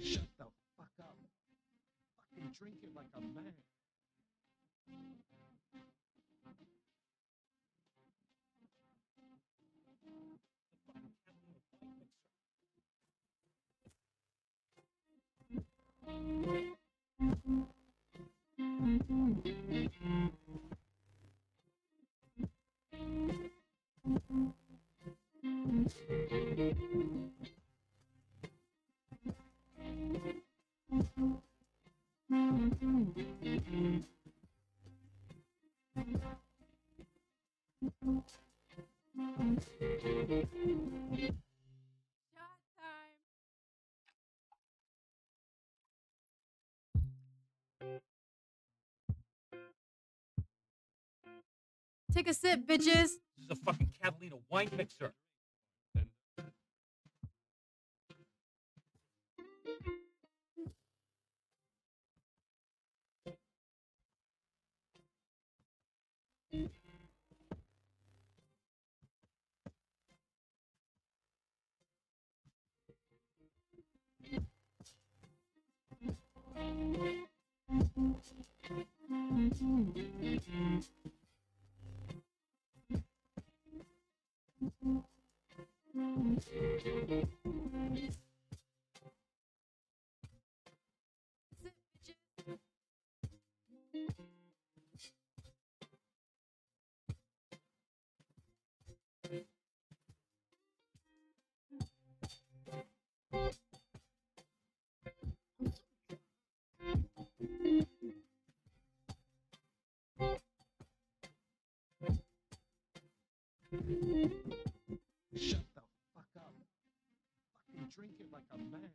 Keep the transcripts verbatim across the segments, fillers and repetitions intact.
Shut the fuck up. Fucking drinking like a man. Take a sip, bitches. This is a fucking Catalina wine mixer. Shut the fuck up. Fucking drink it like a man.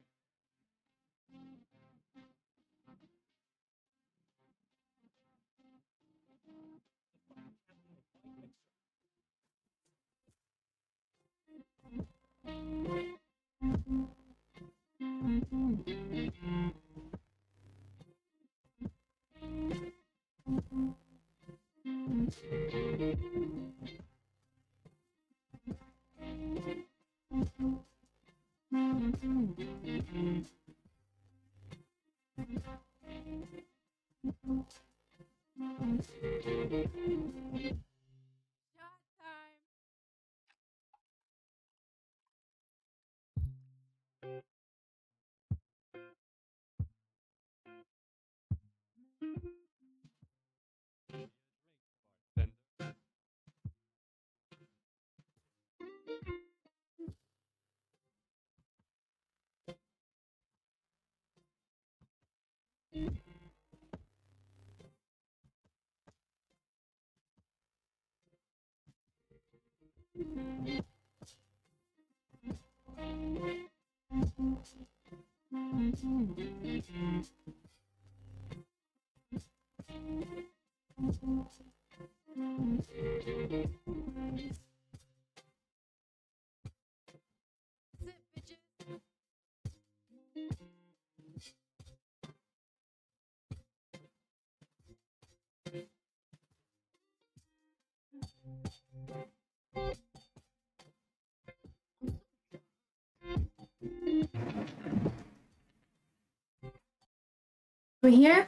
We here?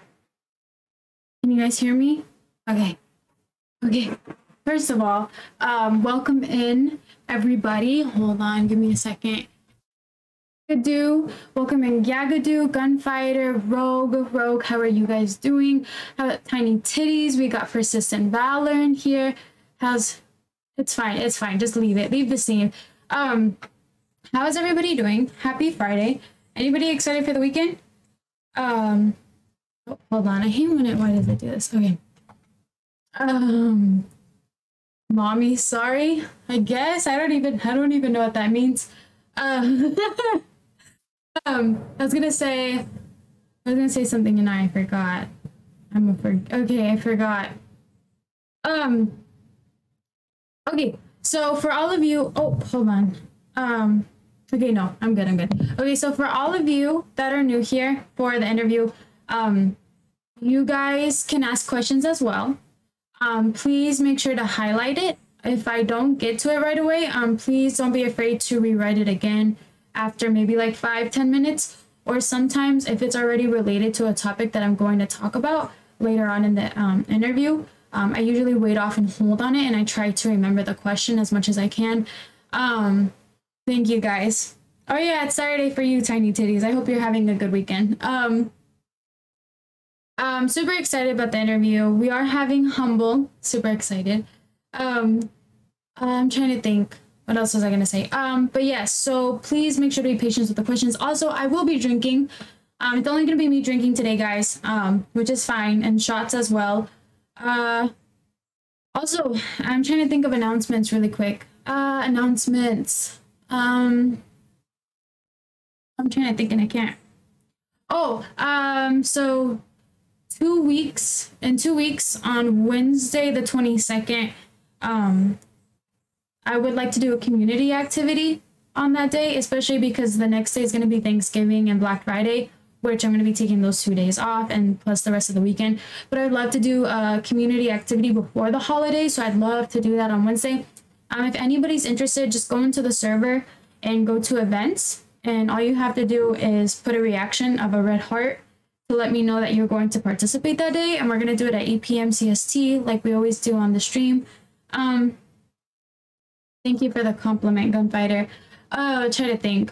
Can you guys hear me? Okay. Okay. First of all, um, welcome in everybody. Hold on, give me a second. Do welcome in Yagadu, Gunfighter, Rogue, Rogue. How are you guys doing? How about Tiny Titties? We got Persistent Valor in here. How's it's fine, it's fine. Just leave it, leave the scene. Um, how is everybody doing? Happy Friday. Anybody excited for the weekend? Um, oh, hold on. I hate when it. Why does it do this? Okay. Um, mommy, sorry. I guess I don't even. I don't even know what that means. Um. Um, I was gonna say, I was gonna say something and I forgot. I'm a for okay, I forgot. Um, okay, so for all of you, oh, hold on. Um, okay, no, I'm good, I'm good. Okay, so for all of you that are new here for the interview, um, you guys can ask questions as well. Um, please make sure to highlight it. If I don't get to it right away, um, please don't be afraid to rewrite it again. After maybe like five, ten minutes, or sometimes if it's already related to a topic that I'm going to talk about later on in the um, interview, um, I usually wait off and hold on it, and I try to remember the question as much as I can. Um, thank you guys. Oh yeah, it's Saturday for you, Tiny Titties. I hope you're having a good weekend. Um, I'm super excited about the interview. We are having Humble, super excited. Um, I'm trying to think. What else was I gonna say? Um, but yes, yeah, so please make sure to be patient with the questions. Also, I will be drinking. Um, it's only gonna be me drinking today, guys, um, which is fine, and shots as well. Uh, also, I'm trying to think of announcements really quick. Uh, announcements. Um, I'm trying to think and I can't. Oh, um, so two weeks in two weeks on Wednesday the twenty-second. Um. I would like to do a community activity on that day, especially because the next day is going to be Thanksgiving and Black Friday, which I'm going to be taking those two days off and plus the rest of the weekend. But I'd love to do a community activity before the holiday, so I'd love to do that on Wednesday. Um, if anybody's interested, just go into the server and go to events, and all you have to do is put a reaction of a red heart to let me know that you're going to participate that day, and we're going to do it at eight P M C S T like we always do on the stream. Um... Thank you for the compliment, Gunfighter. Oh, uh, try to think.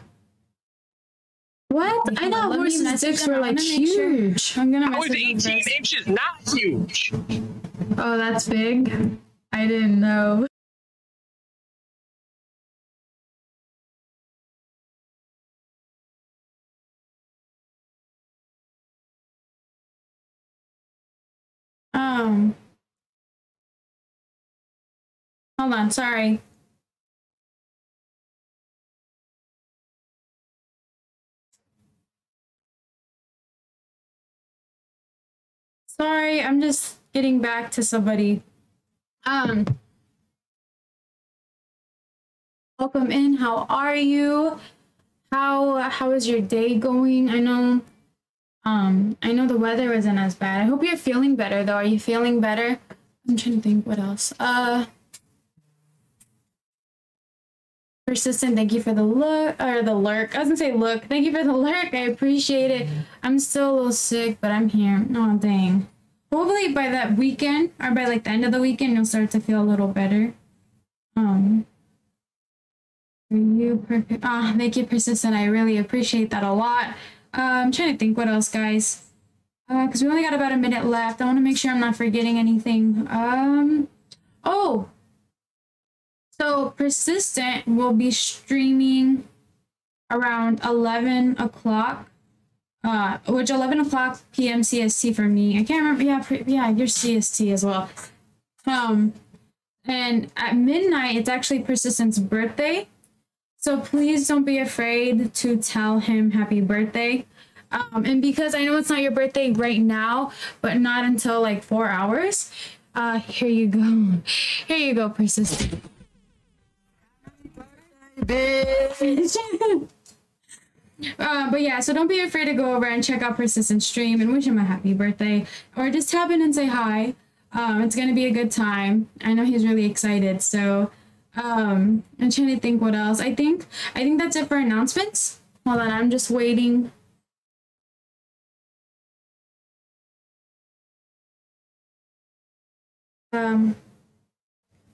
What? I thought horses' dicks were like huge. Sure. I'm gonna message them. I was eighteen inches, not huge. Oh, that's big. I didn't know. Um. Hold on. Sorry. Sorry, I'm just getting back to somebody. Um, welcome in. How are you? How how is your day going? I know, um, I know the weather isn't as bad. I hope you're feeling better though. Are you feeling better? I'm trying to think what else. Uh, Persistent, thank you for the look or the lurk. I was gonna say look. Thank you for the lurk. I appreciate it. I'm still a little sick, but I'm here. Oh dang. Hopefully by that weekend or by like the end of the weekend, you'll start to feel a little better. Um are you perfect? Ah, oh, thank you, Persistent. I really appreciate that a lot. Uh, I'm trying to think what else, guys. Uh, because we only got about a minute left. I want to make sure I'm not forgetting anything. Um oh. So Persistent will be streaming around eleven o'clock, uh, which eleven o'clock P M C S T for me. I can't remember. Yeah, pre yeah, your C S T as well. Um, and at midnight, it's actually Persistent's birthday. So please don't be afraid to tell him happy birthday. Um, and because I know it's not your birthday right now, but not until like four hours. Uh, here you go. Here you go, Persistent. Bitch. uh, but yeah, so don't be afraid to go over and check out Persistent stream and wish him a happy birthday, or just tap in and say hi. Um, it's gonna be a good time. I know he's really excited. So um, I'm trying to think what else. I think I think that's it for announcements. Hold on, I'm just waiting. Um,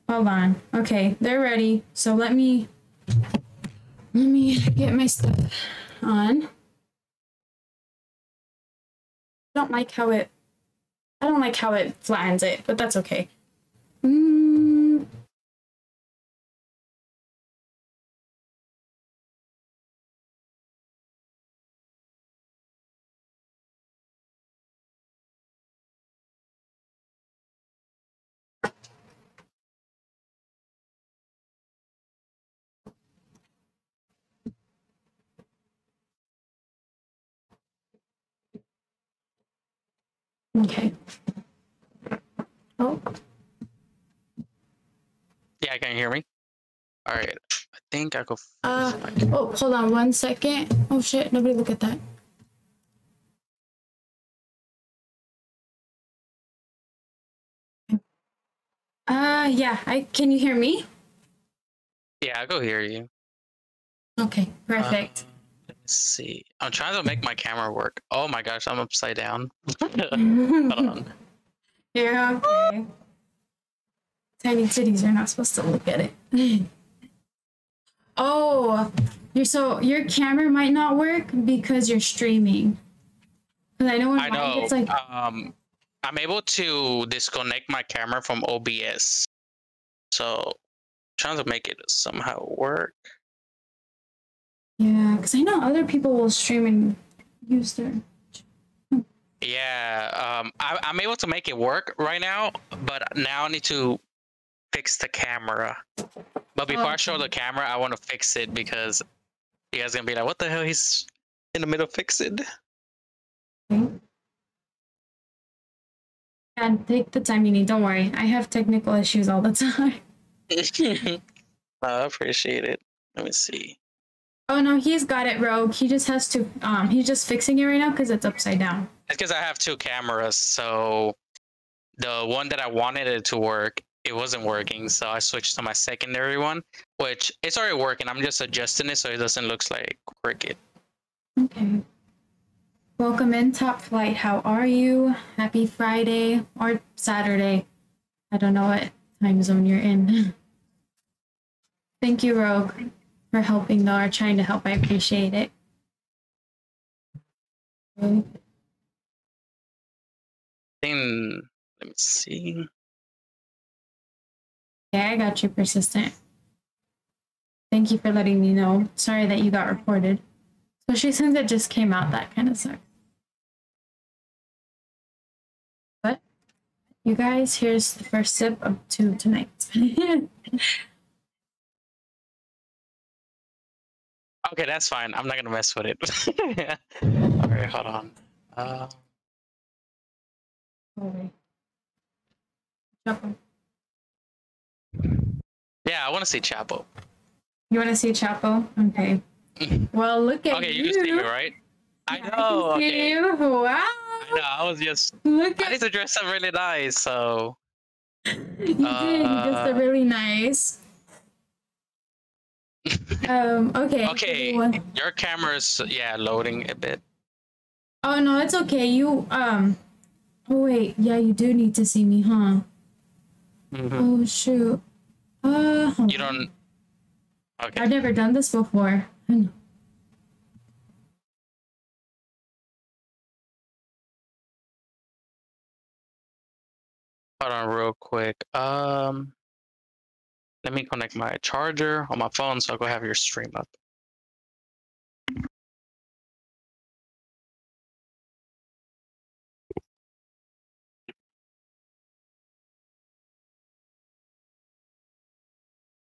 hold on. Okay, they're ready. So let me. Let me get my stuff on. Don't like how it, I don't like how it flattens it, but that's okay. Mm. Okay. Oh. Yeah, can you hear me? All right. I think I go. Uh, oh, hold on one second. Oh shit! Nobody look at that. Uh, yeah. I can you hear me? Yeah, I go hear you. Okay. Perfect. Um, Let's see. I'm trying to make my camera work. Oh my gosh, I'm upside down. Hold on. You're okay. Tiny titties are not supposed to look at it. Oh, you're so your camera might not work because you're streaming. Because I know when I know. It's like um, I'm able to disconnect my camera from O B S, so I'm trying to make it somehow work. Yeah, because I know other people will stream and use their... Yeah, um, I, I'm able to make it work right now, but now I need to fix the camera. But before oh, okay. I show the camera, I want to fix it because you guys are going to be like, what the hell? He's in the middle of fix it. Okay. And take the time you need. Don't worry. I have technical issues all the time. I appreciate it. Let me see. Oh no, he's got it, Rogue. He just has to, um, he's just fixing it right now because it's upside down. It's because I have two cameras, so the one that I wanted it to work, it wasn't working, so I switched to my secondary one, which it's already working. I'm just adjusting it so it doesn't look like cricket. Okay. Welcome in, Top Flight. How are you? Happy Friday or Saturday. I don't know what time zone you're in. Thank you, Rogue. For helping though, or trying to help. I appreciate it. Okay. Then, let me see. Yeah, I got you, Persistent. Thank you for letting me know. Sorry that you got reported. Especially since it just came out, that kind of sucks. But, you guys, here's the first sip of two tonight. Okay, that's fine. I'm not gonna mess with it. Yeah. All right, hold on. Uh... Okay. Chapo. Yeah, I want to see Chapo. You want to see Chapo? Okay. Well, look at okay, you. Okay, you can see me, right? I yeah, know. I can see okay. you. Wow. I know. I was just. Look at. I need to dress up really nice, so. You uh... did. You dressed up really nice. um okay okay everyone. Your camera's yeah loading a bit. Oh no, it's okay. You um oh wait, yeah, you do need to see me, huh? Mm-hmm. Oh shoot. Uh you don't okay I've never done this before. I know. Hold on real quick. um Let me connect my charger on my phone so I'll go have your stream up.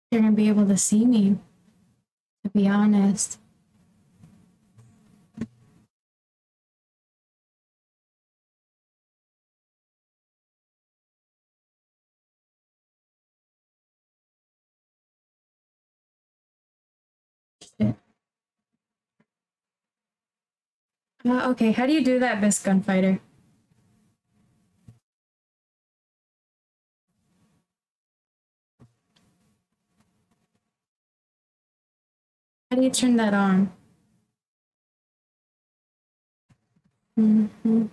You're gonna be able to see me, to be honest. Uh, okay, how do you do that, Miss Gunfighter? How do you turn that on? Mm-hmm.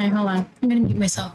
Alright, hold on. I'm gonna mute myself.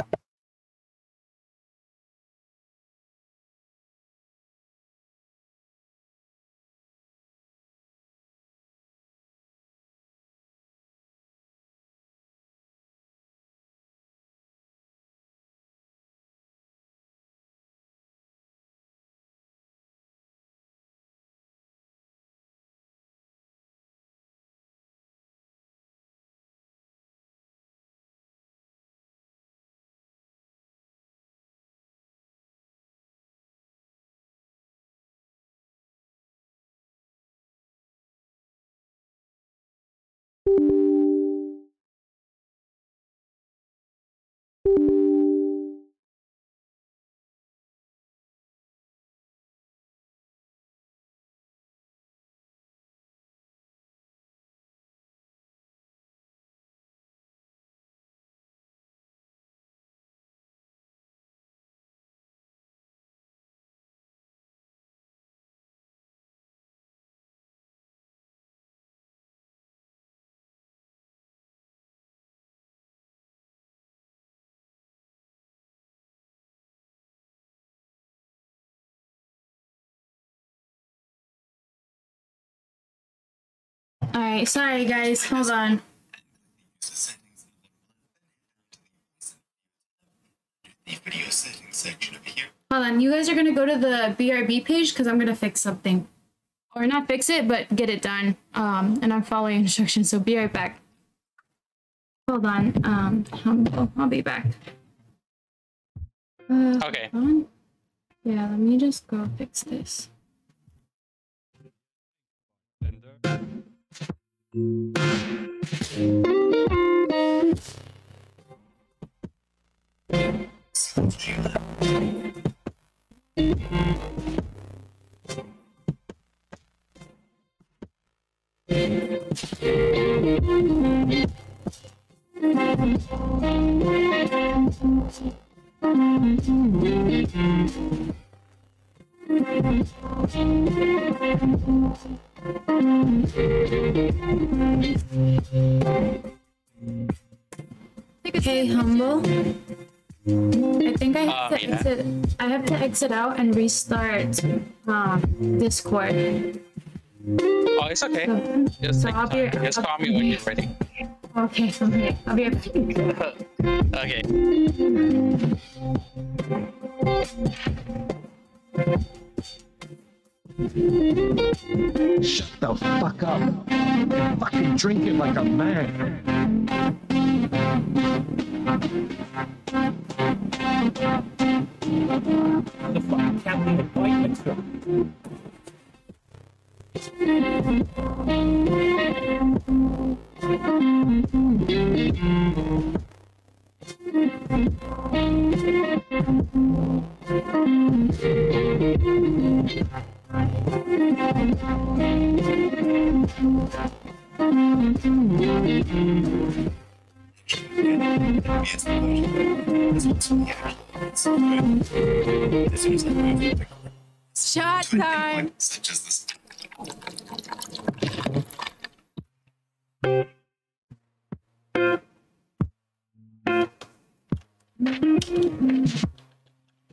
Alright, sorry guys, hold on. Hold on, you guys are gonna go to the B R B page because I'm gonna fix something. Or not fix it, but get it done. Um, and I'm following instructions, so be right back. Hold on, um, I'll, I'll be back. Uh, okay. Yeah, let me just go fix this. Hey, Humble. I think I have, um, to yeah. exit. I have to exit out and restart um, Discord. Oh, it's okay. So, just so I'll be, just I'll call me when you're ready. Okay, okay. I'll be right back. Okay. Shut the fuck up. You're fucking drinking like a man. The fucking can't leave a point next to him. Shot time.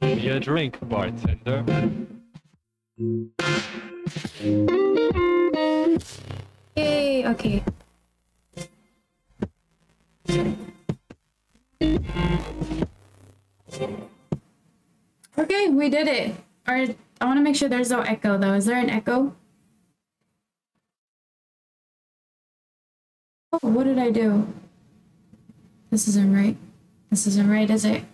Be a drink, bartender. Yay, okay. Okay, we did it. Right, I want to make sure there's no echo though. Is there an echo? Oh, what did I do? This isn't right. This isn't right, is it?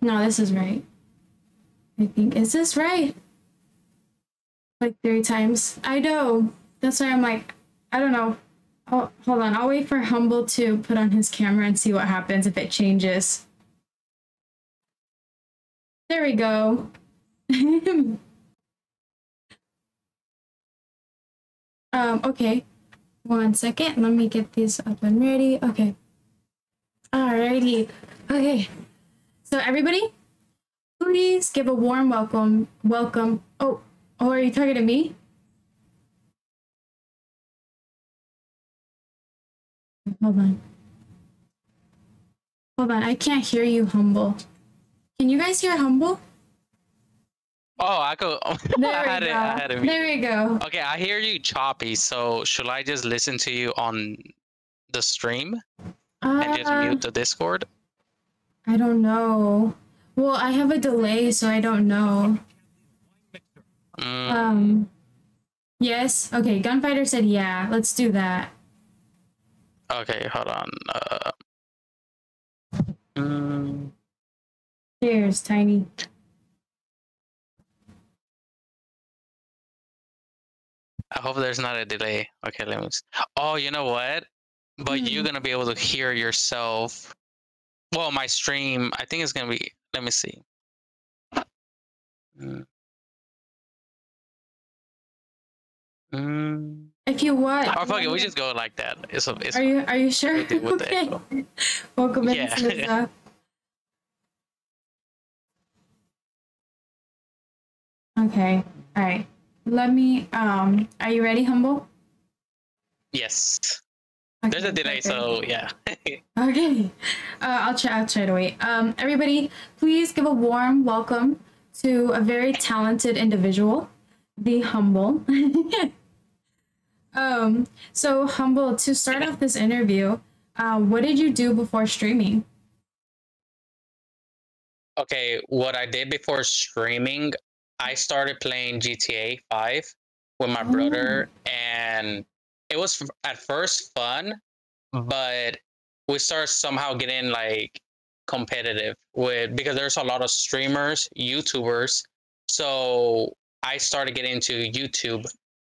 No, this is right. I think, is this right? Like three times. I know. That's why I'm like, I don't know. Oh, hold on. I'll wait for Humble to put on his camera and see what happens if it changes. There we go. um, okay. One second. Let me get these up and ready. Okay. Alrighty. Okay. So everybody, please give a warm welcome. Welcome. Oh. Oh, are you talking to me? Hold on. Hold on, I can't hear you, Humble. Can you guys hear Humble? Oh, I could. Oh, there I had we go. It, I had it. There we go. Okay, I hear you choppy, so should I just listen to you on the stream? Uh, and just mute the Discord? I don't know. Well, I have a delay, so I don't know. Mm. Um. Yes? Okay, Gunfighter said yeah. Let's do that. Okay, hold on. Uh, um, Cheers, Tiny. I hope there's not a delay. Okay, let me... Oh, you know what? But mm. you're going to be able to hear yourself. Well, my stream, I think it's going to be... Let me see. Mm. Mm. If you want, oh fuck it, we just go like that. It's, a, it's are you are you sure? Okay. Welcome yeah. into the stuff. Okay. All right. Let me. Um. Are you ready, Humble? Yes. Okay. There's a delay, okay. so yeah. okay. Uh, I'll try. I'll try to wait. Um. Everybody, please give a warm welcome to a very talented individual, the Humble. Um, so Humble, to start off this interview, uh, what did you do before streaming? Okay, what I did before streaming, I started playing G T A five with my oh. brother, and it was at first fun, but we started somehow getting like competitive with, because there's a lot of streamers, YouTubers. So I started getting into YouTube.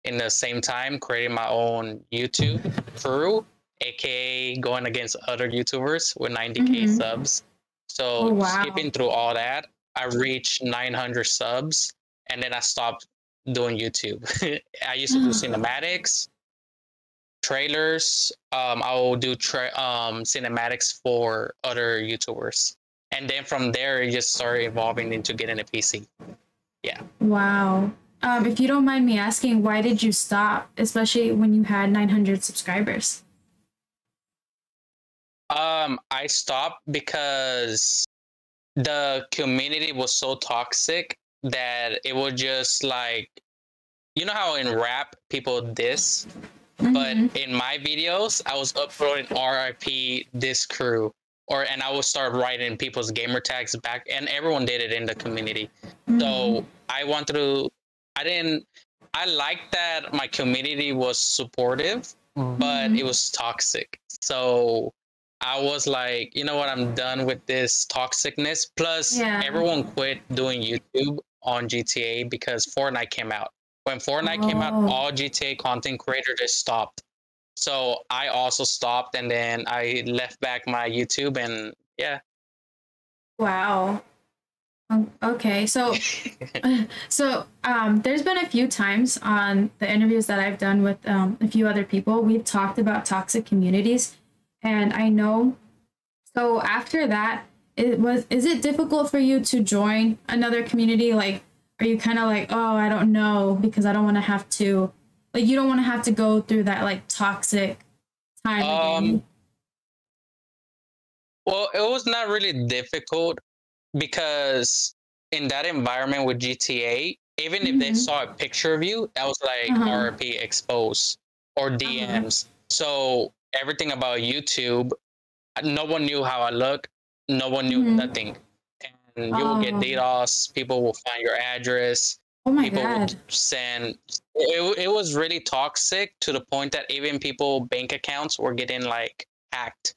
In the same time, creating my own YouTube crew, aka going against other YouTubers with ninety K mm-hmm. subs. So oh, wow. skipping through all that, I reached nine hundred subs, and then I stopped doing YouTube. I used to do cinematics, trailers. Um, I will do tra um, cinematics for other YouTubers, and then from there, it just started evolving into getting a P C. Yeah. Wow. Um, if you don't mind me asking, why did you stop, especially when you had nine hundred subscribers? Um, I stopped because the community was so toxic that it was just like, you know how in rap people diss, mm-hmm. but in my videos, I was uploading R I P this crew. Or and I would start writing people's gamer tags back, and everyone did it in the community. Mm-hmm. So I wanted to... I didn't, I liked that my community was supportive, mm-hmm. but it was toxic. So I was like, you know what? I'm done with this toxicness. Plus yeah. everyone quit doing YouTube on G T A because Fortnite came out. When Fortnite oh. came out, all G T A content creators just stopped. So I also stopped, and then I left back my YouTube, and yeah. Wow. Okay, so so um, there's been a few times on the interviews that I've done with um, a few other people, we've talked about toxic communities, and I know. So after that, it was is it difficult for you to join another community? Like, are you kind of like, oh, I don't know, because I don't want to have to, like, you don't want to have to go through that like toxic time um, again? Well, it was not really difficult. Because in that environment with G T A, even mm-hmm. if they saw a picture of you, that was like uh-huh. R P exposed or D Ms. Uh-huh. So everything about YouTube, no one knew how I looked. No one knew mm-hmm. nothing. And you oh. will get DDoS. People will find your address. Oh my people God. Will send. It, it was really toxic to the point that even people bank accounts were getting like hacked.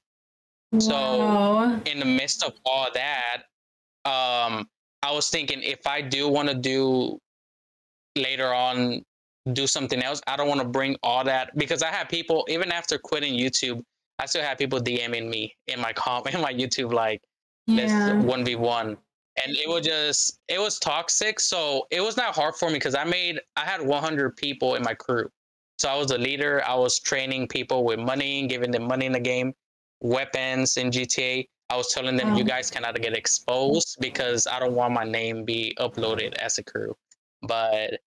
Wow. So in the midst of all that, um I was thinking, if I do want to do later on do something else, I don't want to bring all that, because I had people, even after quitting YouTube, I still had people DMing me in my com in my YouTube, like yeah. let's one v one, and it was just it was toxic. So it was not hard for me because I made I had one hundred people in my crew, so I was a leader. I was training people with money, giving them money in the game, weapons in G T A. I was telling them, wow. you guys cannot get exposed because I don't want my name be uploaded as a crew. But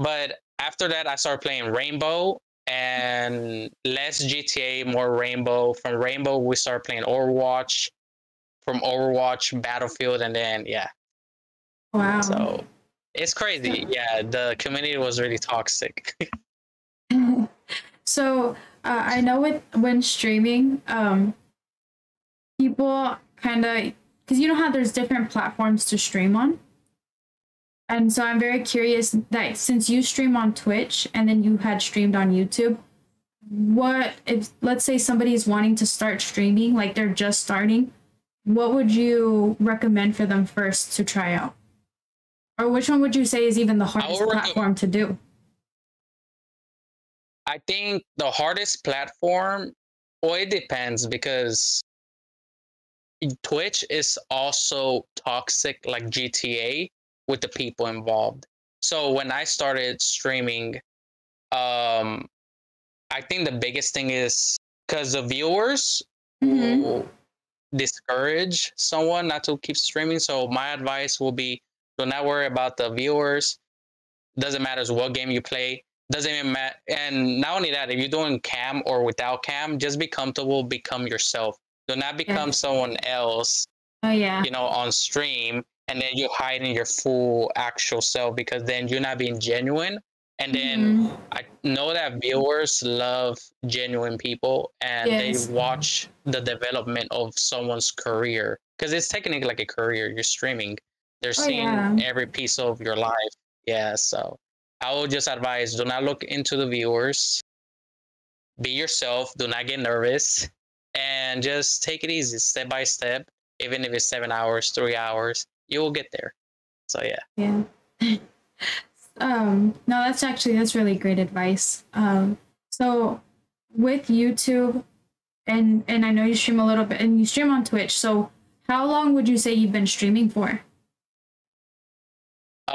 But after that, I started playing Rainbow and less G T A, more Rainbow. From Rainbow, we started playing Overwatch. From Overwatch, Battlefield, and then, yeah. Wow. So it's crazy. Yeah, the community was really toxic. So uh, I know with when streaming, um, people kind of, because you know how there's different platforms to stream on. And so I'm very curious that since you stream on Twitch and then you had streamed on YouTube, what if, let's say somebody's wanting to start streaming, like they're just starting, what would you recommend for them first to try out? Or which one would you say is even the hardest platform to do? I think the hardest platform, well, it depends, because Twitch is also toxic like G T A with the people involved. So when I started streaming, um, I think the biggest thing is because the viewers mm-hmm. will discourage someone not to keep streaming. So my advice will be, do not worry about the viewers. Doesn't matter what game you play. Doesn't even matter. And not only that, if you're doing cam or without cam, just be comfortable, become yourself. Do not become yeah. someone else. Oh yeah. You know, on stream, and then you're hiding your full actual self, because then you're not being genuine. And then mm-hmm. I know that viewers love genuine people, and yes. they watch the development of someone's career, because it's technically like a career. You're streaming. They're oh, seeing yeah. every piece of your life. Yeah. So I would just advise, do not look into the viewers. Be yourself. Do not get nervous. And just take it easy, step by step. Even if it's seven hours, three hours, you will get there. So yeah. Yeah. um. No, that's actually that's really great advice. Um. So, with YouTube, and and I know you stream a little bit, and you stream on Twitch. So, how long would you say you've been streaming for?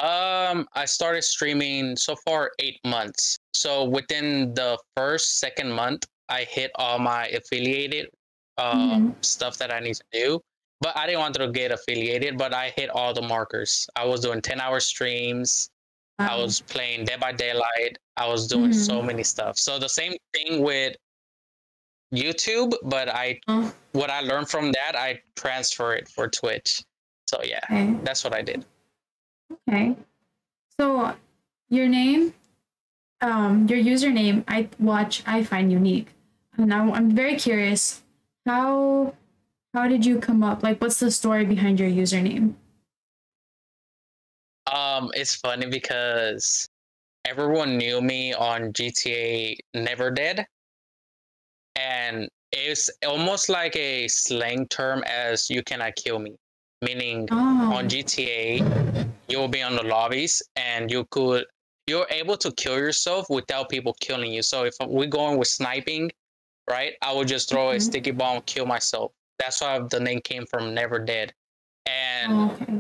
Um, I started streaming so far eight months. So within the first second month, I hit all my affiliated um, mm-hmm. stuff that I need to do, but I didn't want to get affiliated, but I hit all the markers. I was doing ten hour streams. Wow. I was playing Dead by Daylight. I was doing mm-hmm. so many stuff. So the same thing with YouTube, but I, oh. what I learned from that, I transfer it for Twitch. So yeah, okay. that's what I did. Okay. So your name, um, your username, I watch, I find unique. And I, I'm very curious, how, how did you come up? Like, what's the story behind your username? Um, it's funny because everyone knew me on G T A Never Dead. And it's almost like a slang term as you cannot kill me. Meaning oh. on G T A, you'll be on the lobbies and you could, you're able to kill yourself without people killing you. So if we're going with sniping, right, I would just throw mm-hmm. a sticky bomb, kill myself. That's why the name came from Never Dead. And oh, okay.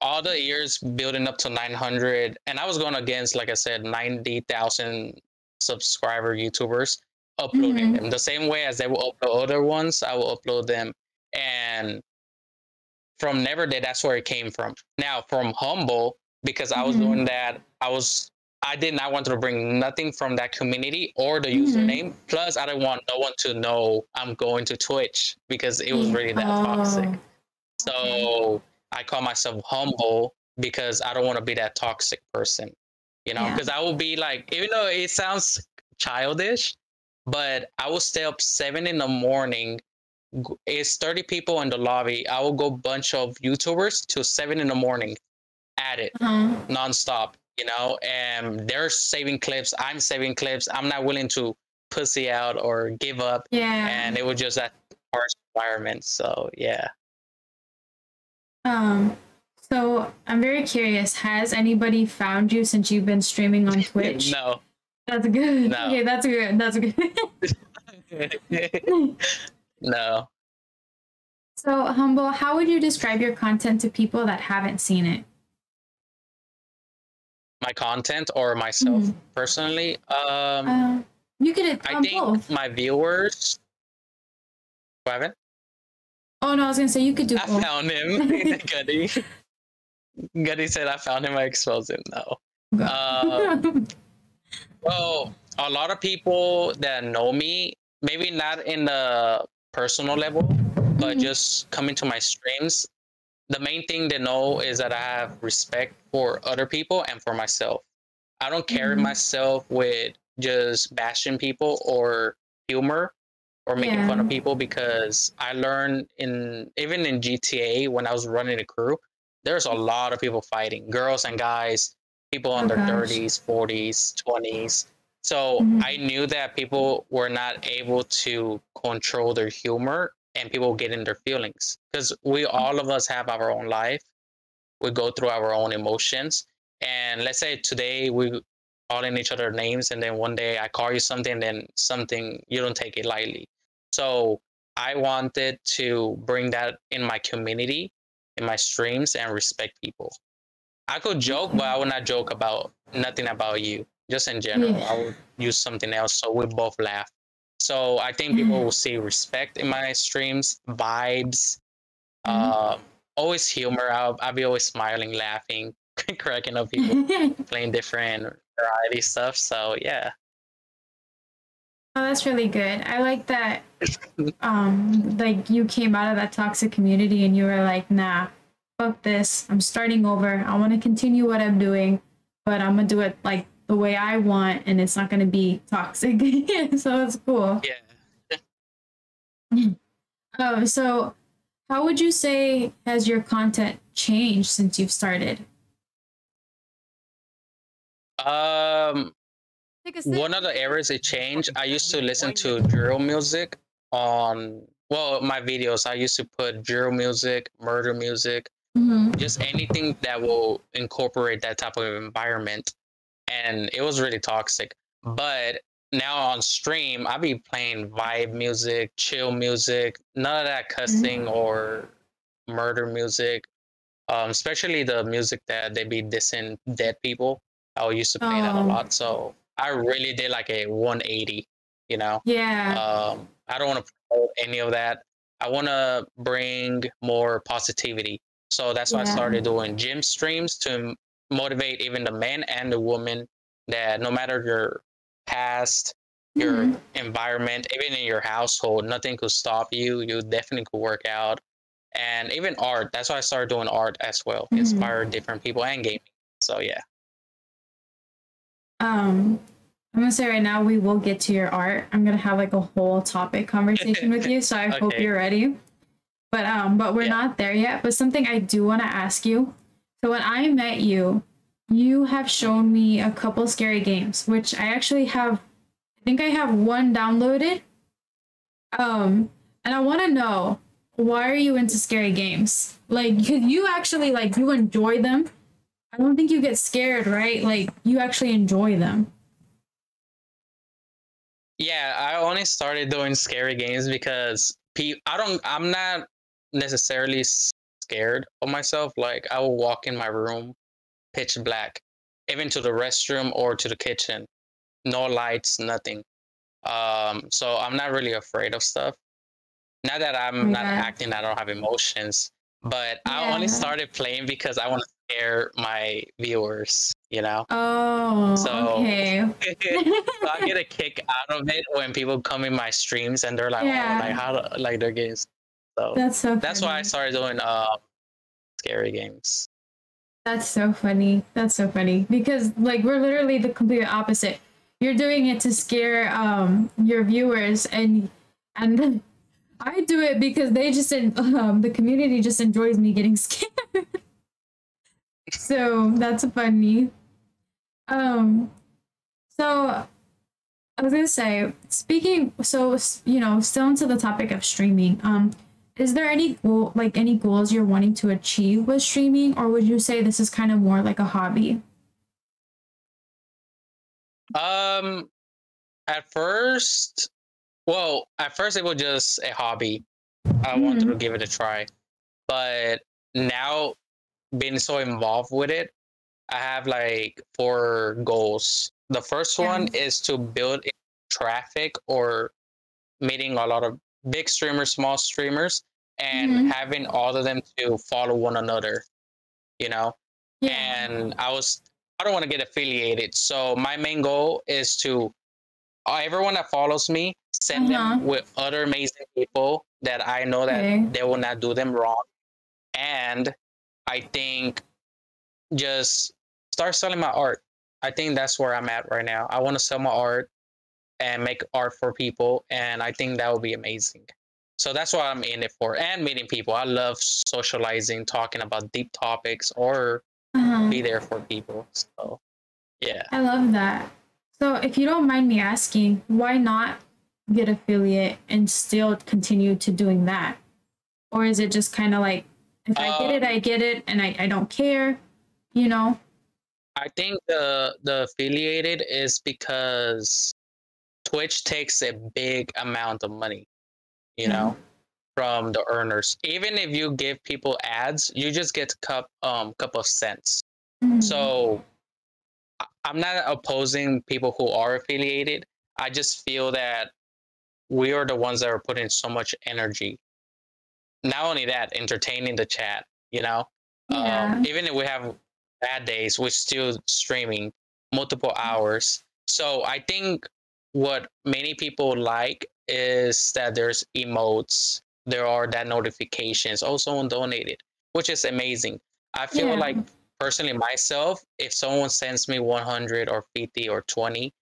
all the years building up to nine hundred, and I was going against, like I said, ninety thousand subscriber YouTubers, uploading mm-hmm. them. The same way as they will upload other ones, I will upload them. And from Never Did, that's where it came from. Now from Humble, because I was mm-hmm. doing that, I was I did not want to bring nothing from that community or the mm-hmm. username. Plus, I didn't want no one to know I'm going to Twitch, because it was really that oh. toxic. So okay. I call myself Humble because I don't want to be that toxic person, you know, because yeah. I will be like, even though it sounds childish, but I will stay up seven in the morning. It's thirty people in the lobby. I will go bunch of YouTubers till seven in the morning at it uh-huh. nonstop, you know, and they're saving clips. I'm saving clips. I'm not willing to pussy out or give up. Yeah. And it was just that harsh environment. So, yeah. Um, so I'm very curious. Has anybody found you since you've been streaming on Twitch? No. That's good. No. Okay, that's good. That's good. No. So, Humble, how would you describe your content to people that haven't seen it? My content or myself mm-hmm. personally? Um, uh, you could. I think both. My viewers. Gavin? Oh, no, I was going to say you could do I both. Found him. Gutty. Gutty said I found him. I exposed him. No. Uh, well, a lot of people that know me, maybe not in the personal level, but mm-hmm. just coming to my streams, the main thing they know is that I have respect for other people and for myself. I don't carry mm-hmm. myself with just bashing people or humor or making yeah. fun of people, because I learned in, even in G T A, when I was running a crew, there's a lot of people fighting, girls and guys, people on oh, their gosh. thirties, forties, twenties. So mm-hmm. I knew that people were not able to control their humor and people get in their feelings, because we, all of us have our own life. We go through our own emotions. And let's say today we calling each other names, and then one day I call you something, then something, you don't take it lightly. So I wanted to bring that in my community, in my streams, and respect people. I could joke, but I would not joke about nothing about you, just in general. Yeah. I would use something else so we both laugh. So I think people will see respect in my streams, vibes, mm-hmm. uh, always humor. I'll, I'll be always smiling, laughing, cracking up people, playing different variety stuff. So yeah. Oh, that's really good. I like that. Um, like you came out of that toxic community and you were like, nah, fuck this. I'm starting over. I want to continue what I'm doing, but I'm gonna do it like the way I want, and it's not gonna be toxic. So it's cool. Yeah. Oh, so how would you say has your content changed since you've started? Um, one of the areas it changed, I used to listen to drill music on, well, my videos. I used to put drill music, murder music, mm-hmm. just anything that will incorporate that type of environment. And it was really toxic. But now on stream, I'll be playing vibe music, chill music, none of that cussing mm-hmm. or murder music, um, especially the music that they be dissing dead people. I used to play oh. that a lot, so I really did like a one eighty, you know? Yeah. Um, I don't want to promote any of that. I want to bring more positivity. So that's why yeah. I started doing gym streams to motivate even the men and the women, that no matter your past, your mm-hmm. environment, even in your household, nothing could stop you. You definitely could work out. And even art, that's why I started doing art as well, mm-hmm. inspire different people and gaming. So yeah. Um, I'm gonna say right now we will get to your art. I'm gonna have like a whole topic conversation with you, so I okay. hope you're ready. But um, but we're yeah. not there yet. But something I do want to ask you. So when I met you, you have shown me a couple scary games, which I actually have. I think I have one downloaded. Um, and I want to know, why are you into scary games? Like, cause you actually like you enjoy them. I don't think you get scared, right? Like, you actually enjoy them. Yeah, I only started doing scary games because pe I don't, I'm not necessarily scared of myself. Like, I will walk in my room, pitch black, even to the restroom or to the kitchen. No lights, nothing. Um, so I'm not really afraid of stuff. Not that I'm yeah. not acting, I don't have emotions. But yeah. I only started playing because I want to scare my viewers, you know? Oh, so, okay. So I get a kick out of it when people come in my streams and they're like, yeah. oh, like, how do, like their games. So that's, so that's why I started doing uh, scary games. That's so funny. That's so funny. Because like we're literally the complete opposite. You're doing it to scare um your viewers, and and then I do it because they just, um, the community just enjoys me getting scared. So that's funny. Um, so I was gonna say, speaking, so, you know, still into the topic of streaming, um, is there any goal, like any goals you're wanting to achieve with streaming, or would you say this is kind of more like a hobby? Um, at first, Well, at first it was just a hobby. I mm-hmm. wanted to give it a try. But now, being so involved with it, I have like four goals. The first yeah. one is to build traffic, or meeting a lot of big streamers, small streamers, and mm-hmm. having all of them to follow one another, you know? Yeah. And I was I don't want to get affiliated. So my main goal is to uh, everyone that follows me, send uh-huh. them with other amazing people that I know that okay. they will not do them wrong. And I think just start selling my art. I think that's where I'm at right now. I want to sell my art and make art for people. And I think that would be amazing. So that's what I'm in it for, and meeting people. I love socializing, talking about deep topics, or uh-huh. be there for people. So, yeah. I love that. So if you don't mind me asking, why not get affiliate and still continue to doing that? Or is it just kind of like, if I um, get it, I get it, and I, I don't care, you know? I think the, the affiliated is because Twitch takes a big amount of money, you know, mm-hmm. from the earners. Even if you give people ads, you just get a cup, um, cup of cents. Mm-hmm. So I'm not opposing people who are affiliated. I just feel that we are the ones that are putting so much energy. Not only that, entertaining the chat, you know, yeah. um, even if we have bad days, we're still streaming multiple hours. So I think what many people like is that there's emotes, there are that notifications, oh, someone donated, which is amazing. I feel yeah. like personally myself, if someone sends me one hundred or fifty or twenty,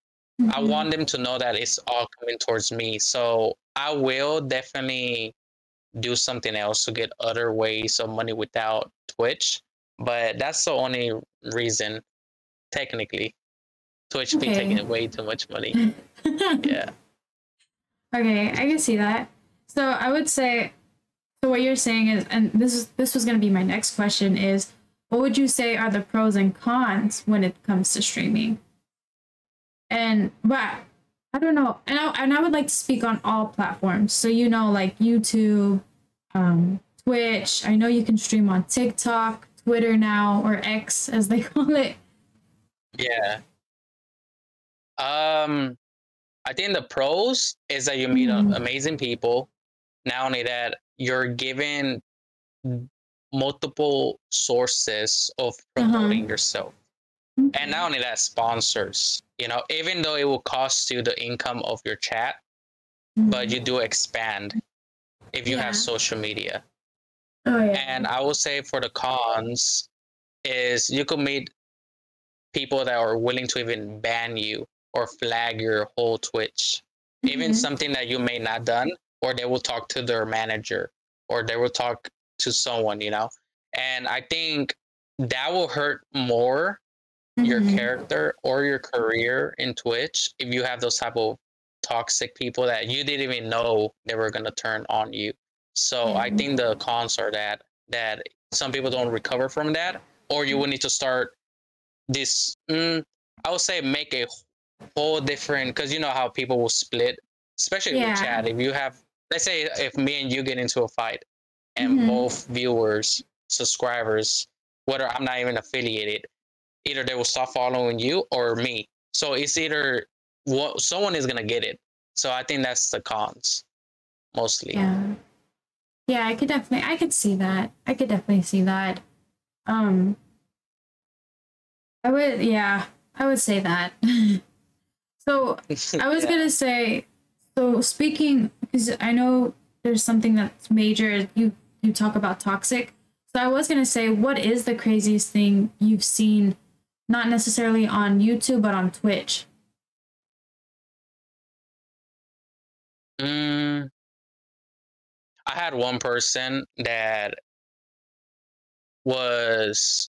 mm-hmm. I want them to know that it's all coming towards me. So I will definitely do something else to get other ways of money without Twitch, but that's the only reason. Technically, Twitch okay. be taking away too much money. Yeah. Okay, I can see that. So I would say, so what you're saying is, and this is this was going to be my next question is, what would you say are the pros and cons when it comes to streaming? And but. I don't know, and I, and I would like to speak on all platforms. So, you know, like YouTube, um, Twitch. I know you can stream on TikTok, Twitter now, or X as they call it. Yeah. Um, I think the pros is that you meet mm-hmm. amazing people. Not only that, you're given multiple sources of promoting uh-huh. yourself. Okay. And not only that, sponsors, you know, even though it will cost you the income of your chat, mm-hmm. but you do expand if you yeah. have social media. Oh, yeah. And I will say for the cons is you could meet people that are willing to even ban you or flag your whole Twitch, mm-hmm. even something that you may not done, or they will talk to their manager or they will talk to someone, you know, and I think that will hurt more your mm-hmm. character or your career in Twitch if you have those type of toxic people that you didn't even know they were going to turn on you. So mm-hmm. I think the cons are that that some people don't recover from that, or you mm-hmm. will need to start this mm, I would say make a whole different, because you know how people will split, especially yeah. with chat. If you have, let's say if me and you get into a fight and mm-hmm. both viewers, subscribers, whether I'm not even affiliated, either they will stop following you or me. So it's either what, someone is going to get it. So I think that's the cons mostly. Yeah. Yeah, I could definitely, I could see that. I could definitely see that. Um, I would, yeah, I would say that. So I was yeah. going to say, so speaking, because I know there's something that's major. You, you talk about toxic. So I was going to say, what is the craziest thing you've seen? Not necessarily on YouTube, but on Twitch. Mm, I had one person that was,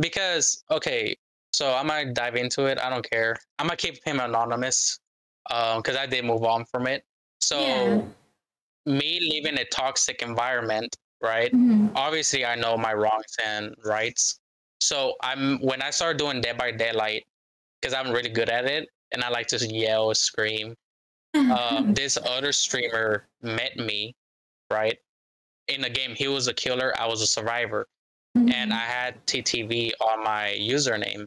because, okay, so I might dive into it. I don't care. I'm going to keep him anonymous because um, I did move on from it. So yeah. me leaving a toxic environment, right? Mm-hmm. Obviously, I know my wrongs and rights. So I'm when I started doing Dead by Daylight, because I'm really good at it and I like to yell, scream. Um, this other streamer met me, right? In the game, he was a killer, I was a survivor, mm-hmm. and I had T T V on my username.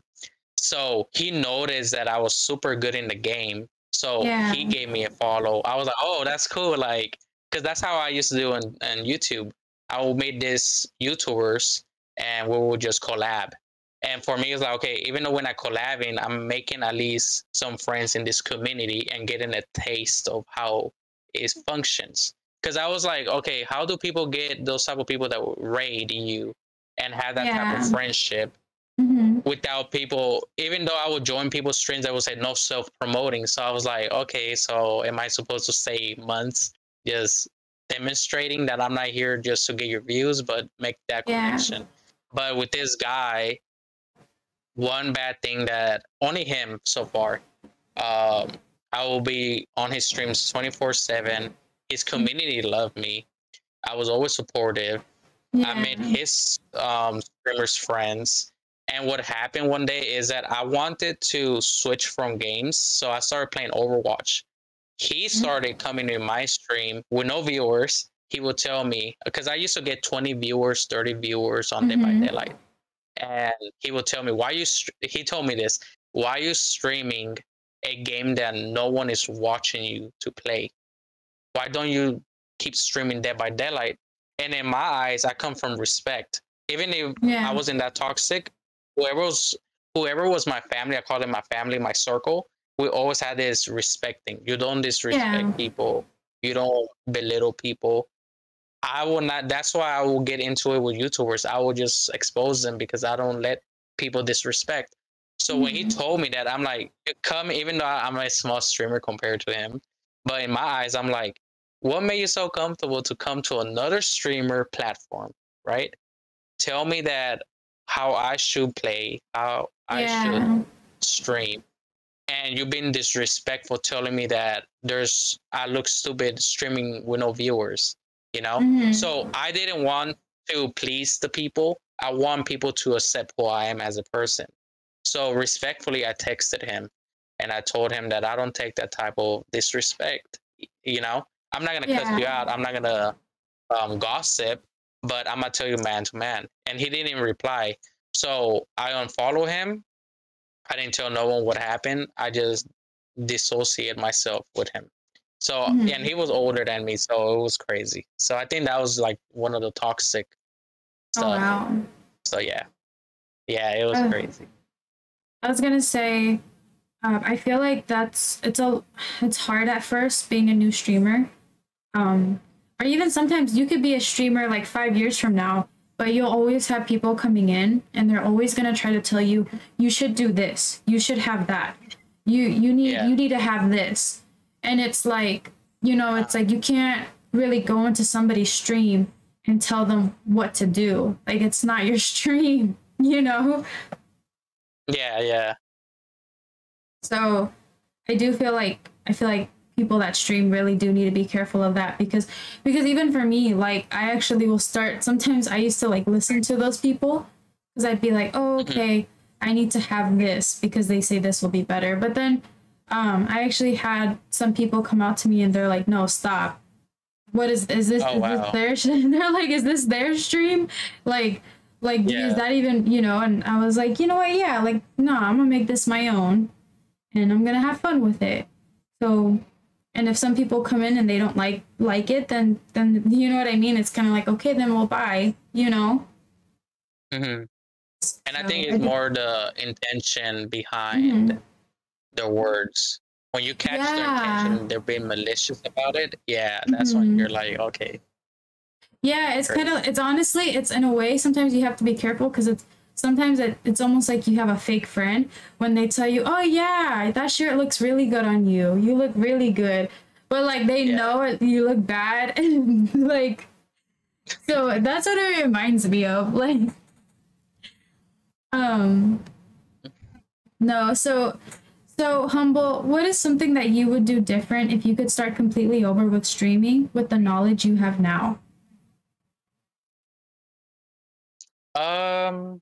So he noticed that I was super good in the game, so yeah. he gave me a follow. I was like, oh, that's cool, like, because that's how I used to do on, on YouTube. I would make these YouTubers, and we would just collab. And for me, it's like, okay, even though when I collabing, I'm making at least some friends in this community and getting a taste of how it functions. Because I was like, okay, how do people get those type of people that will raid you and have that yeah. type of friendship mm-hmm. without people, even though I would join people's streams that would say no self-promoting. So I was like, okay, so am I supposed to stay months just demonstrating that I'm not here just to get your views, but make that yeah. connection? But with this guy, one bad thing that only him so far, um, I will be on his streams twenty-four seven. His community loved me. I was always supportive. Yeah. I made his um, streamers friends. And what happened one day is that I wanted to switch from games. So I started playing Overwatch. He started coming to my stream with no viewers. He would tell me, because I used to get twenty viewers, thirty viewers on mm-hmm. Dead by Daylight. And he would tell me, why you, he told me this, why are you streaming a game that no one is watching you to play? Why don't you keep streaming Dead by Daylight? And in my eyes, I come from respect. Even if yeah. I wasn't that toxic, whoever was, whoever was my family, I call them my family, my circle, we always had this respecting. You don't disrespect yeah. people. You don't belittle people. I will not, that's why I will get into it with YouTubers. I will just expose them because I don't let people disrespect. So mm-hmm. when he told me that, I'm like, come, even though I'm a small streamer compared to him, but in my eyes, I'm like, what made you so comfortable to come to another streamer platform, right? Tell me that how I should play, how I yeah. should stream. And you've been disrespectful telling me that there's, I look stupid streaming with no viewers. You know, mm-hmm. so I didn't want to please the people. I want people to accept who I am as a person. So respectfully, I texted him and I told him that I don't take that type of disrespect. You know, I'm not going to yeah. cuss you out. I'm not going to um, gossip, but I'm going to tell you man to man. And he didn't even reply. So I unfollow him. I didn't tell no one what happened. I just dissociate myself with him. So, mm-hmm. and he was older than me, so it was crazy. So I think that was like one of the toxic stuff. Oh, wow. So, yeah. Yeah, it was uh, crazy. I was going to say, um, I feel like that's, it's a, it's hard at first being a new streamer. Um, or even sometimes you could be a streamer like five years from now, but you'll always have people coming in and they're always going to try to tell you, you should do this. You should have that. You, you need, yeah. you need to have this. And it's like, you know, it's like you can't really go into somebody's stream and tell them what to do. Like, it's not your stream, you know? Yeah, yeah. So I do feel like, I feel like people that stream really do need to be careful of that because, because even for me, like, I actually will start, sometimes I used to like listen to those people because I'd be like, oh, okay, I need to have this because they say this will be better. But then Um, I actually had some people come out to me and they're like, no, stop. What is, is this, oh, is wow. this their, they're like, is this their stream? Like, like, yeah. is that even, you know, and I was like, you know what? Yeah. Like, no, I'm gonna make this my own and I'm gonna have fun with it. So, and if some people come in and they don't like, like it, then, then you know what I mean? It's kind of like, okay, then we'll buy, you know? Mm-hmm. And so, I think it's I think... more the intention behind mm-hmm. their words. When you catch yeah. their intention, they're being malicious about it. Yeah, that's mm-hmm. when you're like, okay. Yeah, it's kind of, it's honestly, it's in a way, sometimes you have to be careful because it's, sometimes it, it's almost like you have a fake friend when they tell you, oh yeah, that shirt looks really good on you. You look really good. But like, they yeah. know it, you look bad. And like, so that's what it reminds me of. Like, um, no, so... So, Humble, what is something that you would do different if you could start completely over with streaming with the knowledge you have now? Um,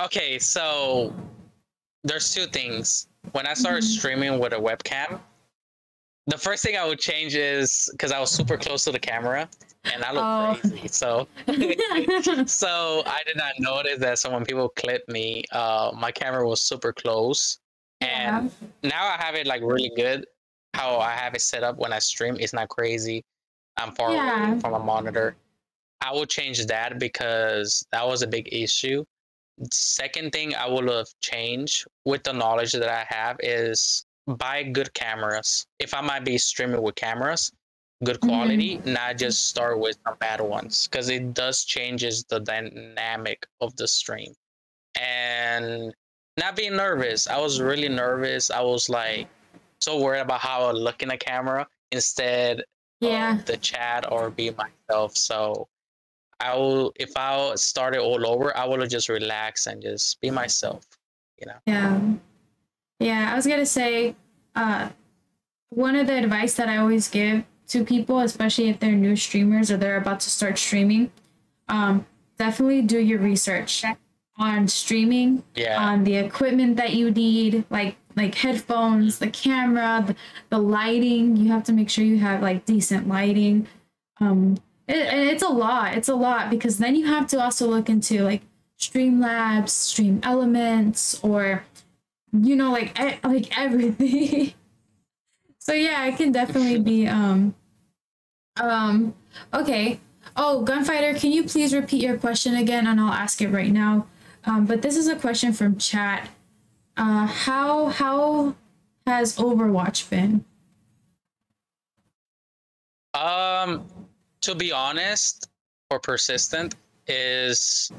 okay, so there's two things. When I started mm-hmm. streaming with a webcam, the first thing I would change is because I was super close to the camera and I looked oh. crazy. So, so I did not notice that. So when people clipped me, uh, my camera was super close. And yeah. now I have it like really good. How I have it set up when I stream, it's not crazy. I'm far yeah. away from a monitor. I will change that because that was a big issue. Second thing I would have changed with the knowledge that I have is buy good cameras. If I might be streaming with cameras, good quality, mm-hmm. not just start with the bad ones, because it does changes the dynamic of the stream. And not being nervous. I was really nervous. I was like so worried about how I look in a camera instead yeah. of the chat or being myself. So I will, if I started all over, I would just relax and just be myself, you know? Yeah. Yeah, I was going to say, uh, one of the advice that I always give to people, especially if they're new streamers or they're about to start streaming, um, definitely do your research on streaming, yeah. on the equipment that you need, like like headphones, the camera, the, the lighting. You have to make sure you have like decent lighting. Um, it, it's a lot. It's a lot because then you have to also look into like Streamlabs, Stream Elements, or you know, like e like everything. So yeah, it can definitely be. Um, um, okay. Oh, Gunfighter, can you please repeat your question again, and I'll ask it right now. Um, but this is a question from chat. Uh, how how has Overwatch been? Um, to be honest, or persistent, is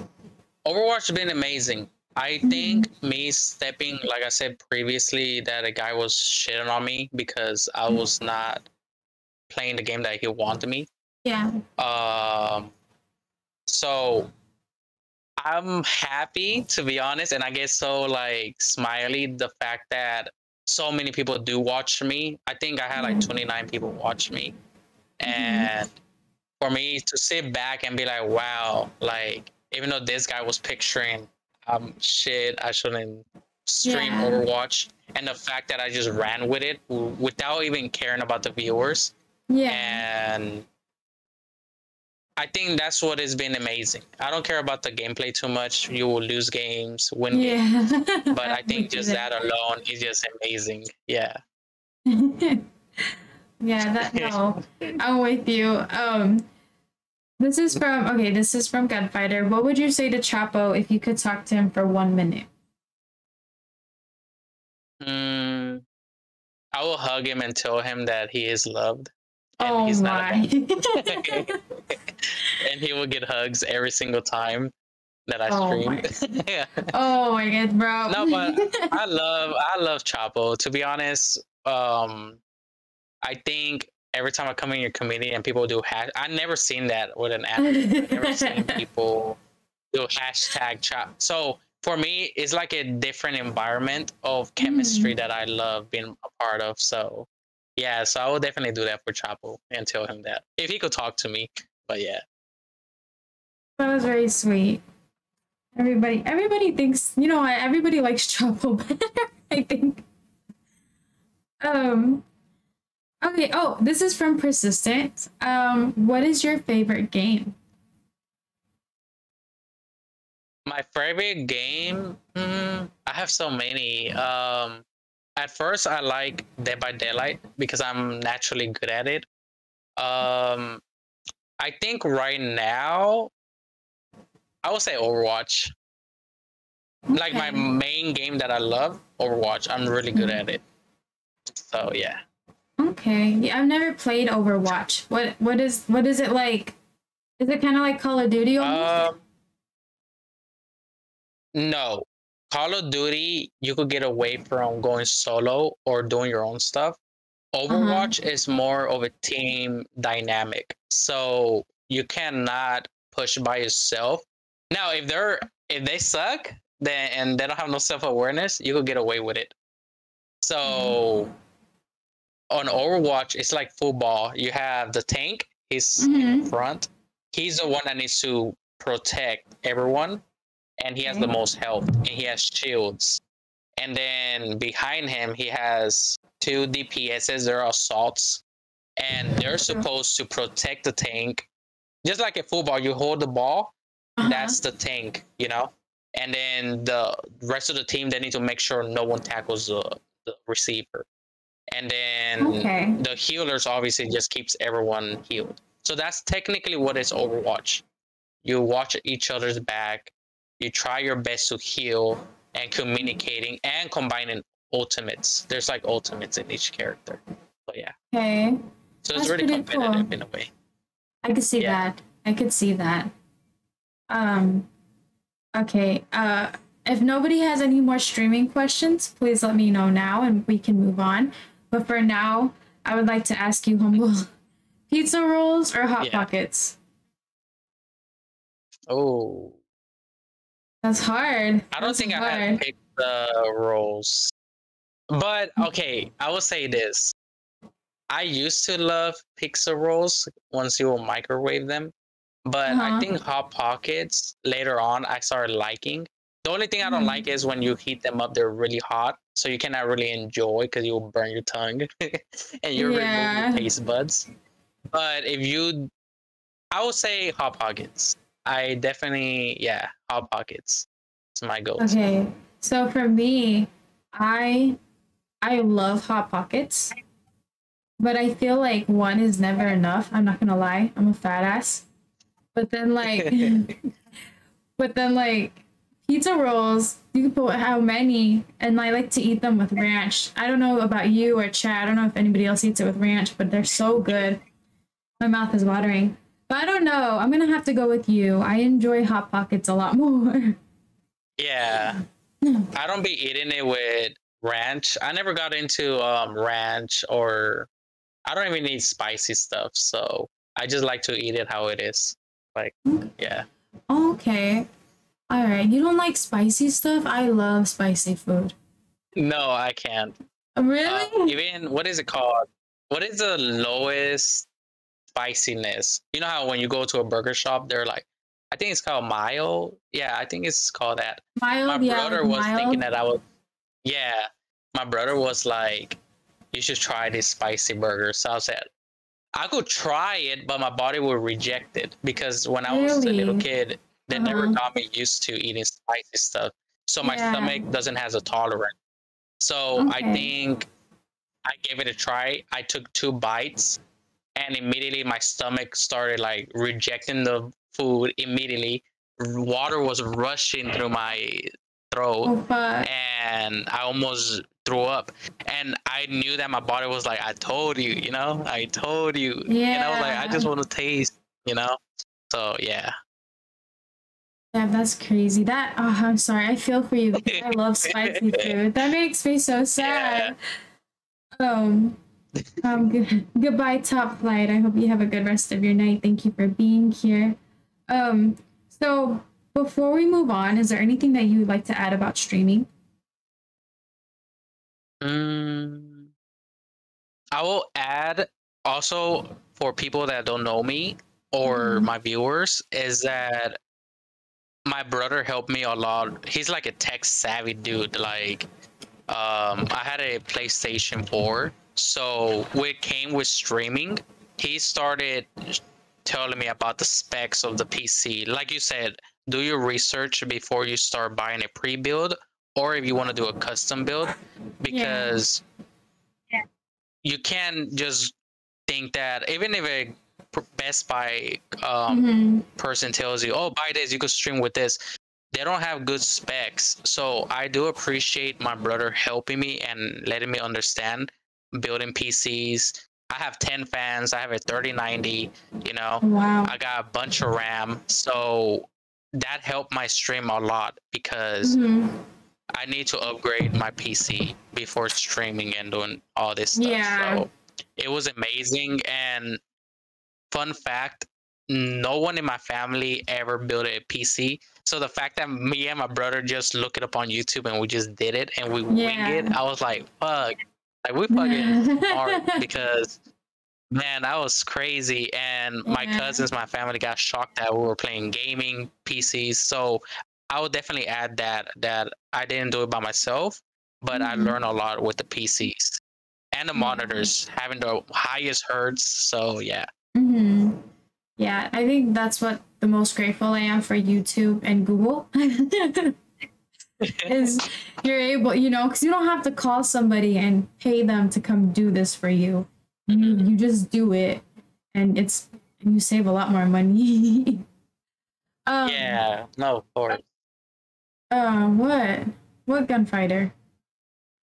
Overwatch been amazing? I think mm-hmm. me stepping, like I said previously, that a guy was shitting on me because I mm-hmm. was not playing the game that he wanted me. Yeah. Um. So I'm happy, to be honest, and I get so like smiley the fact that so many people do watch me. I think I had like twenty-nine people watch me, and mm-hmm. for me to sit back and be like, wow, like even though this guy was picturing. Um, shit, I shouldn't stream yeah. Overwatch, and the fact that I just ran with it without even caring about the viewers. Yeah. And I think that's what has been amazing. I don't care about the gameplay too much. You will lose games, win yeah. games. But I think just that alone is just amazing. Yeah. yeah, that, no. I'm with you. Um... This is from, okay, this is from Gunfighter. What would you say to Chapo if you could talk to him for one minute? Mm, I will hug him and tell him that he is loved. And oh he's my. Not and he will get hugs every single time that I oh stream. My. yeah. Oh my God, bro. No, but I love, I love Chapo. To be honest, um, I think every time I come in your community and people do hash, I never seen that with an anime. I've never seen people do hashtag chop. So for me, it's like a different environment of chemistry mm. that I love being a part of. So yeah, so I will definitely do that for Chapo and tell him that if he could talk to me. But yeah, that was very sweet. Everybody, everybody thinks, you know what? Everybody likes Chapo better, I think. Um. Okay, oh, this is from Persistent. Um, what is your favorite game? My favorite game? Mm, I have so many. Um, at first, I like Dead by Daylight because I'm naturally good at it. Um, I think right now, I would say Overwatch. Okay. Like my main game that I love, Overwatch. I'm really good mm-hmm. at it. So, yeah. Okay, yeah, I've never played Overwatch. What what is what is it like? Is it kind of like Call of Duty almost? Um, no, Call of Duty you could get away from going solo or doing your own stuff. Overwatch uh-huh. is more of a team dynamic, so you cannot push by yourself. Now, if they're if they suck, then and they don't have no self-awareness, you could get away with it. So. Mm. On Overwatch, it's like football. You have the tank, he's mm-hmm. in front. He's the one that needs to protect everyone. And he has mm-hmm. the most health. And he has shields. And then behind him, he has two D P Ss, they're assaults. And they're supposed to protect the tank. Just like in football, you hold the ball, uh-huh. that's the tank, you know? And then the rest of the team, they need to make sure no one tackles the, the receiver. And then okay. the healers obviously just keeps everyone healed. So that's technically what is Overwatch. You watch each other's back. You try your best to heal and communicating and combining ultimates. There's like ultimates in each character. But yeah. Okay. So it's really competitive in a way. I could see that. I could see that. Um, okay. Uh, if nobody has any more streaming questions, please let me know now and we can move on. But for now, I would like to ask you, Humble, pizza rolls or Hot yeah. Pockets? Oh. That's hard. I don't That's think hard. I had to pick the rolls. But okay, I will say this. I used to love pizza rolls once you will microwave them. But uh-huh. I think Hot Pockets, later on, I started liking. The only thing I don't mm-hmm. like is when you heat them up, they're really hot. So you cannot really enjoy because you'll burn your tongue and you'll yeah. remove your taste buds. But if you, I would say Hot Pockets. I definitely, yeah, Hot Pockets. It's my goal. Okay. So for me, I I love Hot Pockets, but I feel like one is never enough. I'm not gonna lie, I'm a fat ass. But then like, but then like pizza rolls, you can put how many, and I like to eat them with ranch. I don't know about you or Chad. I don't know if anybody else eats it with ranch, but they're so good. My mouth is watering. But I don't know. I'm gonna have to go with you. I enjoy Hot Pockets a lot more. Yeah. I don't be eating it with ranch. I never got into um, ranch, or I don't even eat spicy stuff. So I just like to eat it how it is. Like, okay. yeah. Okay. All right. You don't like spicy stuff? I love spicy food. No, I can't. Really? Um, even, what is it called? What is the lowest spiciness? You know how when you go to a burger shop, they're like, I think it's called mild. Yeah, I think it's called that. Mild, my yeah, brother was mild. Thinking that I was. Yeah, my brother was like, you should try this spicy burger. So I said, I could try it, but my body would reject it because when I was really? a little kid, they uh-huh. never got me used to eating spicy stuff. So my yeah. stomach doesn't have a tolerance. So okay. I think I gave it a try. I took two bites and immediately my stomach started like rejecting the food immediately. Water was rushing through my throat oh, and I almost threw up, and I knew that my body was like, I told you, you know, I told you. Yeah. And I was like, I just want to taste, you know? So yeah. Yeah, that's crazy. That, oh, I'm sorry. I feel for you. I love spicy food. That makes me so sad. Yeah. Um, um, good, goodbye, Top Flight. I hope you have a good rest of your night. Thank you for being here. Um, so before we move on, is there anything that you would like to add about streaming? Um, I will add also for people that don't know me or mm. my viewers is that my brother helped me a lot. He's like a tech savvy dude. Like, um, I had a PlayStation four, so we came with streaming. He started telling me about the specs of the P C. Like you said, do your research before you start buying a pre-build, or if you want to do a custom build, because yeah. Yeah. you can't just think that even if a Best Buy um, mm-hmm. person tells you, oh, buy this, you could stream with this, they don't have good specs. So I do appreciate my brother helping me and letting me understand building P Cs. I have ten fans, I have a thirty ninety, you know, wow. I got a bunch of RAM. So that helped my stream a lot because mm-hmm. I need to upgrade my P C before streaming and doing all this stuff. Yeah. So it was amazing. And fun fact, no one in my family ever built a P C. So the fact that me and my brother just look it up on YouTube and we just did it and we yeah. winged it, I was like, fuck. Like, we fucking hard because, man, that was crazy. And yeah. my cousins, my family got shocked that we were playing gaming P Cs. So I would definitely add that, that I didn't do it by myself, but mm-hmm. I learned a lot with the P Cs and the mm-hmm. monitors, having the highest hertz. So, yeah. Mm-hmm. Yeah, I think that's what the most grateful I am for YouTube and Google is you're able, you know, because you don't have to call somebody and pay them to come do this for you. You, you just do it, and it's and you save a lot more money. um, yeah, no, of course. Uh, what? What gunfighter?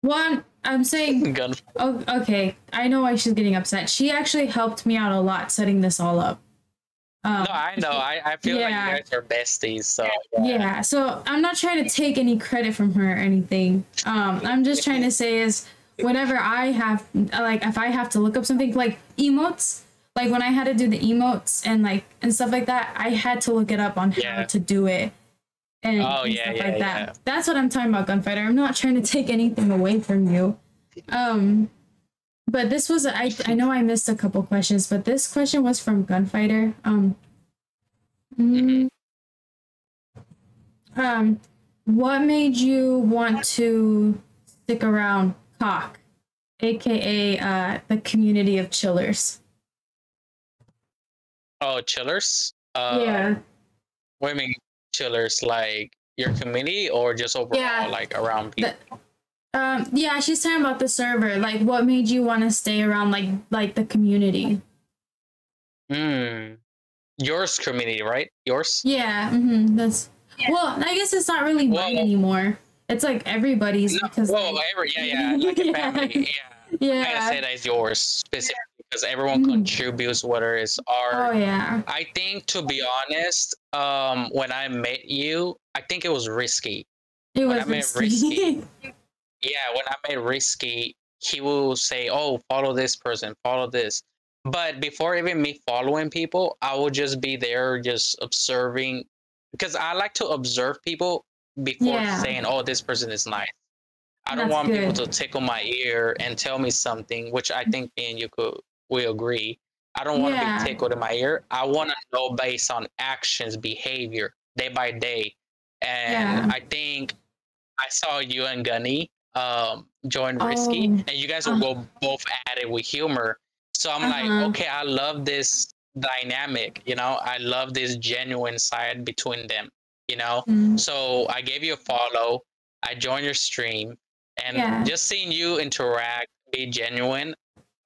One, I'm saying... Gunfighter. Oh, okay, I know why she's getting upset. She actually helped me out a lot setting this all up. Um, no, I know. I, I feel yeah. like you guys are besties, so... Yeah. yeah, so I'm not trying to take any credit from her or anything. Um, I'm just trying to say is, whenever I have... Like, if I have to look up something, like, emotes... Like, when I had to do the emotes and, like, and stuff like that, I had to look it up on yeah. how to do it. And, oh, and yeah, stuff yeah, like that. Yeah. That's what I'm talking about, Gunfighter. I'm not trying to take anything away from you. Um, but this was, I, I know I missed a couple questions, but this question was from Gunfighter. Um, mm, um, what made you want to stick around C O C, aka uh, the community of chillers? Oh, chillers? Uh, yeah. What do you mean? Chillers, like your community or just overall, yeah, like around people? The, um yeah, she's talking about the server, like what made you want to stay around like like the community. Mm. Yours community, right? Yours? Yeah. Mm-hmm. That's yeah. Well, I guess it's not really well, mine anymore. It's like everybody's. No, because well, like, every, yeah, yeah, like a yeah. family. Yeah. Yeah. I gotta say that is yours specifically because everyone mm. contributes, whether it's our. Oh yeah. I think, to be honest, um, when I met you, I think it was Risky. It was when I met Risky. Yeah, when I met Risky, he will say, "Oh, follow this person, follow this." But before even me following people, I would just be there, just observing, because I like to observe people. Before yeah. saying, oh, this person is nice. I don't That's want good. people to tickle my ear and tell me something, which I think me and you could we agree. I don't want to yeah. be tickled in my ear. I want to know based on actions, behavior, day by day. And yeah. I think I saw you and Gunny um, join oh. Risky, and you guys will uh-huh. go both at it with humor. So I'm uh-huh. like, okay, I love this dynamic. You know, I love this genuine side between them. You know, mm. so I gave you a follow, I joined your stream, and yeah. just seeing you interact, be genuine.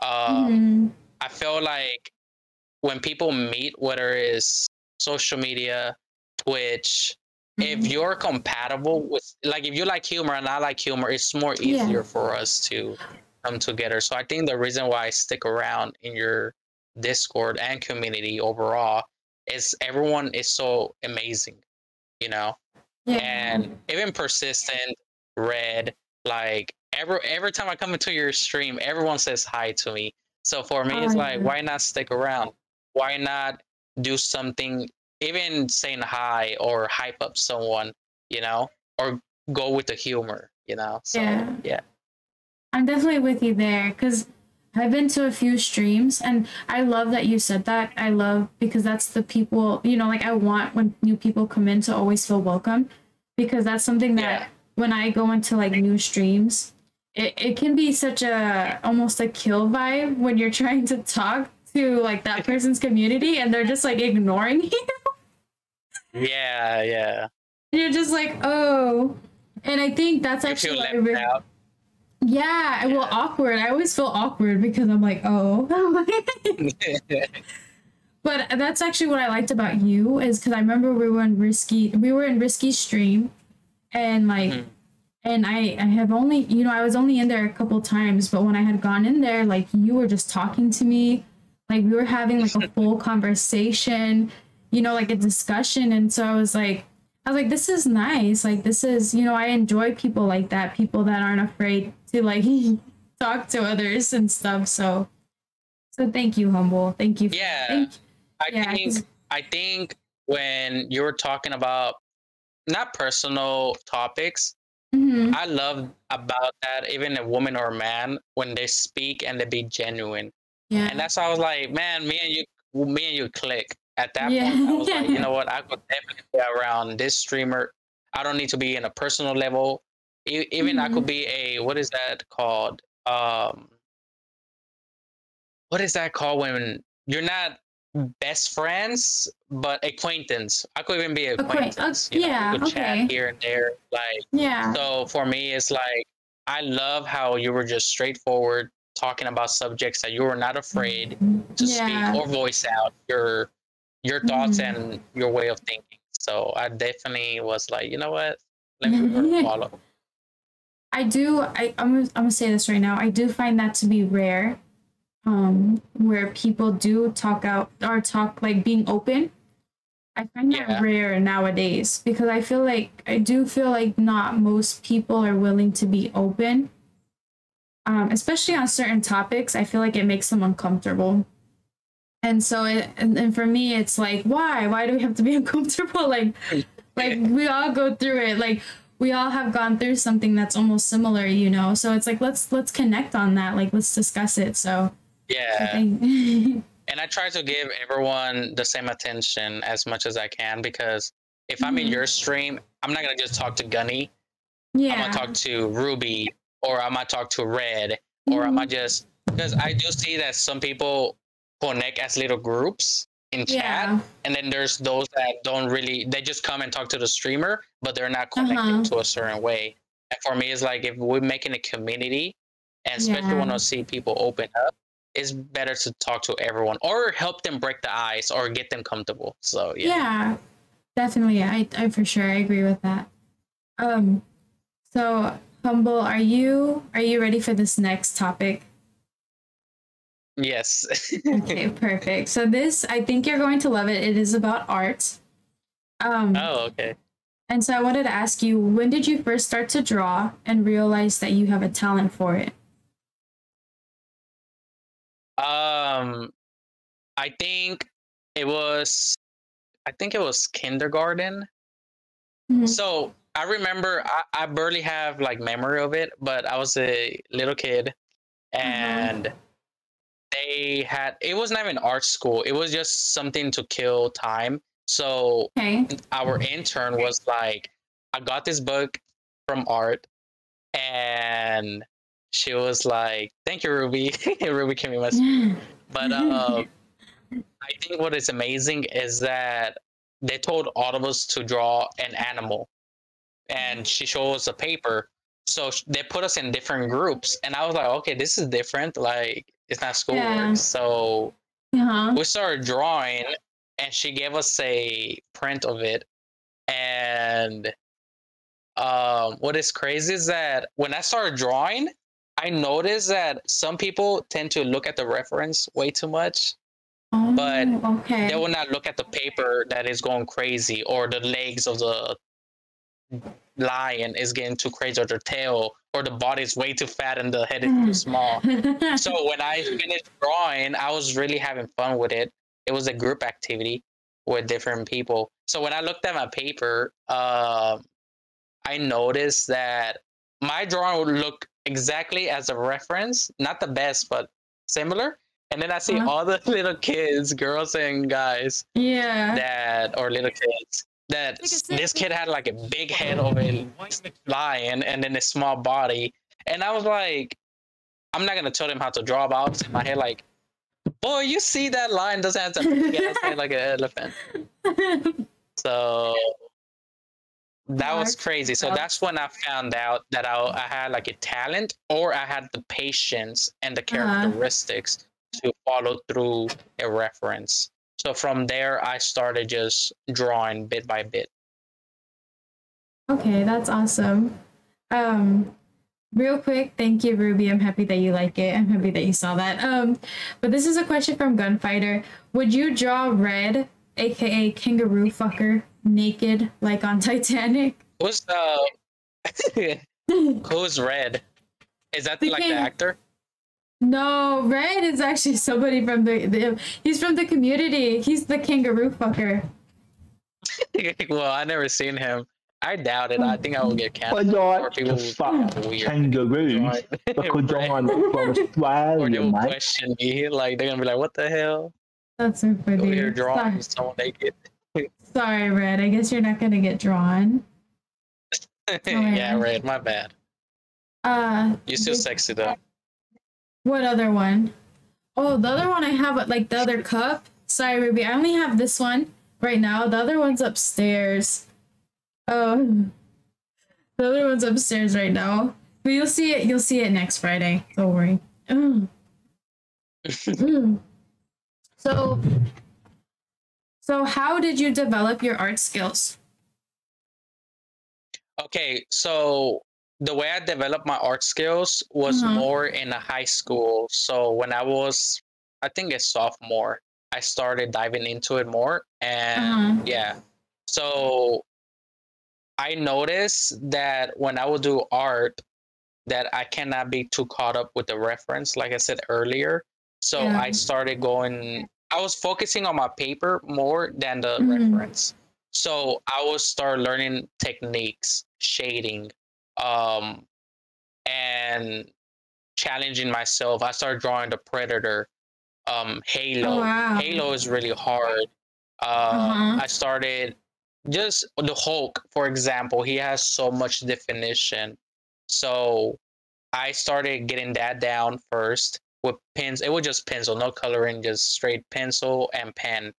Um, mm. I feel like when people meet, whether it's social media, Twitch, mm. if you're compatible with, like, if you like humor and I like humor, it's more easier yeah. for us to come together. So I think the reason why I stick around in your Discord and community overall is everyone is so amazing. You know, yeah. and even Persistent, Red, like every every time I come into your stream, everyone says hi to me. So for me, oh, it's yeah. like, why not stick around? Why not do something? Even saying hi or hype up someone, you know, or go with the humor, you know. So yeah, yeah. I'm definitely with you there because I've been to a few streams and I love that you said that. I love because that's the people, you know, like I want when new people come in to always feel welcome because that's something that yeah. when I go into like new streams, it, it can be such a almost a kill vibe when you're trying to talk to like that person's community and they're just like ignoring you. Yeah, yeah. And you're just like, oh. And I think that's you actually feel left out. Yeah, well, awkward. I always feel awkward because I'm like, oh. But that's actually what I liked about you is because I remember we were in Risky, we were in Risky's stream, and like, mm-hmm. and I, I have only, you know, I was only in there a couple times, but when I had gone in there, like you were just talking to me, like we were having like a full conversation, you know, like a discussion, and so I was like. I was like, this is nice. Like, this is, you know, I enjoy people like that. People that aren't afraid to, like, talk to others and stuff. So, so thank you, Humble. Thank you. For, yeah. Thank, I yeah, think, I think when you were talking about not personal topics, mm-hmm. I love about that, even a woman or a man, when they speak and they be genuine. Yeah. And that's why I was like, man, me and you, me and you click. At that yeah. point, I was like, you know what? I could definitely be around this streamer. I don't need to be in a personal level. E even mm-hmm. I could be a, what is that called? Um, what is that called when you're not best friends, but acquaintance? I could even be acquaintance. Okay. Uh, yeah, you know, we could okay. chat here and there. Like, yeah. So for me, it's like, I love how you were just straightforward talking about subjects that you were not afraid to yeah. speak or voice out your your thoughts mm. and your way of thinking. So I definitely was like, you know what? Like we were follow. I do. I I'm I'm gonna say this right now. I do find that to be rare, um, where people do talk out or talk like being open. I find that yeah. rare nowadays because I feel like I do feel like not most people are willing to be open, um, especially on certain topics. I feel like it makes them uncomfortable. And so, it, and, and for me, it's like, why? Why do we have to be uncomfortable? Like, like we all go through it. Like, we all have gone through something that's almost similar, you know? So it's like, let's let's connect on that. Like, let's discuss it. So, yeah. I think and I try to give everyone the same attention as much as I can, because if mm-hmm. I'm in your stream, I'm not going to just talk to Gunny. Yeah. I'm going to talk to Ruby, or I might talk to Red, or mm-hmm. I might just, because I do see that some people connect as little groups in chat, yeah. and then there's those that don't really, they just come and talk to the streamer, but they're not connecting uh-huh. to a certain way. And for me, it's like, if we're making a community, and especially yeah. when I see people open up, it's better to talk to everyone or help them break the ice or get them comfortable. So yeah, yeah, definitely. I, I for sure I agree with that. Um, so Humble, are you are you ready for this next topic? Yes. Okay, perfect. So this, I think you're going to love it. It is about art. Um, oh, okay. And so I wanted to ask you, when did you first start to draw and realize that you have a talent for it? Um, I think it was, I think it was kindergarten. Mm-hmm. So I remember, I, I barely have like memory of it, but I was a little kid and mm-hmm. they had, it was not even art school. It was just something to kill time. So okay. our intern was like, I got this book from art, and she was like, thank you, Ruby. Ruby came in my school. But uh, I think what is amazing is that they told all of us to draw an animal, and she showed us a paper. So they put us in different groups, and I was like, okay, this is different. Like, it's not schoolwork. Yeah. So uh-huh. we started drawing, and she gave us a print of it. And um, what is crazy is that when I started drawing, I noticed that some people tend to look at the reference way too much, oh, but okay. they will not look at the paper that is going crazy, or the legs of the lion is getting too crazy, or their tail, or the body is way too fat and the head is too small. So when I finished drawing, I was really having fun with it. It was a group activity with different people. So when I looked at my paper, uh, I noticed that my drawing would look exactly as a reference, not the best, but similar. And then I see huh? all the little kids, girls and guys, yeah, that or little kids. That this kid had like a big head of a lion and then a small body. And I was like, I'm not going to tell them how to draw, but I was in my head like, boy, you see that lion doesn't have to get head like an elephant. So that was crazy. So that's when I found out that I, I had like a talent, or I had the patience and the characteristics uh-huh. to follow through a reference. So from there, I started just drawing bit by bit. Okay, that's awesome. Um, real quick, thank you, Ruby. I'm happy that you like it. I'm happy that you saw that. Um, but this is a question from Gunfighter. Would you draw Red, aka Kangaroo Fucker, naked like on Titanic? Who's the who's Red? Is that the, like the actor? No, Red is actually somebody from the, the he's from the community. He's the kangaroo fucker. Well, I never seen him. I doubt it. I think I will get canceled. But people will fuck kangaroos. Or they'll question me. Like, they're gonna be like, "What the hell?" That's so funny. Over here drawing someone naked. Sorry, Red. I guess you're not gonna get drawn. Yeah, Red. My bad. Uh, you're still sexy though. What other one? Oh, the other one I have, like the other cup. Sorry, Ruby. I only have this one right now. The other one's upstairs. Oh, the other one's upstairs right now. But you'll see it. You'll see it next Friday. Don't worry. Mm. Mm. So, so how did you develop your art skills? okay, so the way I developed my art skills was mm-hmm. more in a high school. So when I was, I think a sophomore, I started diving into it more. And mm-hmm. yeah, so I noticed that when I would do art, that I cannot be too caught up with the reference, like I said earlier. So yeah. I started going, I was focusing on my paper more than the mm-hmm. reference. So I would start learning techniques, shading, um, and challenging myself. I started drawing the Predator, um, Halo. Oh, wow. Halo is really hard. Uh, uh-huh. I started just the Hulk, for example. He has so much definition. So I started getting that down first with pins. It was just pencil, no coloring, just straight pencil and pen.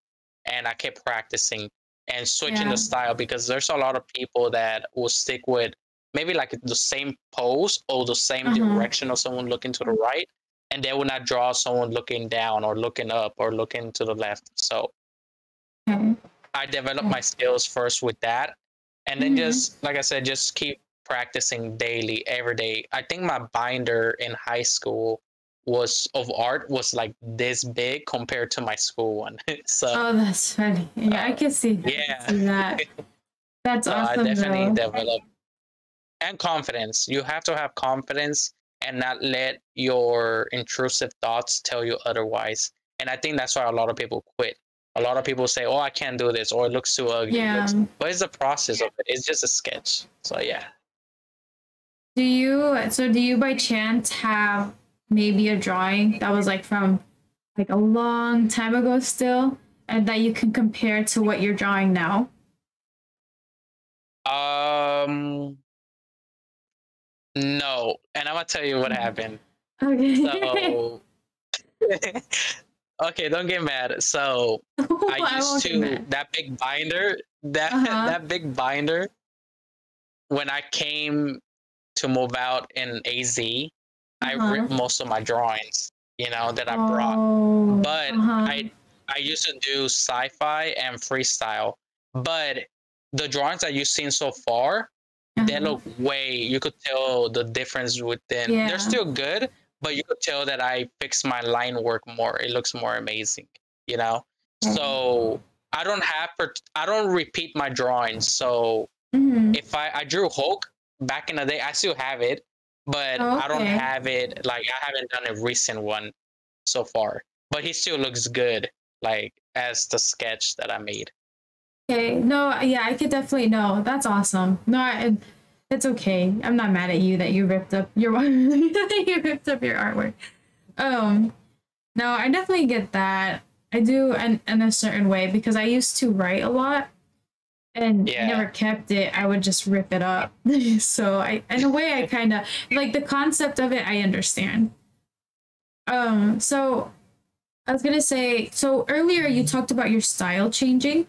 And I kept practicing and switching yeah. the style, because there's a lot of people that will stick with maybe like the same pose or the same uh-huh. direction of someone looking to the right, and they will not draw someone looking down or looking up or looking to the left. So mm-hmm. I developed my skills first with that. And then mm-hmm. just, like I said, just keep practicing daily, every day. I think my binder in high school was of art was like this big compared to my school one. So oh, that's funny. Yeah, uh, I can see that. Yeah, see that. That's uh, awesome. I definitely though. developed and confidence. You have to have confidence and not let your intrusive thoughts tell you otherwise. And I think that's why a lot of people quit. A lot of people say, "Oh, I can't do this," or "It looks too ugly." Yeah. It looks... But it's the process of it. It's just a sketch. So yeah. Do you, so do you by chance have maybe a drawing that was like from like a long time ago still, and that you can compare to what you're drawing now? Um, no. And I'm going to tell you what happened. Okay. So, okay, don't get mad. So oh, I used I to, that big binder, that, uh-huh. that big binder, when I came to move out in A Z, uh-huh. I ripped most of my drawings, you know, that I oh, brought. But uh-huh. I I used to do sci-fi and freestyle. But the drawings that you've seen so far, uh-huh. they look way, you could tell the difference within. Yeah. They're still good, but you could tell that I fixed my line work more. It looks more amazing, you know? Uh-huh. So I don't have, I don't repeat my drawings. So mm-hmm. if I, I drew Hulk, back in the day, I still have it, but oh, okay. I don't have it, like I haven't done a recent one so far, but he still looks good, like as the sketch that I made. Okay, no, yeah, I could definitely know. That's awesome. No, I, it's okay. I'm not mad at you that you ripped up your you ripped up your artwork. Um, no, I definitely get that. I do in, in a certain way, because I used to write a lot. And yeah. never kept it. I would just rip it up. So I, in a way, I kind of like the concept of it. I understand. Um. So I was gonna say. So earlier you talked about your style changing.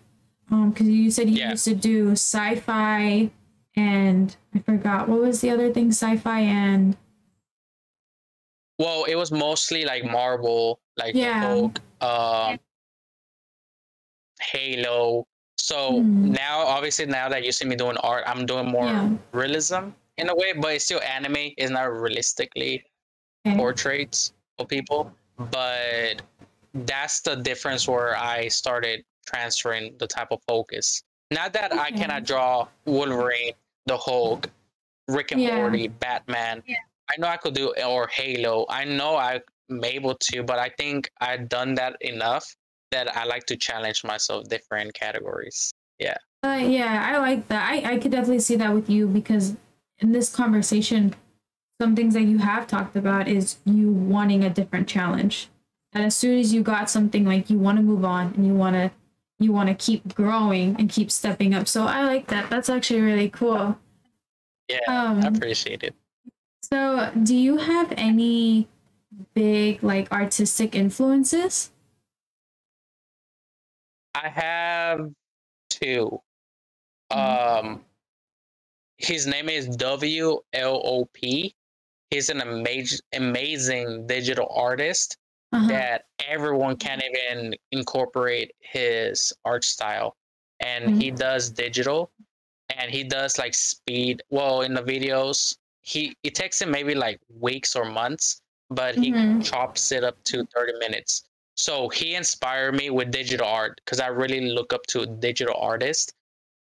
Um. Because you said you yeah. used to do sci-fi, and I forgot what was the other thing. Sci-fi and. Well, it was mostly like Marvel, like yeah. Hulk, um, Halo. So mm-hmm. now, obviously, now that you see me doing art, I'm doing more yeah. realism in a way, but it's still anime. It's not realistically okay. portraits of people, but that's the difference where I started transferring the type of focus. Not that okay. I cannot draw Wolverine, the Hulk, Rick and yeah. Morty, Batman. Yeah. I know I could do, or Halo. I know I'm able to, but I think I've done that enough that I like to challenge myself different categories. Yeah. Uh, yeah, I like that. I, I could definitely see that with you, because in this conversation, some things that you have talked about is you wanting a different challenge. And as soon as you got something, like you want to move on and you want to you want to keep growing and keep stepping up. So I like that. That's actually really cool. Yeah, um, I appreciate it. So do you have any big like artistic influences? I have two. Mm-hmm. Um, his name is W L O P. He's an amazing, amazing digital artist uh-huh. that everyone can't even incorporate his art style. And mm-hmm. he does digital. and he does like speed. Well, in the videos, he it takes him maybe like weeks or months, but mm-hmm. he chops it up to thirty minutes. So he inspired me with digital art because I really look up to digital artists,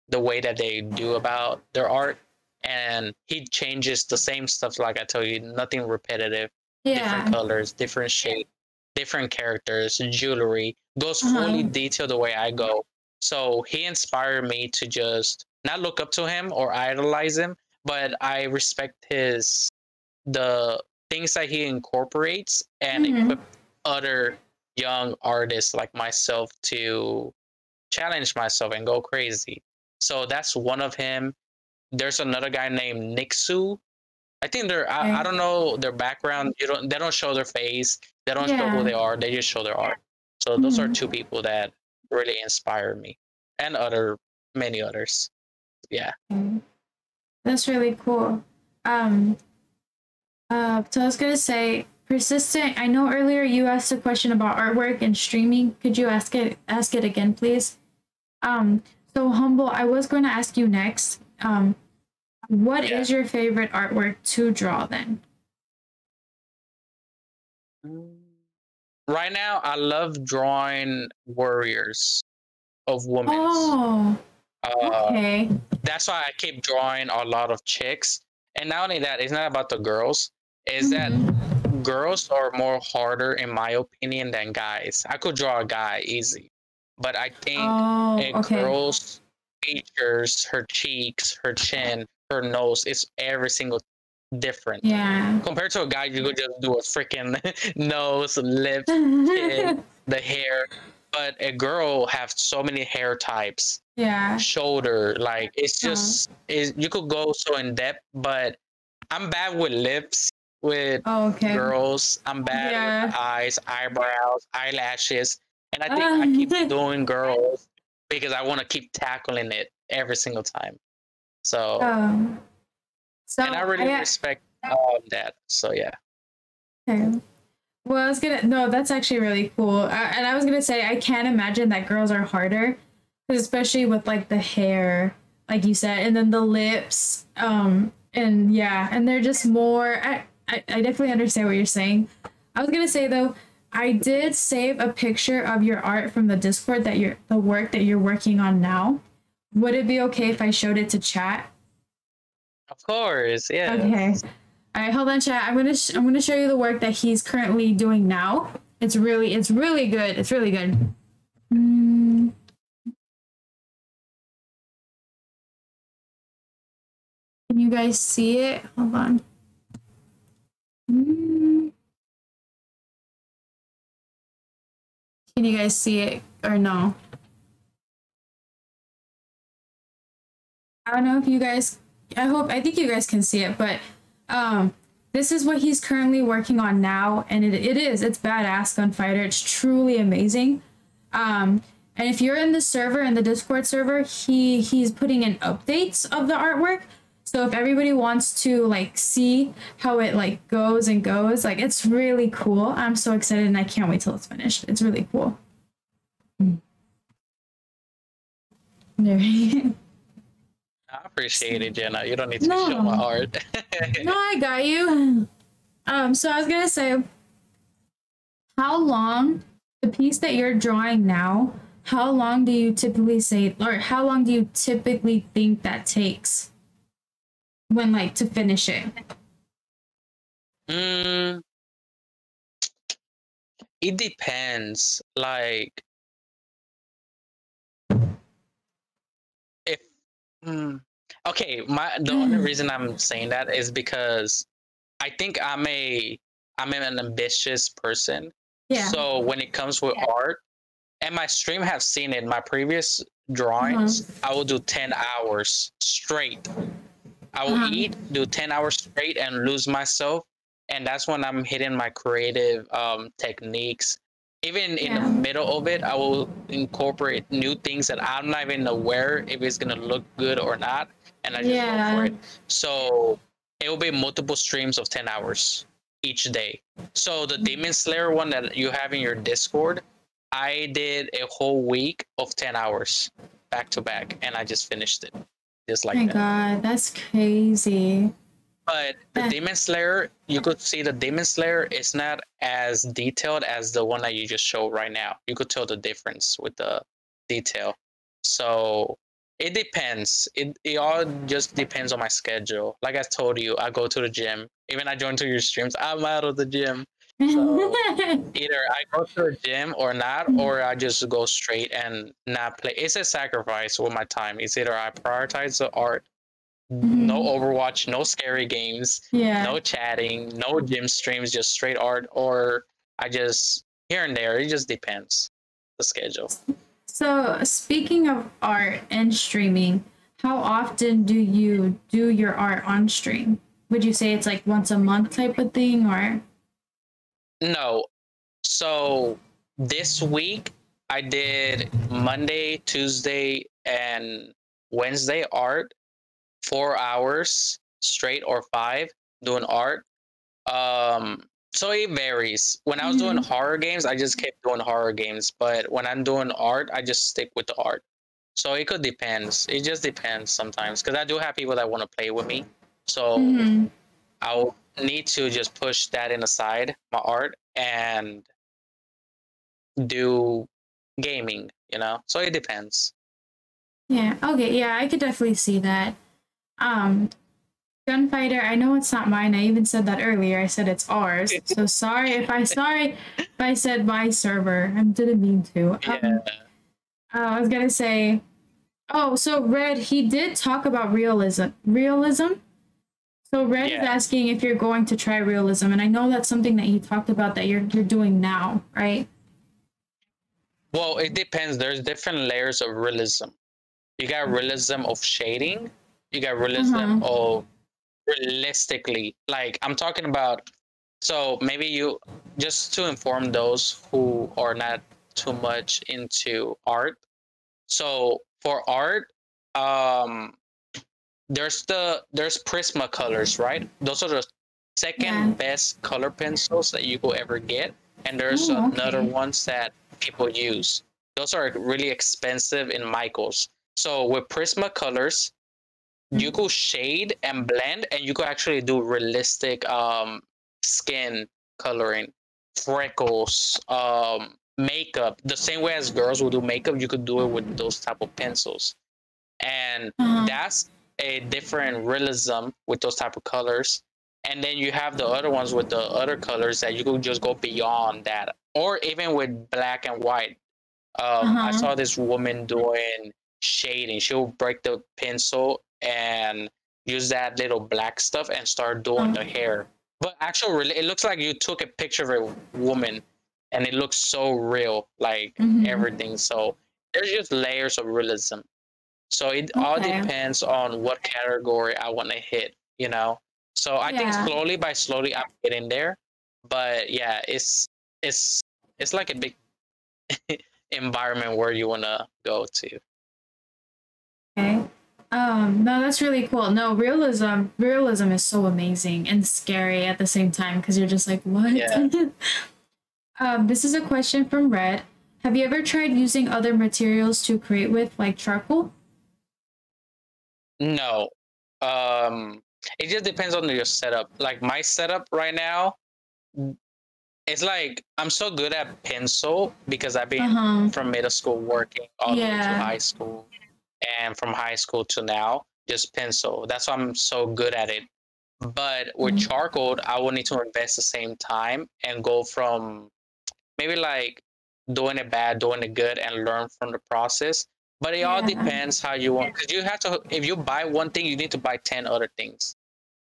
the way that they do about their art. And he changes the same stuff, like I told you, nothing repetitive. Yeah. Different colors, different shape, different characters, jewelry, goes uh-huh. fully detailed the way I go. So he inspired me to just not look up to him or idolize him, but I respect his, the things that he incorporates and mm-hmm. equip other young artists like myself to challenge myself and go crazy. So that's one of him. There's another guy named Nixu. I think they're, okay. I, I don't know their background. You don't, they don't show their face. They don't yeah. show who they are. They just show their art. So those mm-hmm. are two people that really inspire me, and other, many others. Yeah. Okay. That's really cool. Um, uh, so I was going to say, Persistent, I know earlier you asked a question about artwork and streaming. Could you ask it, ask it again, please? Um, so Humble, I was going to ask you next. Um, what yeah. is your favorite artwork to draw then? Right now, I love drawing warriors of women. Oh, uh, okay. That's why I keep drawing a lot of chicks. And not only that, it's not about the girls. It's mm-hmm. that girls are more harder, in my opinion, than guys. I could draw a guy easy, but I think oh, it okay. girls... features, her cheeks, her chin, her nose, it's every single different. Yeah. Compared to a guy, you could just do a freaking nose, lips, chin, the hair. But a girl have so many hair types. Yeah. Shoulder, like it's just, uh-huh. it's, you could go so in depth, but I'm bad with lips, with oh, okay. girls. I'm bad yeah. with eyes, eyebrows, eyelashes. And I think uh-huh. I keep doing girls because I want to keep tackling it every single time. So, um, so and I really I, respect all of that. So, yeah. Okay. Well, I was going to, no, that's actually really cool. I, and I was going to say, I can't imagine that girls are harder, especially with like the hair, like you said, and then the lips. Um, and yeah, and they're just more, I, I, I definitely understand what you're saying. I was going to say though, I did save a picture of your art from the Discord, that you're, the work that you're working on now. Would it be okay if I showed it to chat? Of course, yeah. Okay. All right, hold on, chat. I'm gonna sh I'm gonna show you the work that he's currently doing now. It's really it's really good. It's really good. Mm. Can you guys see it? Hold on. Mm. Can you guys see it or no? I don't know if you guys, I hope, I think you guys can see it, but um, this is what he's currently working on now. And it, it is, it's badass, Gunfighter. It's truly amazing. Um, and if you're in the server, in the Discord server, he he's putting in updates of the artwork. So if everybody wants to like see how it like goes and goes, like it's really cool. I'm so excited and I can't wait till it's finished. It's really cool. Mm. I appreciate it, Jenna. You don't need to no. show my art. No, I got you. Um, so I was gonna say, how long the piece that you're drawing now? How long do you typically say, or how long do you typically think that takes? When like to finish it? Mm, it depends. Like if mm, okay, my the mm. only reason I'm saying that is because I think I'm a I'm an ambitious person. Yeah. So when it comes with yeah. art, and my stream have seen it, my previous drawings, uh-huh. I will do ten hours straight. I will um, eat, do ten hours straight and lose myself. And that's when I'm hitting my creative um, techniques. Even yeah. in the middle of it, I will incorporate new things that I'm not even aware if it's going to look good or not. And I just yeah. go for it. So it will be multiple streams of ten hours each day. So the Demon Slayer one that you have in your Discord, I did a whole week of ten hours back to back and I just finished it just like oh my that. God, that's crazy. But the that... Demon Slayer, you could see the Demon Slayer is not as detailed as the one that you just showed right now. You could tell the difference with the detail. So it depends. It it all just depends on my schedule. Like I told you, I go to the gym. Even I join to your streams. I'm out of the gym. So either I go to the gym or not, or I just go straight and not play. It's a sacrifice with my time. It's either I prioritize the art, mm-hmm. no Overwatch, no scary games, yeah. no chatting, no gym streams, just straight art, or I just here and there. It just depends the schedule. So speaking of art and streaming, how often do you do your art on stream? Would you say it's like once a month type of thing, or? No. So this week I did Monday, Tuesday, and Wednesday art, four hours straight or five doing art. Um, so it varies. When I was mm-hmm. doing horror games, I just kept doing horror games. But when I'm doing art, I just stick with the art. So it could depends. It just depends sometimes because I do have people that want to play with me. So mm-hmm. I'll need to just push that in aside, my art, and do gaming, you know? So it depends. Yeah, okay, yeah, I could definitely see that. Um, Gunfighter, I know it's not mine. I even said that earlier. I said it's ours. So sorry if I sorry if I said my server. I didn't mean to. Um, yeah. Uh, I was gonna say, oh, so Red, he did talk about realism. Realism? So Red yeah. is asking if you're going to try realism, and I know that's something that you talked about that you're you're doing now, right? Well, it depends. There's different layers of realism. You got realism of shading. You got realism uh-huh. of realistically. Like I'm talking about. So maybe you just to inform those who are not too much into art. So for art, um. There's the there's Prisma colors, right? Those are the second yeah. best color pencils that you will ever get, and there's Ooh, another okay. ones that people use. Those are really expensive in Michaels. So with Prisma colors, mm-hmm. you could shade and blend, and you could actually do realistic um, skin coloring, freckles, um, makeup. The same way as girls will do makeup, you could do it with those type of pencils, and uh-huh. that's a different realism with those type of colors. And then you have the other ones with the other colors that you could just go beyond that, or even with black and white. um uh-huh. I saw this woman doing shading. She'll break the pencil and use that little black stuff and start doing uh-huh. the hair, but actually it looks like you took a picture of a woman and it looks so real, like mm-hmm. everything. So there's just layers of realism. So it okay. all depends on what category I want to hit, you know? So I yeah. think slowly by slowly I'm getting there, but yeah, it's, it's, it's like a big environment where you want to go to. Okay. Um, no, that's really cool. No, realism, realism is so amazing and scary at the same time. Cause you're just like, what? Yeah. um, this is a question from Red. Have you ever tried using other materials to create with, like charcoal? No, um, it just depends on your setup. Like my setup right now, it's like I'm so good at pencil because I've been uh-huh. from middle school working all the yeah. way to high school, and from high school to now, just pencil. That's why I'm so good at it. But with mm-hmm. charcoal, I will need to invest the same time and go from maybe like doing it bad, doing it good, and learn from the process. But it yeah. all depends how you want, because you have to, if you buy one thing, you need to buy ten other things.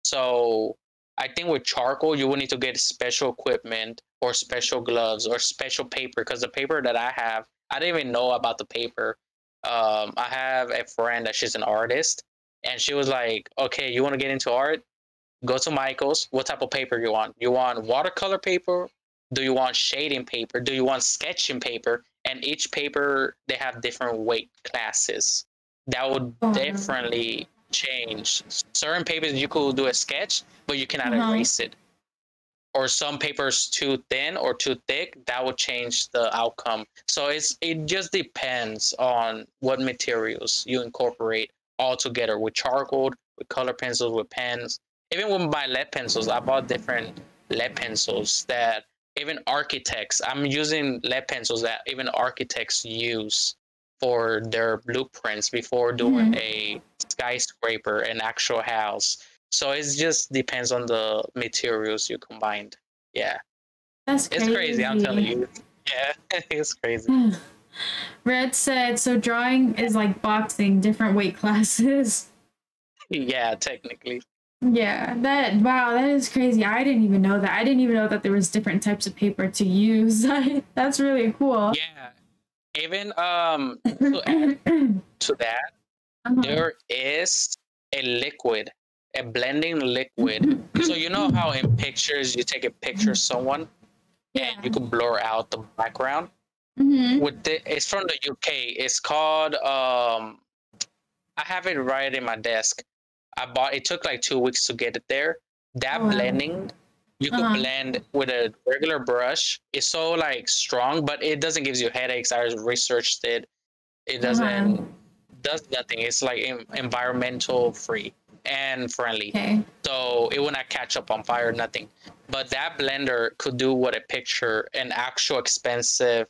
So I think with charcoal, you will need to get special equipment or special gloves or special paper, because the paper that I have, I didn't even know about the paper. Um, I have a friend that she's an artist, and she was like, okay, you want to get into art? Go to Michael's. What type of paper you want? You want watercolor paper? Do you want shading paper? Do you want sketching paper? And each paper, they have different weight classes. That would oh. definitely change. Certain papers, you could do a sketch, but you cannot uh-huh. erase it. Or some papers too thin or too thick, that would change the outcome. So it's it just depends on what materials you incorporate all together with charcoal, with color pencils, with pens. Even with my lead pencils, I bought different lead pencils that even architects, I'm using lead pencils that even architects use for their blueprints before doing mm-hmm. a skyscraper, an actual house. So it just depends on the materials you combined. Yeah. That's crazy. It's crazy, I'm telling you. Yeah, it's crazy. Red said, so drawing is like boxing, different weight classes. Yeah, technically. Yeah, that, wow, that is crazy. I didn't even know that. I didn't even know that there was different types of paper to use. That's really cool. Yeah. Even um, to add to that, uh-huh. there is a liquid, a blending liquid. So you know how in pictures, you take a picture of someone yeah. and you can blur out the background? Mm-hmm. With the, it's from the U K. It's called, um, I have it right in my desk. I bought, it took like two weeks to get it there. That oh, wow. blending, you could uh-huh. blend with a regular brush. It's so like strong, but it doesn't give you headaches. I researched it. It doesn't, uh-huh. does nothing. It's like in, environmental free and friendly. Okay. So it will not catch up on fire, nothing. But that blender could do what a picture, an actual expensive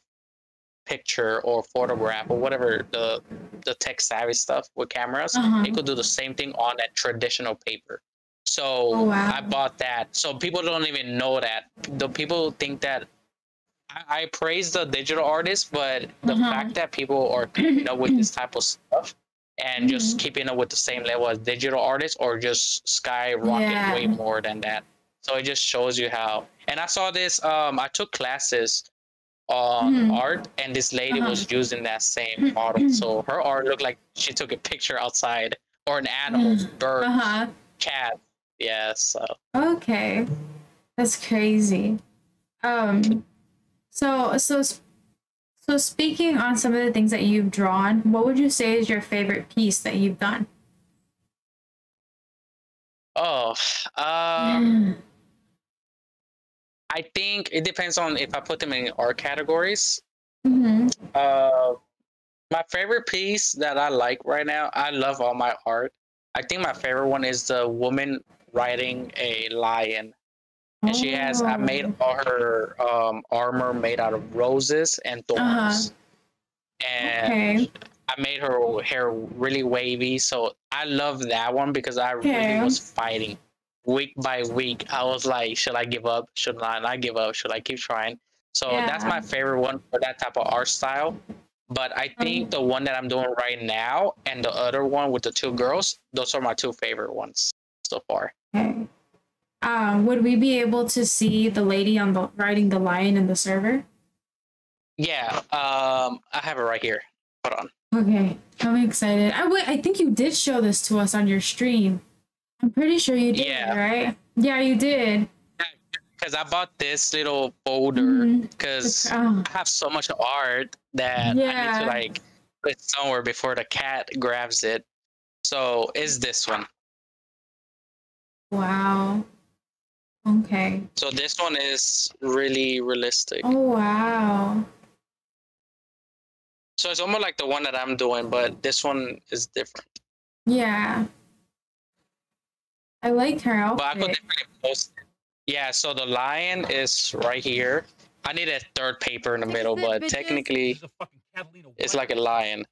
picture or photograph or whatever, the the tech savvy stuff with cameras, uh-huh. it could do the same thing on that traditional paper. So oh, wow. I bought that. So people don't even know that. The people think that I, I praise the digital artists, but the uh-huh. fact that people are keeping up with this type of stuff and mm-hmm. just keeping up with the same level as digital artists or just skyrocketing yeah. way more than that. So it just shows you how. And I saw this. Um, I took classes on mm. art, and this lady uh-huh. was using that same model. So her art looked like she took a picture outside or an animal, mm. bird, uh-huh. cat. Yeah, so. Okay, that's crazy. Um, so so so speaking on some of the things that you've drawn, what would you say is your favorite piece that you've done? Oh, um. Mm. I think it depends on if I put them in art categories. Mm-hmm. Uh, my favorite piece that I like right now, I love all my art. I think my favorite one is the woman riding a lion. And oh. she has, I made all her um, armor made out of roses and thorns. Uh-huh. And okay. I made her hair really wavy. So I love that one because I okay. really was fighting. Week by week, I was like, should I give up? Should I not give up? Should I keep trying? So yeah. that's my favorite one for that type of art style. But I think um, the one that I'm doing right now and the other one with the two girls, those are my two favorite ones so far. Okay. Um, would we be able to see the lady on the riding the lion in the server? Yeah, um, I have it right here. Hold on. Okay, I'm excited. I, w I think you did show this to us on your stream. I'm pretty sure you did, yeah. right? Yeah, you did. Because I bought this little folder because mm-hmm. oh. I have so much art that yeah. I need to like put it somewhere before the cat grabs it. So it's this one. Wow. Okay. So this one is really realistic. Oh, wow. So it's almost like the one that I'm doing, but this one is different. Yeah. I like her outfit. But I could definitely post it. Yeah, so the lion is right here. I need a third paper in the middle, but technically it's like a lion.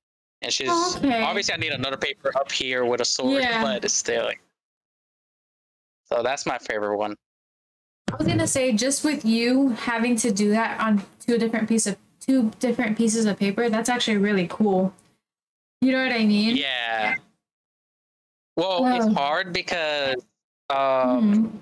And she's oh, okay. obviously I need another paper up here with a sword, yeah. but it's still. So that's my favorite one. I was gonna say, just with you having to do that on two different piece of two different pieces of paper, that's actually really cool. You know what I mean? Yeah. Well, Whoa. It's hard because um, mm-hmm.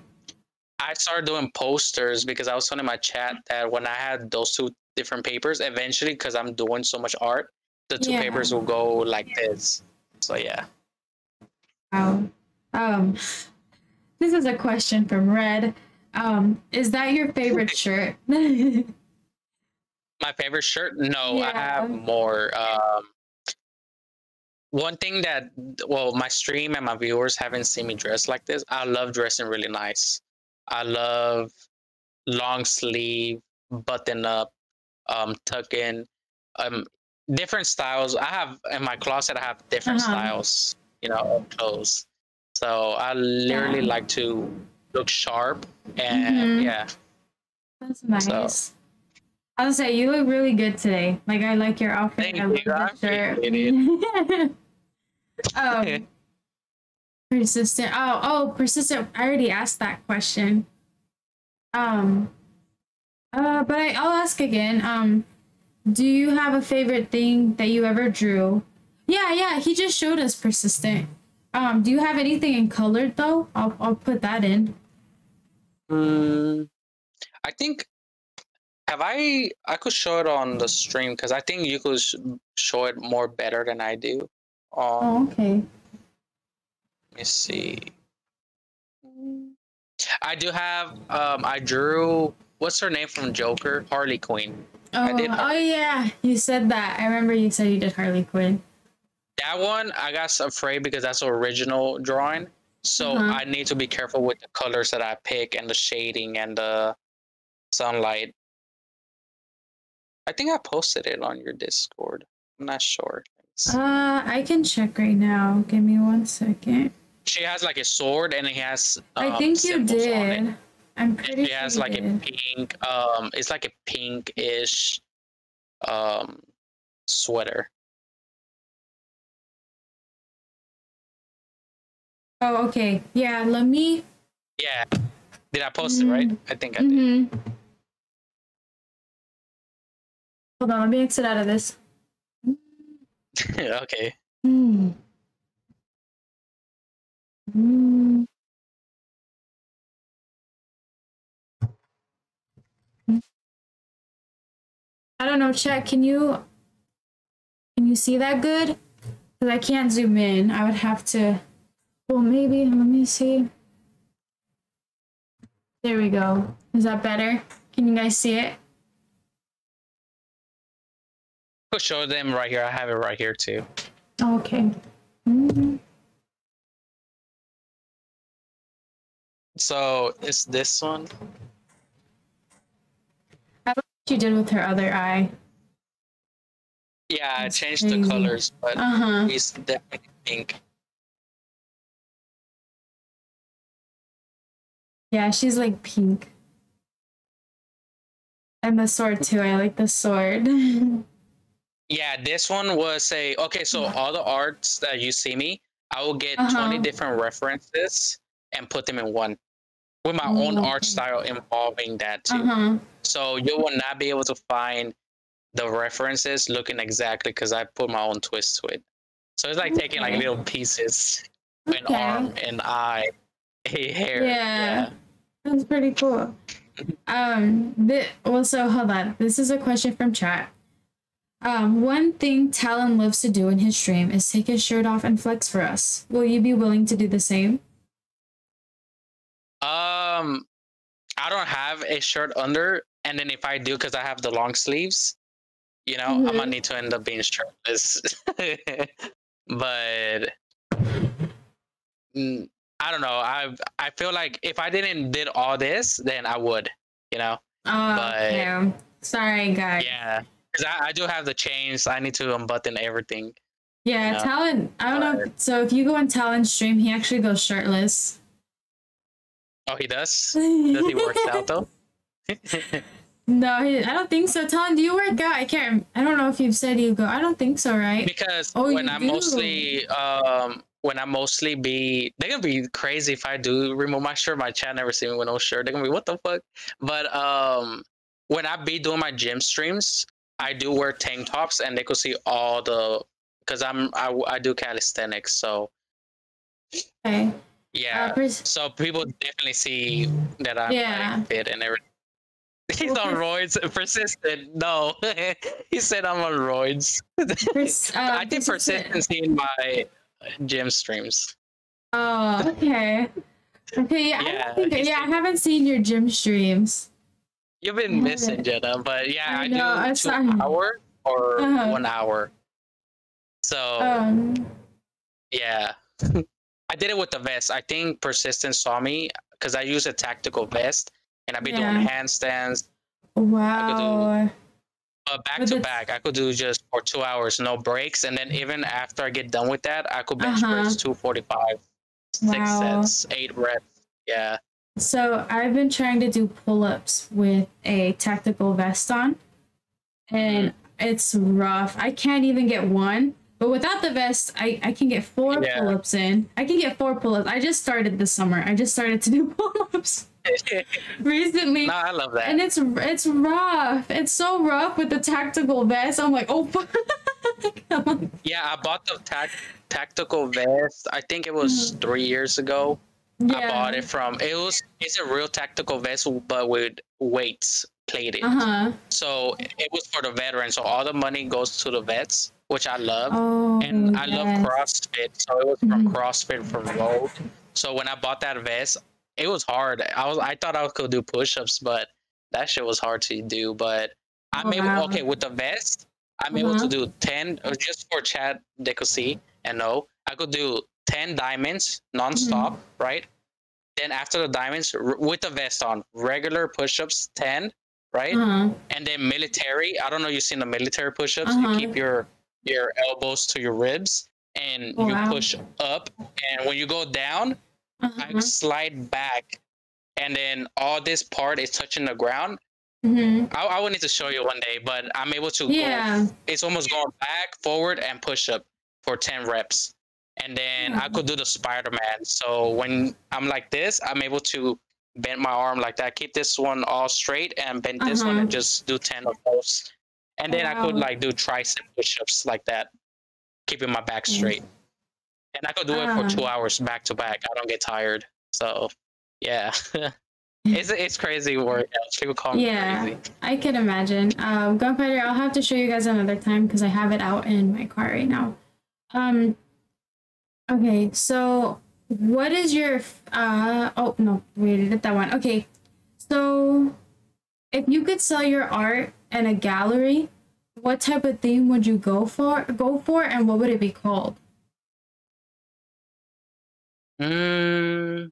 I started doing posters because I was telling my chat that when I had those two different papers, eventually, because I'm doing so much art, the two yeah. papers will go like this. So, yeah. Wow. Um, this is a question from Red. Um, is that your favorite shirt? My favorite shirt? No, yeah. I have more. Um, One thing that, well, my stream and my viewers haven't seen me dress like this. I love dressing really nice. I love long sleeve, button up, um, tuck in, um, different styles. I have in my closet, I have different uh-huh. styles you know, up close. So I literally yeah. like to look sharp and mm-hmm. yeah. That's nice. So. I was gonna say, you look really good today. Like, I like your outfit. Thank I you. Love the shirt. It. um, persistent. Oh, oh, persistent. I already asked that question. Um, uh, but I, I'll ask again. Um, do you have a favorite thing that you ever drew? Yeah, yeah. He just showed us persistent. Um, do you have anything in colored though? I'll I'll put that in. Um, I think. Have I, I could show it on the stream because I think you could sh show it more better than I do. Um, oh, okay. Let me see. I do have, um, I drew, what's her name from Joker? Harley Quinn. Oh, I did Harley. Oh yeah, you said that. I remember you said you did Harley Quinn. That one, I got afraid because that's an original drawing. So uh-huh. I need to be careful with the colors that I pick and the shading and the sunlight. I think I posted it on your Discord. I'm not sure. Uh, I can check right now. Give me one second. She has like a sword and it has. Um, I think you did. I'm pretty. And she sure has like did. a pink. Um, it's like a pinkish, um, sweater. Oh, okay. Yeah. Let me. Yeah. Did I post mm-hmm. it right? I think I did. Mm-hmm. Hold on, let me exit out of this. Okay. Mm. Mm. I don't know, chat, can you can you see that good? Because I can't zoom in. I would have to, well maybe, let me see. There we go. Is that better? Can you guys see it? Could show them right here. I have it right here too. Okay. Mm-hmm. So it's this one. I don't know what you did with her other eye. Yeah, That's I changed crazy. the colors, but uh-huh. it's definitely pink. Yeah, she's like pink. And the sword too. I like the sword. Yeah, this one was a okay. So all the arts that you see me, I will get uh-huh. twenty different references and put them in one, with my oh, own okay. art style involving that too. Uh-huh. So you will not be able to find the references looking exactly because I put my own twist to it. So it's like okay. taking like little pieces, okay. an arm, an eye, a hair. Yeah, yeah. That's pretty cool. um, th- well, so hold on. This is a question from chat. Um, one thing Talon loves to do in his stream is take his shirt off and flex for us. Will you be willing to do the same? Um, I don't have a shirt under, and then if I do, because I have the long sleeves, you know, mm-hmm. I'm gonna need to end up being shirtless. But mm, I don't know. I I feel like if I didn't did all this, then I would, you know. Oh, but, okay. Sorry, guys. Yeah. Because I, I do have the chains, I need to unbutton everything. Yeah, you know? Talon, I don't know. If, so if you go on Talon's stream, he actually goes shirtless. Oh, he does? Does he work out though? No, he, I don't think so. Talon, do you work out? I can't. I don't know if you've said you go. I don't think so, right? Because oh, when I do. mostly, um, when I mostly be, they're gonna be crazy if I do remove my shirt. My chat never see me with no shirt. They're gonna be what the fuck? But um, when I be doing my gym streams. I do wear tank tops, and they could see all the, because I'm I, I do calisthenics, so okay, yeah. Uh, so people definitely see that I'm yeah. fit and everything. He's okay. on roids, persistent. No, he said I'm on roids. Pers uh, I did persistency in my gym streams. Oh, okay, okay. Yeah, yeah, I don't think, yeah. I haven't seen your gym streams. You've been missing, Jenna, but yeah, I, I know, do I two an hour or uh-huh. one hour. So, um. yeah. I did it with the vest. I think Persistent saw me because I use a tactical vest and I've been yeah. doing handstands. Wow. I could do uh, back to back. I could do just for two hours, no breaks, and then even after I get done with that, I could bench uh-huh. press two forty-five, six wow. sets, eight reps. Yeah. So I've been trying to do pull-ups with a tactical vest on, and it's rough. I can't even get one, but without the vest, I, I can get four yeah. pull-ups in. I can get four pull-ups. I just started this summer. I just started to do pull-ups recently. No, I love that. And it's it's rough. It's so rough with the tactical vest. I'm like, oh, fuck. Yeah, I bought the tac tactical vest. I think it was mm. three years ago. Yeah. I bought it from, it was, it's a real tactical vest, but with weights plated. Uh-huh. So it was for the veterans. So all the money goes to the vets, which I love. Oh, and I yes. love CrossFit. So it was from mm-hmm. CrossFit from Road. So when I bought that vest, it was hard. I was, I thought I could do push-ups, but that shit was hard to do. But I'm oh, able, wow. okay, with the vest, I'm uh-huh. able to do ten, just for chat, they could see and know. I could do ten diamonds non-stop, mm-hmm. right? Then after the diamonds, r with the vest on, regular push-ups, ten, right? Uh-huh. And then military, I don't know, you've seen the military push-ups, uh-huh. you keep your, your elbows to your ribs, and oh, you wow. push up, and when you go down, uh-huh. I slide back, and then all this part is touching the ground. Mm-hmm. I, I would need to show you one day, but I'm able to yeah. go, it's almost going back, forward, and push-up for ten reps. And then yeah. I could do the Spider-Man. So when I'm like this, I'm able to bend my arm like that. Keep this one all straight and bend uh-huh. this one and just do ten of those. And then wow. I could like do tricep push-ups like that, keeping my back straight. And I could do uh-huh. it for two hours back to back. I don't get tired. So yeah, it's it's crazy workouts. People call me yeah, crazy. I can imagine. Um, Gunfighter, I'll have to show you guys another time because I have it out in my car right now. Um. Okay, so what is your uh oh no we did that one. Okay, so if you could sell your art in a gallery, what type of theme would you go for go for and what would it be called? Mm,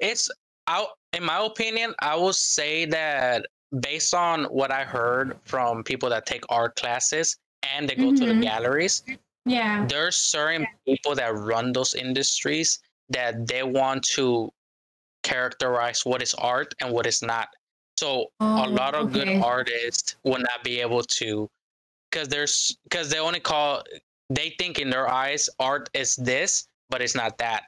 it's I, in my opinion, I will say that based on what I heard from people that take art classes and they go mm-hmm. to the galleries. Yeah, there's certain people that run those industries that they want to characterize what is art and what is not. So oh, a lot of okay. good artists will not be able to, because there's because they only call they think in their eyes art is this, but it's not that.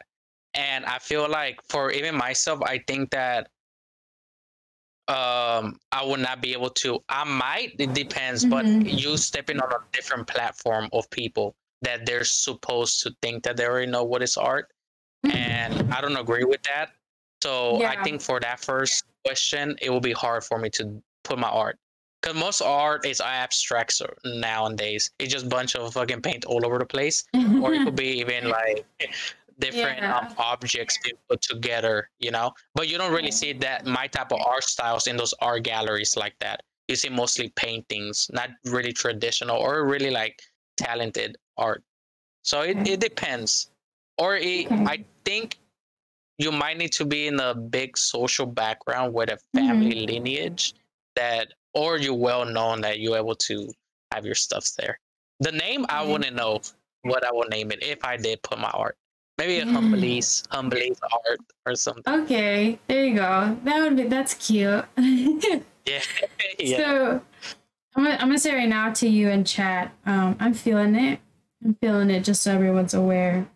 And I feel like for even myself, I think that um I would not be able to. I might. It depends. Mm-hmm. But you stepping on a different platform of people that they're supposed to think that they already know what is art. And I don't agree with that. So yeah. I think for that first question, it will be hard for me to put my art. Because most art is abstract nowadays. It's just a bunch of fucking paint all over the place. Or it could be even like different yeah. um, objects being put together, you know? But you don't really see that my type of art styles in those art galleries like that. You see mostly paintings, not really traditional or really like talented art. So it, okay. it depends. Or it, okay. I think you might need to be in a big social background with a family mm-hmm. lineage that, or you're well known that you're able to have your stuff there. The name, mm-hmm. I wouldn't know what I will name it if I did put my art. Maybe a yeah. Humble's, Humble's art or something. Okay, there you go. That would be, that's cute. yeah. yeah. So I'm gonna, I'm gonna say right now to you in chat, um, I'm feeling it. I'm feeling it just so everyone's aware.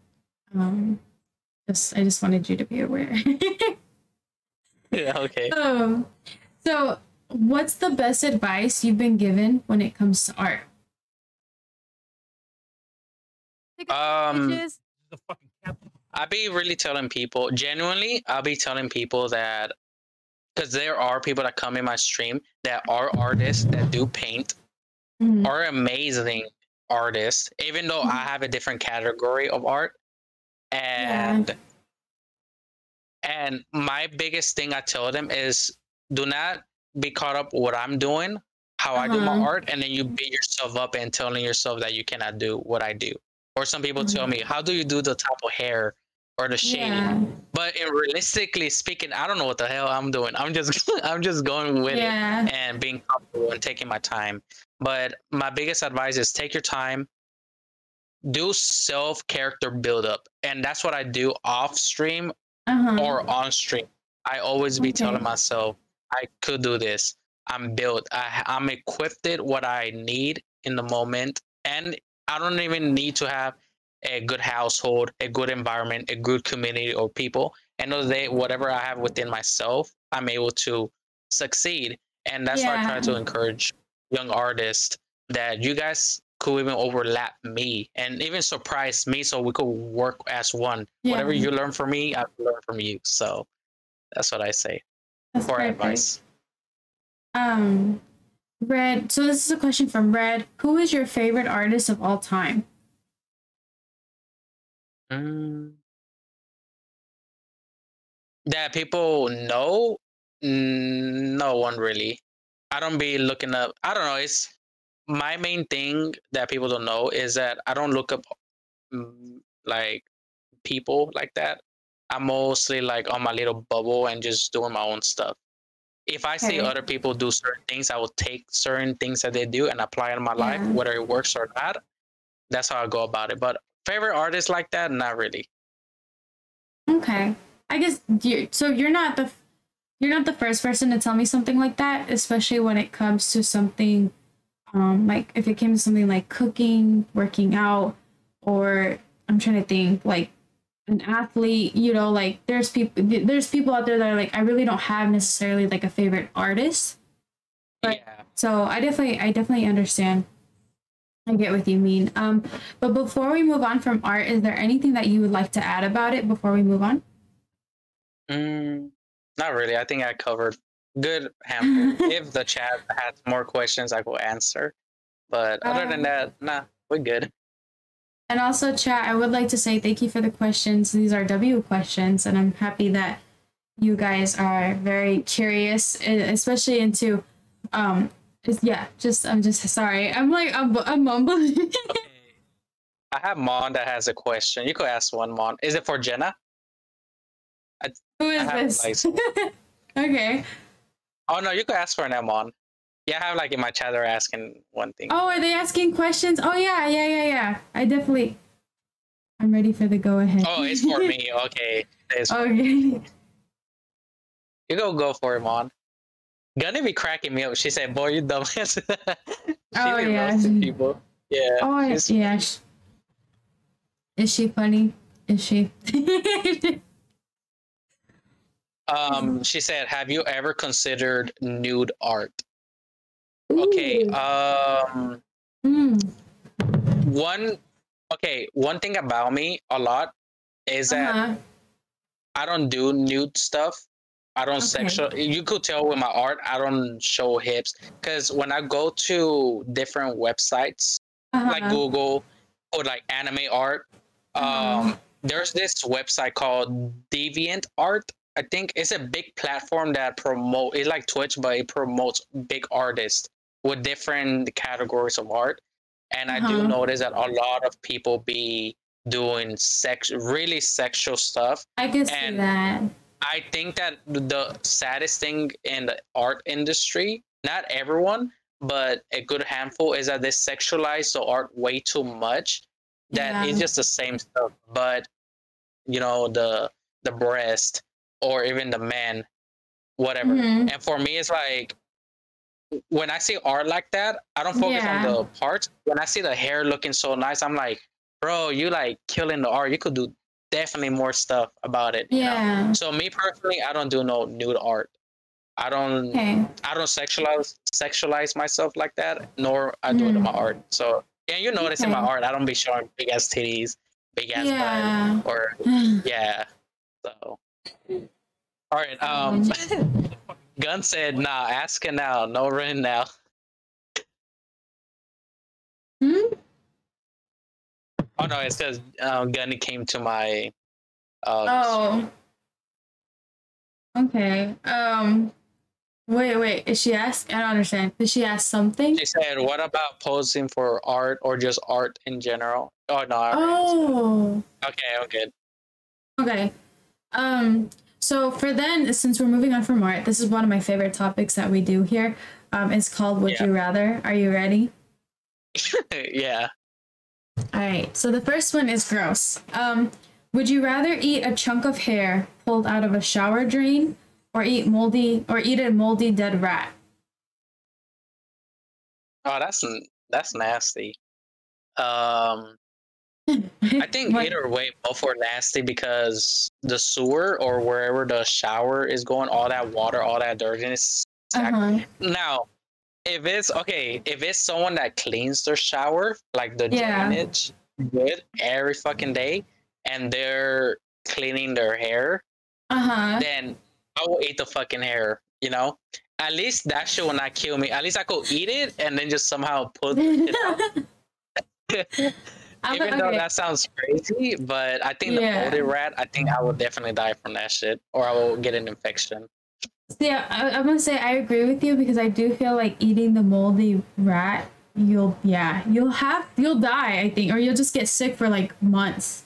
Um, just I just wanted you to be aware. yeah, okay. So, so what's the best advice you've been given when it comes to art? Um. The fucking I'll be really telling people, genuinely, I'll be telling people that, because there are people that come in my stream that are artists that do paint, mm-hmm. are amazing artists, even though mm-hmm. I have a different category of art. And, yeah. and my biggest thing I tell them is do not be caught up what I'm doing, how uh-huh. I do my art, and then you beat yourself up and telling yourself that you cannot do what I do. Or some people mm-hmm. tell me, how do you do the type of hair or the shading. Yeah. But in realistically speaking, I don't know what the hell I'm doing. I'm just I'm just going with yeah. it and being comfortable and taking my time. But my biggest advice is take your time. Do self character build up, and that's what I do off stream uh-huh. or on stream. I always be okay. telling myself I could do this. I'm built. I, I'm equipped with what I need in the moment, and I don't even need to have a good household, a good environment, a good community or people. End of the day, whatever I have within myself, I'm able to succeed. And that's yeah. why I try to encourage young artists that you guys could even overlap me and even surprise me, so we could work as one. Yeah. Whatever you learn from me, I've learned from you. So that's what I say that's for perfect. advice. Um, Red, so this is a question from Red. Who is your favorite artist of all time? Mm. That people know? No one really. I don't be looking up. I don't know. It's my main thing that people don't know is that I don't look up like people like that. I'm mostly like on my little bubble and just doing my own stuff. If I see okay. other people do certain things, I will take certain things that they do and apply it in my yeah. life, whether it works or not. That's how I go about it. But favorite artists like that, not really. Okay, I guess you. So you're not the, you're not the first person to tell me something like that, especially when it comes to something, um, like if it came to something like cooking, working out, or I'm trying to think like. An athlete, you know, like there's people there's people out there that are like, I really don't have necessarily like a favorite artist, but yeah. so I definitely I definitely understand. I get what you mean. Um but before we move on from art, is there anything that you would like to add about it before we move on? Mm, not really. I think I covered good hamper. If the chat has more questions, I will answer, but other um, than that, nah, we're good. And also, chat, I would like to say thank you for the questions. These are W questions, and I'm happy that you guys are very curious, especially into, um, just, yeah, just, I'm just sorry. I'm like, I'm, I'm mumbling. Okay. I have Mawn that has a question. You could ask one, Mawn. Is it for Jenna? I, Who is this? Like... okay. Oh, no, you could ask for an Mawn. Yeah, I have like in my chat they're asking one thing. Oh, are they asking questions? Oh yeah, yeah, yeah, yeah. I definitely. I'm ready for the go ahead. Oh, it's for me. Okay. It's okay. For me. You go go for it, Mawn. Gonna be cracking me up. She said, "Boy, you dumbass." she oh yeah. People. Yeah. Oh yeah. Is she funny? Is she? um. She said, "Have you ever considered nude art?" Okay. Um. Mm. One. Okay. One thing about me a lot is that uh-huh. I don't do nude stuff. I don't okay. sexual. You could tell with my art, I don't show hips, because when I go to different websites uh-huh. like Google or like anime art, um, uh-huh. there's this website called Deviant Art. I think it's a big platform that promote. It's like Twitch, but it promotes big artists with different categories of art. And uh-huh. I do notice that a lot of people be doing sex, really sexual stuff. I can and see that. I think that the saddest thing in the art industry, not everyone, but a good handful, is that they sexualize the art way too much. That yeah. it's just the same stuff, but you know, the the breast or even the man, whatever. Mm-hmm. And for me, it's like, when I see art like that, I don't focus yeah. on the parts. When I see the hair looking so nice, I'm like, bro, you like killing the art. You could do definitely more stuff about it. Yeah. You know? So me personally, I don't do no nude art. I don't okay. I don't sexualize sexualize myself like that, nor I do mm. it in my art. So, and you notice okay. in my art, I don't be showing big ass titties, big ass yeah. butt, or yeah. So. All right. Um, Gun said, "Nah, ask it now. No run now." Hmm? Oh no, it says um, Gunny came to my. Uh, oh. Okay. Um. Wait, wait. Is she asked? I don't understand. Did she ask something? She said, "What about posing for art or just art in general?" Oh no. I oh. Okay. Okay. Okay. Um, so for then, since we're moving on from art, this is one of my favorite topics that we do here. Um, it's called Would yeah. You Rather? Are you ready? Yeah. Alright, so the first one is gross. Um, would you rather eat a chunk of hair pulled out of a shower drain or eat moldy or eat a moldy dead rat? Oh, that's that's nasty. Um, I think either way, both are nasty because the sewer or wherever the shower is going, all that water, all that dirt is. Uh-huh. Now, if it's okay, if it's someone that cleans their shower, like the yeah. drainage, good every fucking day, and they're cleaning their hair, uh-huh. then I will eat the fucking hair. You know, at least that shit will not kill me. At least I could eat it and then just somehow put it out. Even okay. though that sounds crazy, but I think yeah. the molded rat, I think I would definitely die from that shit, or I will get an infection. Yeah, I, I'm gonna say I agree with you because I do feel like eating the moldy rat, you'll yeah, you'll have you'll die, I think, or you'll just get sick for like months.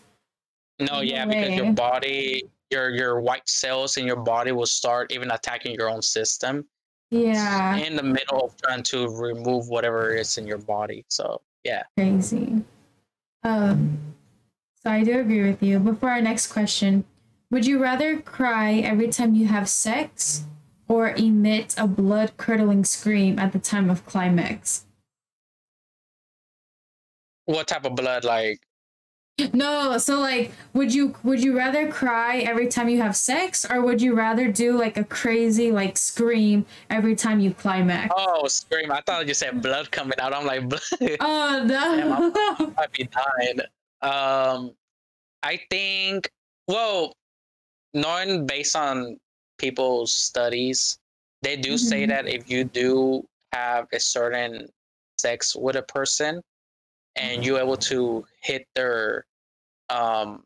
No, in yeah, because your body, your your white cells in your body will start even attacking your own system. Yeah, in the middle of trying to remove whatever is in your body. So yeah, crazy. Um, so I do agree with you. Before our next question, would you rather cry every time you have sex or emit a blood-curdling scream at the time of climax? What type of blood, like? No, so like, would you would you rather cry every time you have sex, or would you rather do like a crazy like scream every time you climax? Oh, scream! I thought you said blood coming out. I'm like, blood. Oh no! I'd be dying. Um, I think. Well, knowing based on people's studies, they do mm-hmm. say that if you do have a certain sex with a person, and you're able to hit their, um,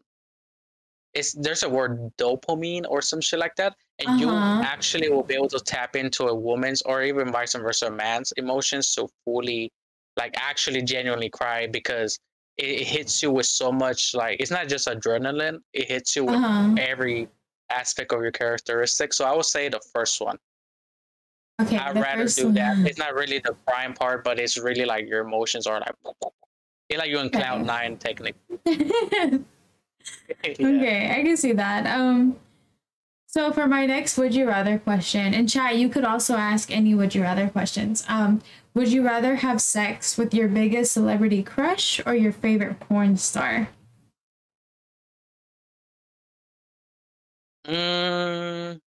it's there's a word dopamine or some shit like that, and uh-huh. you actually will be able to tap into a woman's or even vice versa, a man's emotions to fully, like actually genuinely cry because it, it hits you with so much, like it's not just adrenaline, it hits you with uh-huh. every aspect of your characteristic. So I would say the first one. Okay, I'd rather do one. that. It's not really the crying part, but it's really like your emotions are like. Feel like you're in cloud okay. nine, technically. yeah. Okay, I can see that. Um, so for my next would you rather question, and chat, you could also ask any would you rather questions. Um, would you rather have sex with your biggest celebrity crush or your favorite porn star? Mm,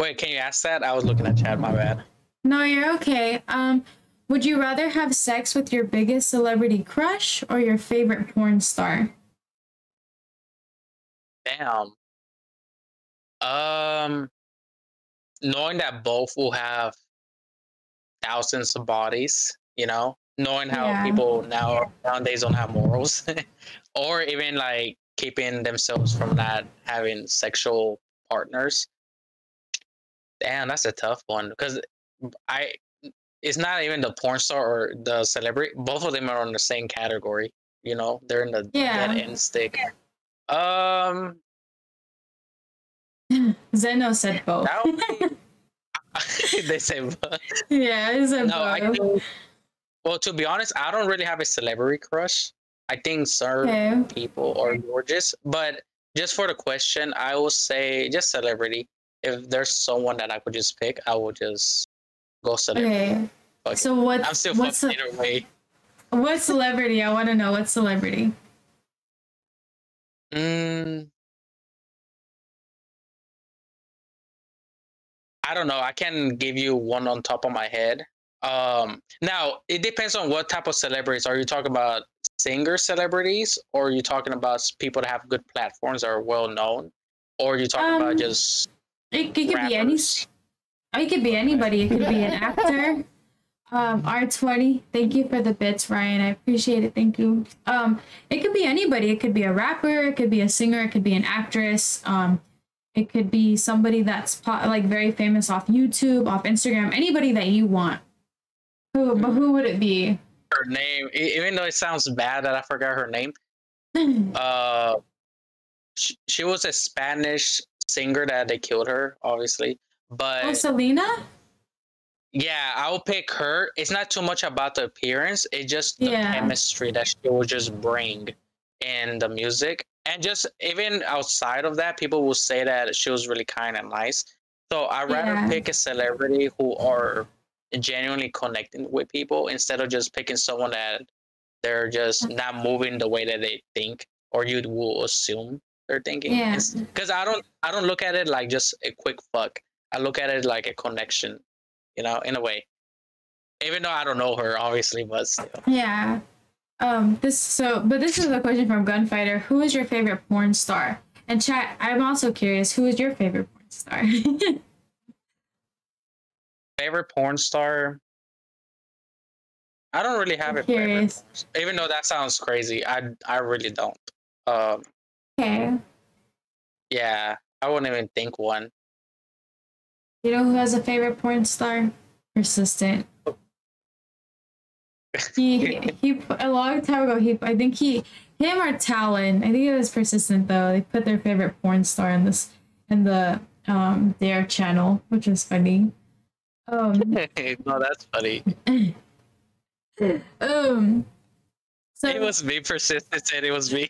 wait, can you ask that? I was looking at chat. My bad. No, you're okay. Um. Would you rather have sex with your biggest celebrity crush or your favorite porn star? Damn. Um, knowing that both will have thousands of bodies, you know, knowing how yeah. people now nowadays don't have morals, or even like keeping themselves from not having sexual partners. Damn, that's a tough one because I. It's not even the porn star or the celebrity. Both of them are on the same category. You know, they're in the yeah. dead end stick. Um, Zeno said both. Be, they said both. Yeah, they said no, both. I think, well, to be honest, I don't really have a celebrity crush. I think certain okay. people are gorgeous. But just for the question, I will say just celebrity. If there's someone that I could just pick, I will just... Go okay. Fuck so what? I'm still what fucked either way. What celebrity? I want to know what celebrity. Mm, I don't know. I can't give you one on top of my head. Um, now it depends on what type of celebrities. Are you talking about singer celebrities, or are you talking about people that have good platforms that are well known, or are you talking um, about just? It, it could be any. It could be anybody. It could be an actor. Um, R twenty, thank you for the bits, Ryan. I appreciate it. Thank you. Um, it could be anybody. It could be a rapper. It could be a singer. It could be an actress. Um, it could be somebody that's like very famous off YouTube, off Instagram. Anybody that you want. Who? But who would it be? Her name, even though it sounds bad that I forgot her name. uh, she, she was a Spanish singer that they killed her, obviously. But oh, Selena? Yeah, I'll pick her. It's not too much about the appearance. It's just the yeah. chemistry that she will just bring in the music. And just even outside of that, people will say that she was really kind and nice. So I'd rather yeah. pick a celebrity who are genuinely connecting with people instead of just picking someone that they're just not moving the way that they think or you will assume they're thinking. Yeah. Because I don't, I don't look at it like just a quick fuck. I look at it like a connection, you know, in a way. Even though I don't know her, obviously, but still. Yeah. Um, this so, but this is a question from Gunfighter. Who is your favorite porn star? And chat, I'm also curious, who is your favorite porn star? Favorite porn star? I don't really have I'm a curious. favorite. Even though that sounds crazy, I I really don't. Um, okay. Yeah, I wouldn't even think one. You know who has a favorite porn star? Persistent. Oh. he he a long time ago he I think he him or Talon, I think it was Persistent though, they put their favorite porn star in this in the um their channel, which is funny. Um no, that's funny. um so, it was me. Persistent said it was me.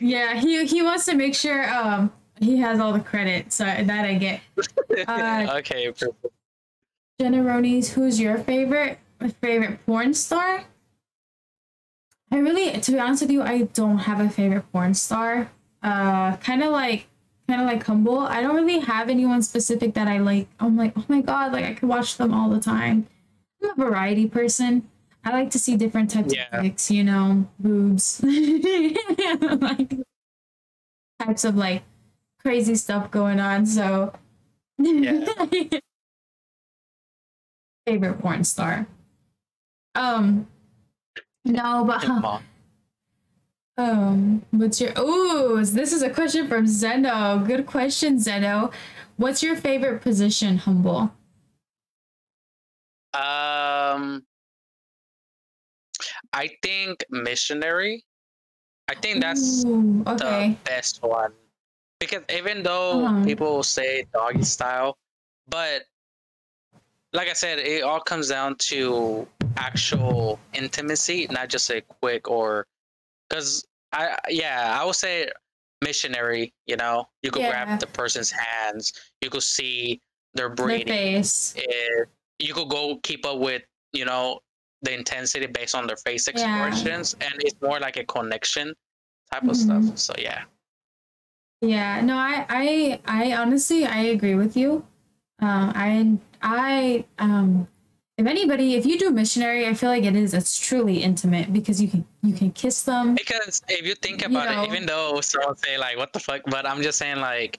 Yeah, he he wants to make sure um he has all the credit, so that I get. Uh, okay, perfect. Jennaronis, who's your favorite favorite porn star? I really, to be honest with you, I don't have a favorite porn star. Uh, kind of like, kind of like Humble. I don't really have anyone specific that I like. I'm like, oh my god, like I could watch them all the time. I'm a variety person. I like to see different types yeah. of pics, you know, boobs, like types of like crazy stuff going on. So, yeah. Favorite porn star. Um, no, but huh. um, what's your? Ooh, this is a question from Zeno. Good question, Zeno. What's your favorite position, Humble? Um, I think missionary. I think that's Ooh, okay. the best one because even though um. people say doggy style, but like I said, it all comes down to actual intimacy, not just a quick or because I yeah I would say missionary. You know, you could yeah. grab the person's hands, you could see their breathing, their face. It, you could go keep up with, you know, the intensity based on their face expressions, yeah. and it's more like a connection type mm-hmm. of stuff. So yeah, yeah. No, I I I honestly I agree with you. Um, I I um. If anybody, if you do missionary, I feel like it is. It's truly intimate because you can you can kiss them. Because if you think about you know, it, even though someone say like what the fuck, but I'm just saying like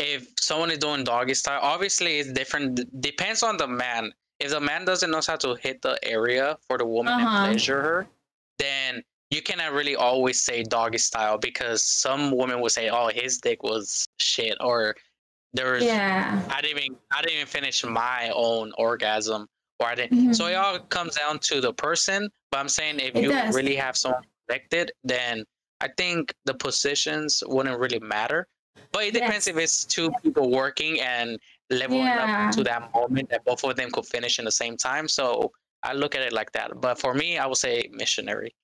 if someone is doing doggy style, obviously it's different. Depends on the man. If the man doesn't know how to hit the area for the woman uh-huh. and pleasure her, then you cannot really always say doggy style because some women will say, "Oh, his dick was shit," or "There's yeah. I didn't even I didn't even finish my own orgasm." Or mm-hmm. So it all comes down to the person, but I'm saying if it you does. really have someone connected, then I think the positions wouldn't really matter. But it yes. depends if it's two people working and leveling yeah. up to that moment that both of them could finish in the same time. So I look at it like that. But for me, I would say missionary.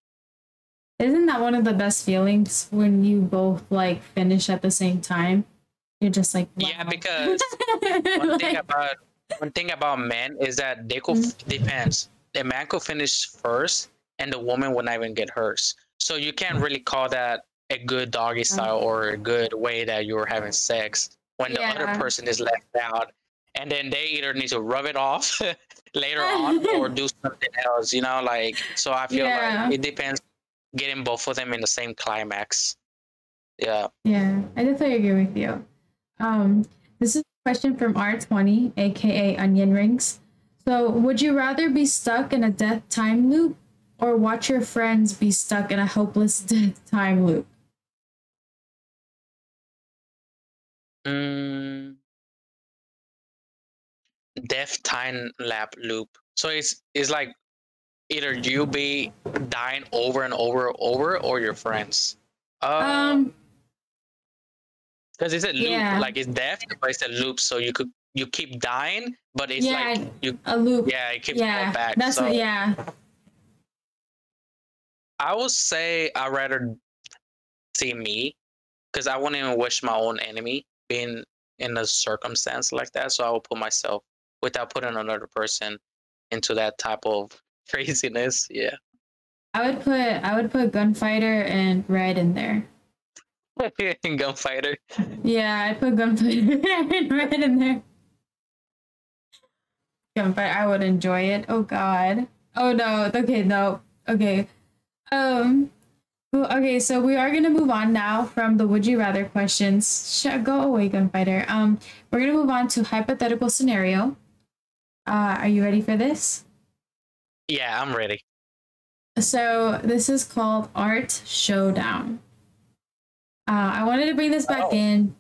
Isn't that one of the best feelings when you both like finish at the same time? You're just like wow. yeah, because one like, thing about. One thing about men is that they could mm-hmm. depends. The man could finish first, and the woman would not even get hers. So you can't really call that a good doggy style or a good way that you're having sex when yeah. the other person is left out, and then they either need to rub it off later on or do something else. You know, like so. I feel yeah. like it depends getting both of them in the same climax. Yeah. Yeah, I definitely agree with you. Um, this is. Question from R twenty, aka Onion Rings. So, would you rather be stuck in a death time loop or watch your friends be stuck in a hopeless death time loop? Mm. Death time lap loop. So it's it's like either you be dying over and over and over, or your friends. Uh, um. Because it's a loop, yeah. like it's death, but it's a loop. So you could you keep dying, but it's yeah, like you a loop. Yeah, it keeps yeah, going back. That's so. what, yeah. I would say I'd rather see me, because I wouldn't even wish my own enemy being in a circumstance like that. So I would put myself without putting another person into that type of craziness. Yeah. I would put I would put Gunfighter and Red in there. Gunfighter. Yeah, I put Gunfighter and Red in there. Gunfighter, I would enjoy it. Oh God. Oh no. Okay. No. Okay. Um. Okay. So we are gonna move on now from the Would You Rather questions. Sh go away, Gunfighter. Um. We're gonna move on to hypothetical scenario. Uh. Are you ready for this? Yeah, I'm ready. So this is called Art Showdown. Uh, I wanted to bring this back oh. in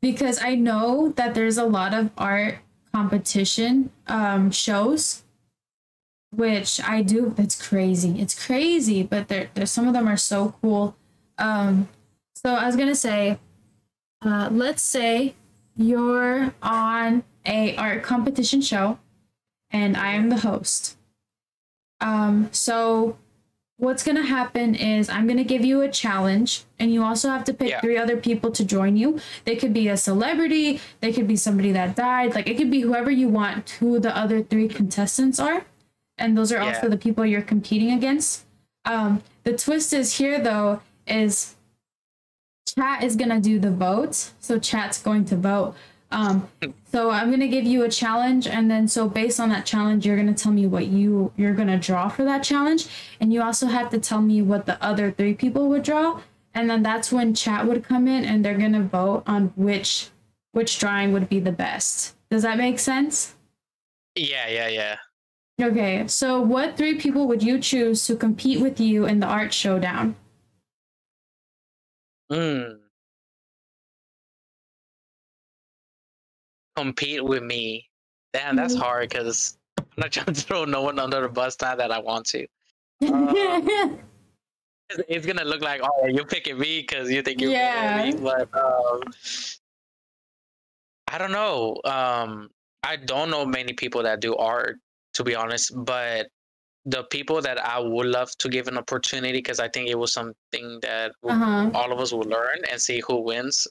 because I know that there's a lot of art competition um, shows, which I do. It's crazy. It's crazy, but there, there's some of them are so cool. Um, so I was gonna say, uh, let's say you're on a art competition show, and I am the host. Um, so. What's going to happen is I'm going to give you a challenge, and you also have to pick yeah. three other people to join you. They could be a celebrity. They could be somebody that died. Like, it could be whoever you want, who the other three contestants are. And those are yeah. also the people you're competing against. Um, the twist is here, though, is chat is going to do the vote. So chat's going to vote. Um, so I'm going to give you a challenge, and then so based on that challenge, you're going to tell me what you you're going to draw for that challenge. And you also have to tell me what the other three people would draw. And then that's when chat would come in, and they're going to vote on which which drawing would be the best. Does that make sense? Yeah, yeah, yeah. Okay, so what three people would you choose to compete with you in the art showdown? Hmm. Compete with me. Damn, that's hard, because I'm not trying to throw no one under the bus, not that I want to. Um, it's going to look like, oh, you're picking me because you think you're yeah. picking me. But um, I don't know. Um, I don't know many people that do art, to be honest, but the people that I would love to give an opportunity, because I think it was something that uh-huh. all of us will learn and see who wins.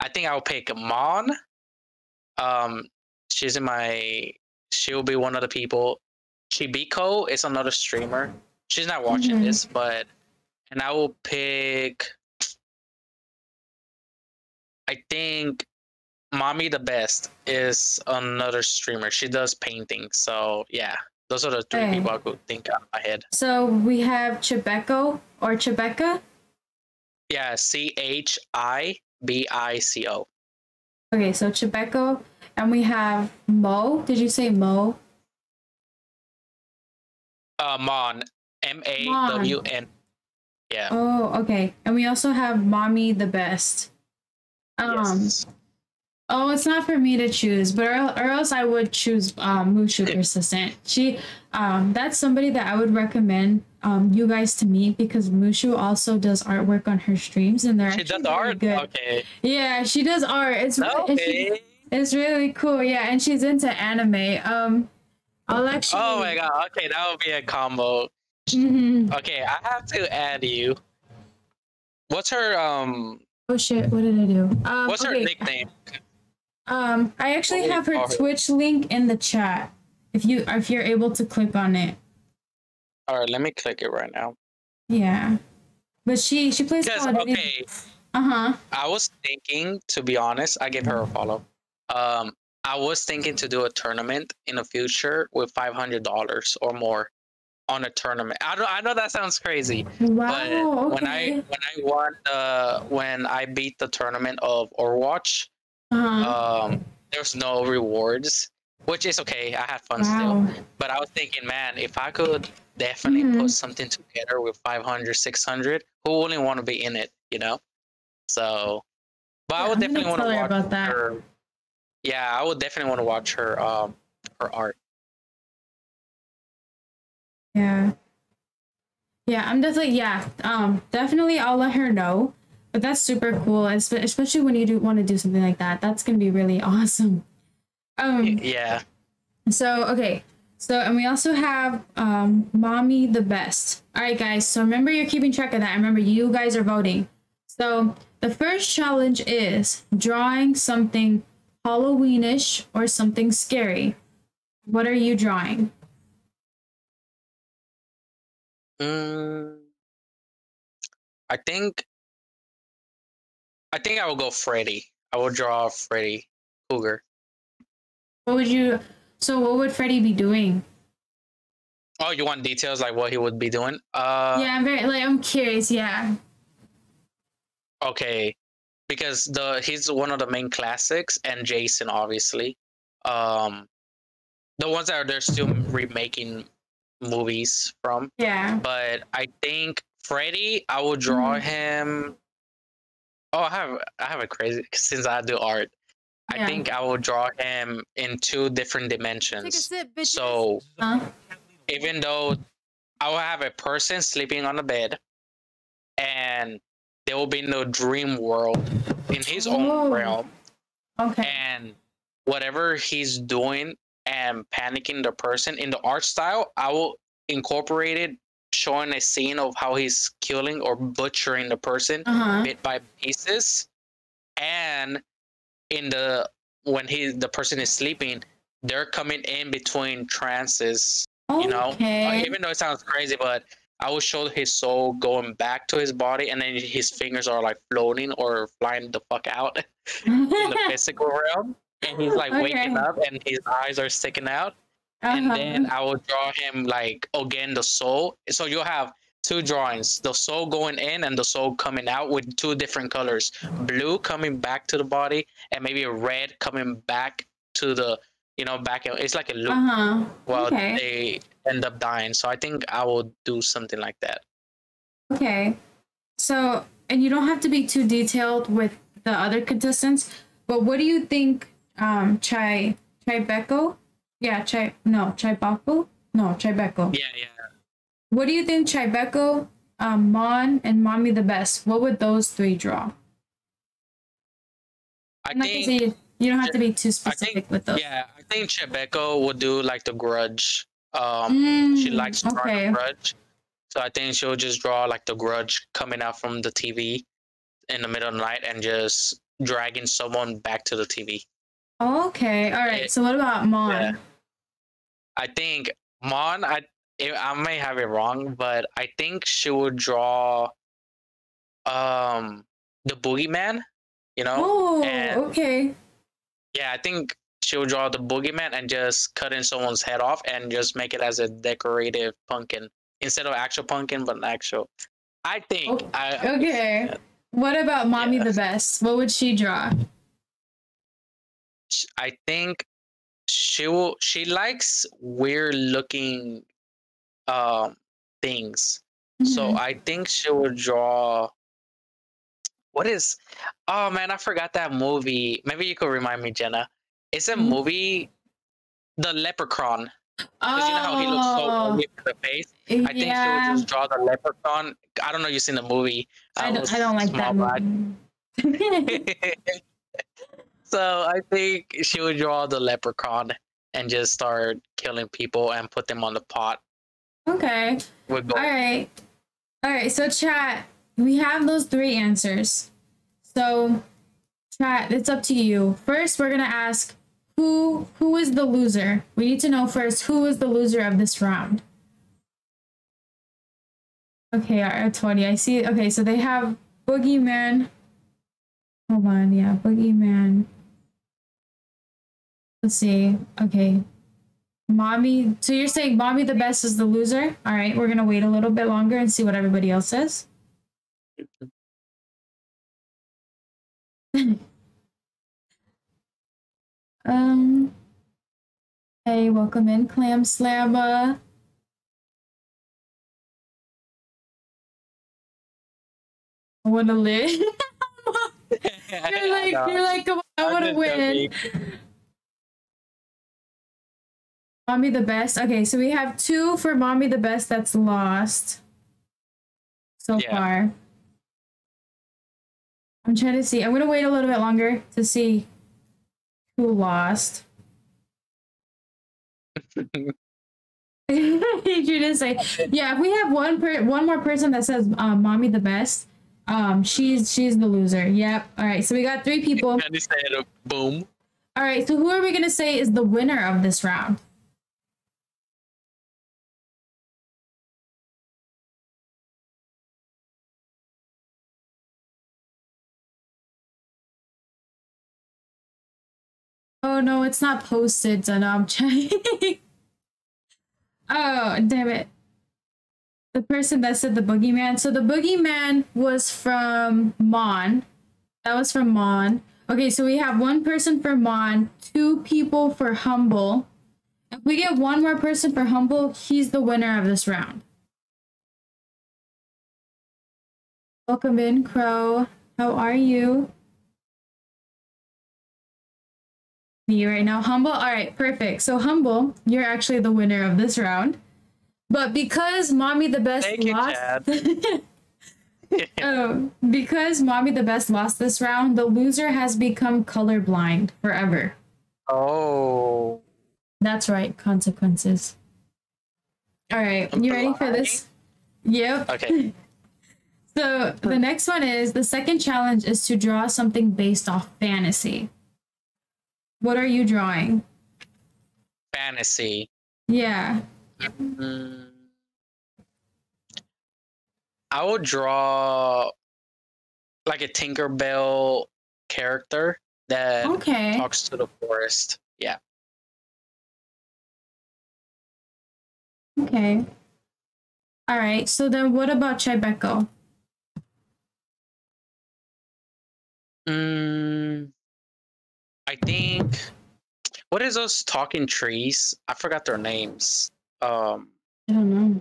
I think I'll pick Mawn. Um, she's in my, she'll be one of the people. Chibiko is another streamer. She's not watching mm-hmm. this, but, and I will pick, I think Mommy the Best is another streamer. She does painting. So yeah, those are the three okay. people I could think out of my head. So we have Chibiko or Chibika. Yeah. C H I B I C O. Okay, so Chibiko, and we have Mo. Did you say Mo? Uh, Mawn. M A W N. Yeah. Oh, okay. And we also have Mommy the Best. Um, yes. Oh, it's not for me to choose, but or, or else I would choose um, Mushu Persistent. She, um, that's somebody that I would recommend um, you guys to meet, because Mushu also does artwork on her streams, and they're she does art. Good. Okay. Yeah, she does art. It's okay. She, it's really cool. Yeah, and she's into anime. Um, I'll actually. Oh my God. Okay, that would be a combo. Mm-hmm. Okay, I have to add you. What's her um? Oh shit! What did I do? Um, what's okay. her nickname? Um, I actually have her Twitch link in the chat. If you if you're able to click on it. All right, let me click it right now. Yeah, but she she plays. Call of Duty. Okay. Uh huh. I was thinking, to be honest, I give her a follow. Um, I was thinking to do a tournament in the future with five hundred dollars or more on a tournament. I don't. I know that sounds crazy. Wow. But okay. When I when I won uh when I beat the tournament of Overwatch. Uh-huh. Um, there's no rewards, which is okay. I had fun wow. still, but I was thinking, man, if I could definitely mm-hmm. put something together with five hundred, six hundred, who wouldn't want to be in it, you know? So, but yeah, I would I'm definitely want to watch about that. her. Yeah, I would definitely want to watch her, um, her art. Yeah. Yeah, I'm definitely, yeah, um, definitely I'll let her know. But that's super cool, especially when you do want to do something like that. That's going to be really awesome. Um, yeah. So, okay. So, and we also have um, Mommy the Best. All right, guys. So remember, you're keeping track of that. Remember, you guys are voting. So the first challenge is drawing something Halloweenish or something scary. What are you drawing? Mm, I think... I think I will go Freddy. I will draw Freddy Krueger. What would you... So what would Freddy be doing? Oh, you want details like what he would be doing? Uh, yeah, I'm very... Like, I'm curious, yeah. Okay. Because the he's one of the main classics, and Jason, obviously. Um, the ones that are, they're still remaking movies from. Yeah. But I think Freddy, I will draw mm-hmm. him... Oh, I have I have a crazy, since I do art. Yeah. I think I will draw him in two different dimensions. Take a sip, bitches. So huh? even though I will have a person sleeping on the bed, and there will be no dream world in his Ooh. own realm. Okay. And whatever he's doing and panicking the person in the art style, I will incorporate it, showing a scene of how he's killing or butchering the person uh-huh. bit by pieces. And in the when he the person is sleeping, they're coming in between trances. Okay. You know, uh, even though it sounds crazy, but I will show his soul going back to his body, and then his fingers are like floating or flying the fuck out in the physical realm, and he's like okay. waking up and his eyes are sticking out. Uh-huh. And then I will draw him like again the soul. So you'll have two drawings: the soul going in and the soul coming out, with two different colors: blue coming back to the body, and maybe red coming back to the, you know, back. It's like a loop. Uh-huh. Well, okay. they end up dying. So I think I will do something like that. Okay. So, and you don't have to be too detailed with the other contestants, but what do you think, um, Chai Chibiko? Yeah, Chai, no, Chibiko? No, Chibiko. Yeah, yeah. What do you think Chibiko, um, Mawn, and Mommy the Best, what would those three draw? I and think... Like I said, you don't have to be too specific think, with those. Yeah, I think Chibiko would do, like, the grudge. Um, mm, she likes to draw okay. the grudge. So I think she'll just draw, like, the grudge coming out from the T V in the middle of the night and just dragging someone back to the T V. Okay, all right. It, so what about Mawn? Yeah. I think Mawn, I I may have it wrong, but I think she would draw um the boogeyman, you know? Oh, and, okay. Yeah, I think she would draw the boogeyman and just cutting someone's head off and just make it as a decorative pumpkin instead of actual pumpkin, but an actual. I think. Okay. I, okay. Yeah. What about Mommy yeah. the Best? What would she draw? I think she will. She likes weird-looking um, things, mm-hmm. so I think she will draw. What is? Oh man, I forgot that movie. Maybe you could remind me, Jenna. It's a mm-hmm. movie, The Leprechaun. Because oh, you know how he looks so ugly in the face. I think yeah. she will just draw the leprechaun. I don't know. You've seen the movie. I don't. I don't like that movie. So I think she would draw the leprechaun and just start killing people and put them on the pot. Okay. All right. All right. So chat, we have those three answers. So chat, it's up to you. First, we're going to ask who who is the loser? We need to know first who is the loser of this round. Okay, R twenty. I see. Okay, so they have Boogeyman. Hold on. Yeah, Boogeyman. Let's see. Okay. Mommy. So you're saying Mommy the Best is the loser? All right. We're going to wait a little bit longer and see what everybody else says. um. Hey, welcome in, Clam Slamma. I want to live. You're like, no. you're like, come on, I want to win. Mommy the Best. Okay, so we have two for Mommy the Best that's lost so yeah. far. I'm trying to see. I'm going to wait a little bit longer to see who lost. You didn't say. Yeah, if we have one per one more person that says uh, Mommy the Best, um, she's she's the loser. Yep. All right, so we got three people. Can you say it up? Boom. All right, so who are we going to say is the winner of this round? Oh no, it's not posted, so now I'm trying. Oh, damn it. The person that said the boogeyman. So the boogeyman was from Mawn. That was from Mawn. Okay, so we have one person for Mawn, two people for Humble. If we get one more person for Humble, he's the winner of this round. Welcome in, Crow. How are you? Me right now, Humble. All right, perfect. So Humble, you're actually the winner of this round, but because Mommy the Best Thank lost you, oh, because Mommy the Best lost this round, the loser has become colorblind forever. Oh, that's right, consequences. All right, you ready for this? Yep. Okay. So the next one is, the second challenge is to draw something based off fantasy. What are you drawing? Fantasy. Yeah. Mm-hmm. I would draw like a Tinkerbell character that okay. talks to the forest. Yeah. Okay. All right. So then what about Chibiko? Mm. I think, what is those talking trees? I forgot their names. Um, I don't know.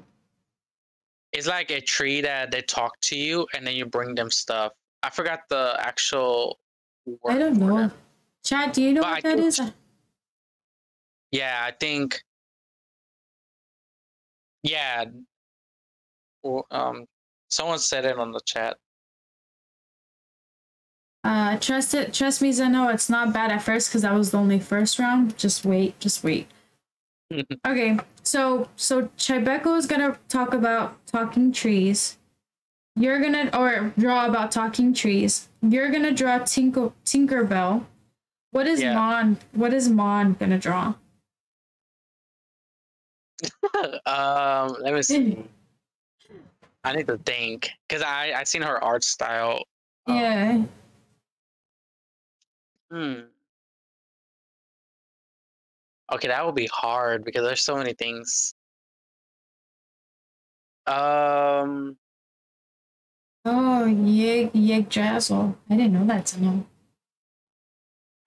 It's like a tree that they talk to you and then you bring them stuff. I forgot the actual word. I don't know. Chad, do you know but what I that think, is? Yeah, I think. Yeah. Well, um, someone said it on the chat. Uh, trust it. Trust me, Zeno. It's not bad at first because that was the only first round. Just wait. Just wait. Okay. So, so Chibiko is gonna talk about talking trees. You're gonna or draw about talking trees. You're gonna draw Tinker Tinkerbell. What is yeah. Mawn? What is Mawn gonna draw? um. Let me see. I need to think because I I seen her art style. Um, yeah. Hmm. Okay, that would be hard because there's so many things. Um. Oh, yig yig jazzle. I didn't know that to know.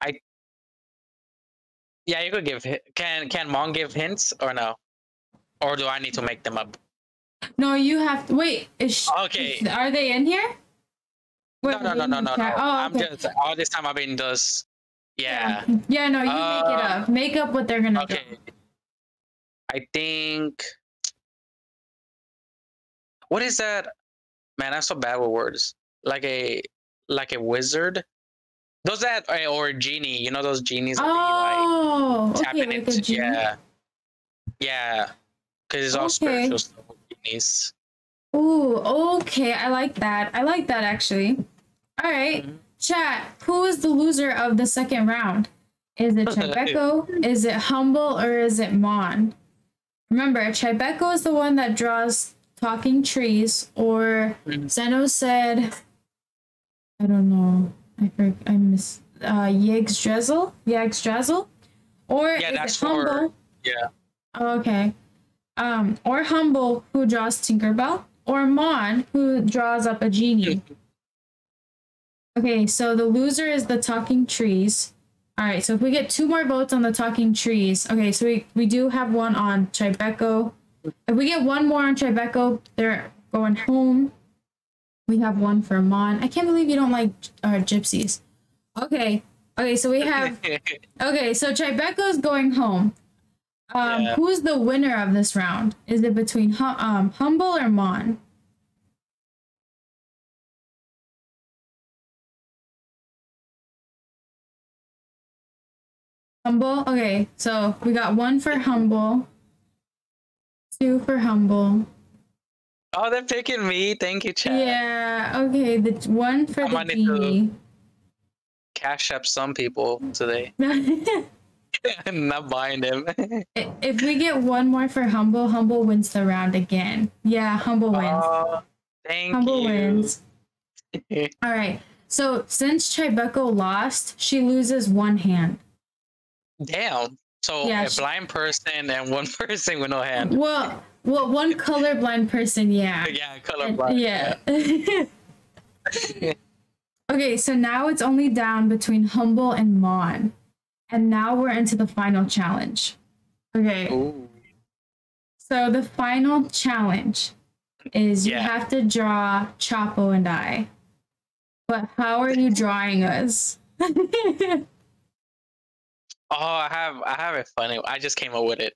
I. Yeah, you could give. Can can Mawn give hints or no? Or do I need to make them up? No, you have to wait. Is, okay. Is, are they in here? What, no, no, no, no, no, no. Oh, I'm okay. just, all this time I've been just, yeah. Yeah, yeah no, you uh, make it up. Make up what they're going to okay. do. I think, what is that? Man, I'm so bad with words. Like a, like a wizard. Those that, or a genie, you know, those genies. Oh, that you, like, okay, like a genie. Yeah. Yeah. Because it's all okay. spiritual stuff with genies. Oh, okay. I like that. I like that, actually. All right, chat, who is the loser of the second round? Is it Chibiko? Is it Humble? Or is it Mawn? Remember, Chibiko is the one that draws talking trees, or Zeno said, I don't know. I forgot. I miss uh, Yeg's Drizzle? Yeg's Drizzle? Or yeah, is that's it Humble? For, yeah. Oh, okay. Um, or Humble, who draws Tinkerbell, or Mawn, who draws up a genie. Okay, so the loser is the talking trees. All right, so if we get two more votes on the talking trees. Okay, so we, we do have one on Chibiko. If we get one more on Chibiko, they're going home. We have one for Mawn. I can't believe you don't like uh, gypsies. Okay, okay, so we have... Okay, so Chibiko is going home. Um, yeah. Who's the winner of this round? Is it between hum um, Humble or Mawn? Humble. Okay, so we got one for Humble, two for Humble. Oh, they're picking me. Thank you, chat. Yeah. Okay, the one for I'm the D. Cash up some people today. I'm not buying him. If we get one more for Humble, Humble wins the round again. Yeah, Humble wins. Oh, thank Humble you. Wins. All right. So since Chibiko lost, she loses one hand. Damn. So yeah, a she... blind person and one person with no hand. Well, well, one colorblind person. Yeah. Yeah, colorblind. Yeah. yeah. Okay, so now it's only down between Humble and Mawn. And now we're into the final challenge. Okay. Ooh. So the final challenge is yeah. you have to draw Chapo and I. But how are you drawing us? oh, I have I have a funny one. I just came up with it.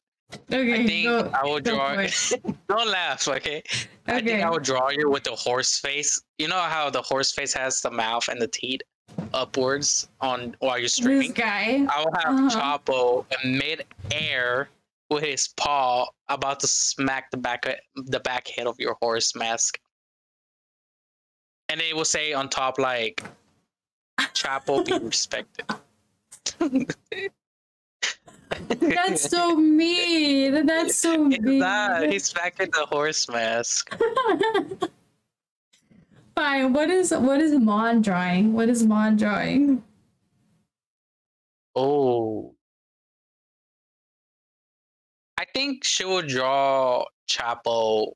Okay. I think go, I will draw Don't laugh, okay? okay? I think I will draw you with the horse face. You know how the horse face has the mouth and the teeth? Upwards on while you're streaming. This guy. I will have uh-huh. Chapo in mid-air with his paw about to smack the back the back head of your horse mask, and it will say on top like, "Chapo, be respected." That's so mean. That's so it's mean. Not. He's smacking the horse mask. Fine. What is what is Mawn drawing? What is Mawn drawing? Oh, I think she will draw Chapo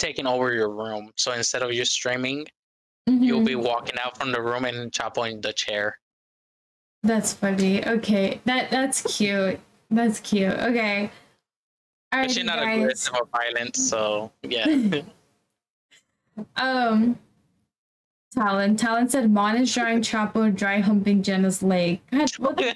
taking over your room. So instead of you streaming, mm-hmm. you'll be walking out from the room and Chapo in the chair. That's funny. Okay, that that's cute. That's cute. Okay. All right, she's not guys. aggressive or violent, so yeah. Um, Talon. Talon said, Mawn is drawing Chapo dry humping Jenna's leg. God, what the...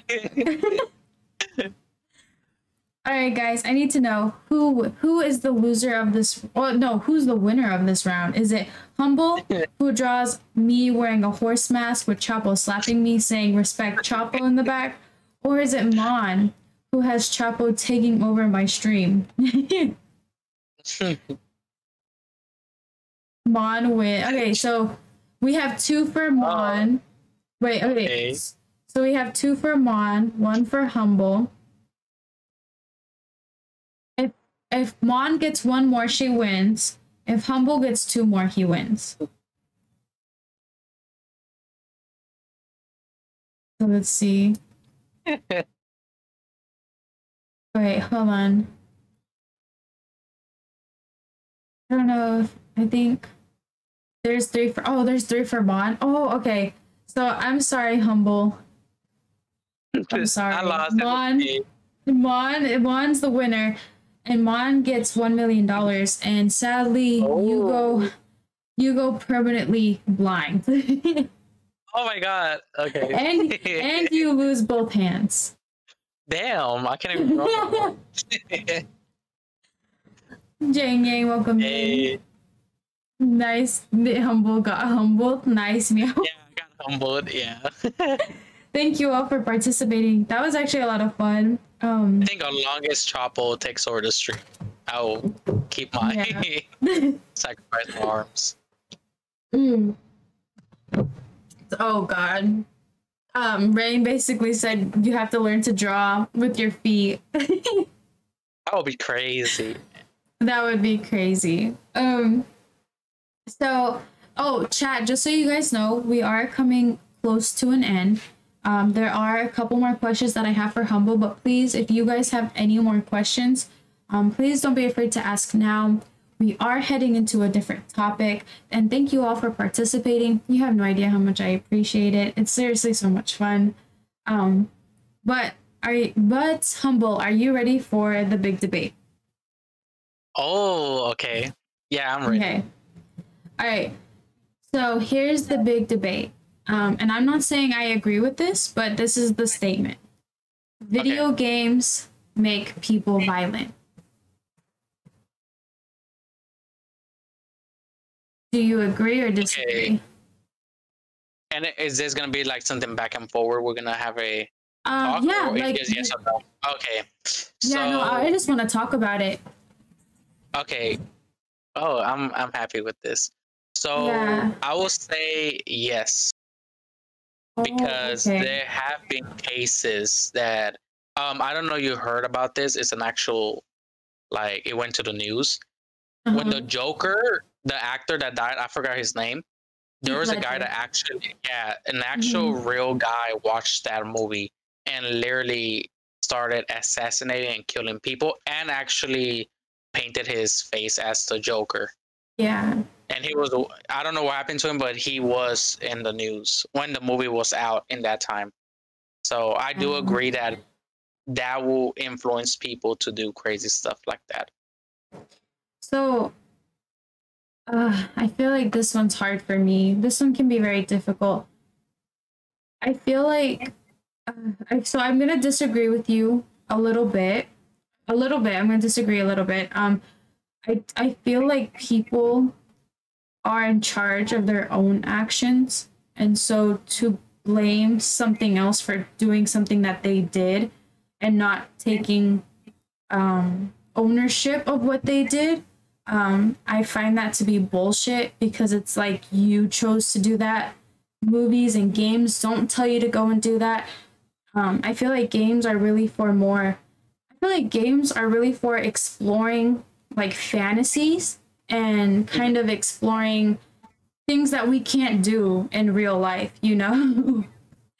All right, guys, I need to know who who is the loser of this. Oh no, who's the winner of this round? Is it Humble, who draws me wearing a horse mask with Chapo slapping me, saying "respect Chapo" in the back, or is it Mawn, who has Chapo taking over my stream? Mawn win. Okay, so we have two for Mawn. Oh, wait, okay. okay. So we have two for Mawn, one for Humble. If if Mawn gets one more, she wins. If Humble gets two more, he wins. So let's see. Wait, hold on. I don't know if I think. There's three for oh, there's three for Mawn. Oh, okay. So I'm sorry, Humble. I'm sorry. I lost. Mawn, Mawn, Mawn's the winner, and Mawn gets one million dollars. And sadly, oh. you go, you go permanently blind. Oh my God. Okay. And and you lose both hands. Damn, I can't even draw. Jang Yang, welcome. Hey. Nice, Humble got humbled. Nice meow. Yeah, I got humbled. Yeah. Thank you all for participating. That was actually a lot of fun. Um, I think our longest Chapo takes over the stream. I will keep my yeah. sacrifice my arms. Mm. Oh God. Um, Rain basically said you have to learn to draw with your feet. That would be crazy. That would be crazy. Um. So, oh, chat, just so you guys know, we are coming close to an end. Um, there are a couple more questions that I have for Humble, but please, if you guys have any more questions, um, please don't be afraid to ask now. We are heading into a different topic, and thank you all for participating. You have no idea how much I appreciate it. It's seriously so much fun. Um, but, are you, but Humble, are you ready for the big debate? Oh, okay. Yeah, I'm ready. Okay. All right, so here's the big debate. Um, and I'm not saying I agree with this, but this is the statement. Video okay. games make people violent. Do you agree or disagree? Okay. And is this gonna be like something back and forward? We're gonna have a um, talk, yeah, or like, yes or no? Okay. Yeah, so, no, I just want to talk about it. Okay. Oh, I'm I'm happy with this. So yeah. I will say yes, because oh, okay. there have been cases that um I don't know. You heard about this? It's an actual, like, it went to the news uh-huh. when the Joker, the actor that died, I forgot his name. There was a guy that actually, yeah, an actual mm-hmm. real guy watched that movie and literally started assassinating and killing people, and actually painted his face as the Joker. Yeah. And he was, I don't know what happened to him, but he was in the news when the movie was out in that time. So I do mm-hmm. agree that that will influence people to do crazy stuff like that. So... Uh, I feel like this one's hard for me. This one can be very difficult. I feel like... Uh, I, so I'm going to disagree with you a little bit. A little bit. I'm going to disagree a little bit. Um, I, I feel like people are in charge of their own actions. And so to blame something else for doing something that they did and not taking um, ownership of what they did, Um, I find that to be bullshit, because it's like, you chose to do that. Movies and games don't tell you to go and do that. Um, I feel like games are really for more. I feel like games are really for exploring like fantasies and kind of exploring things that we can't do in real life, you know?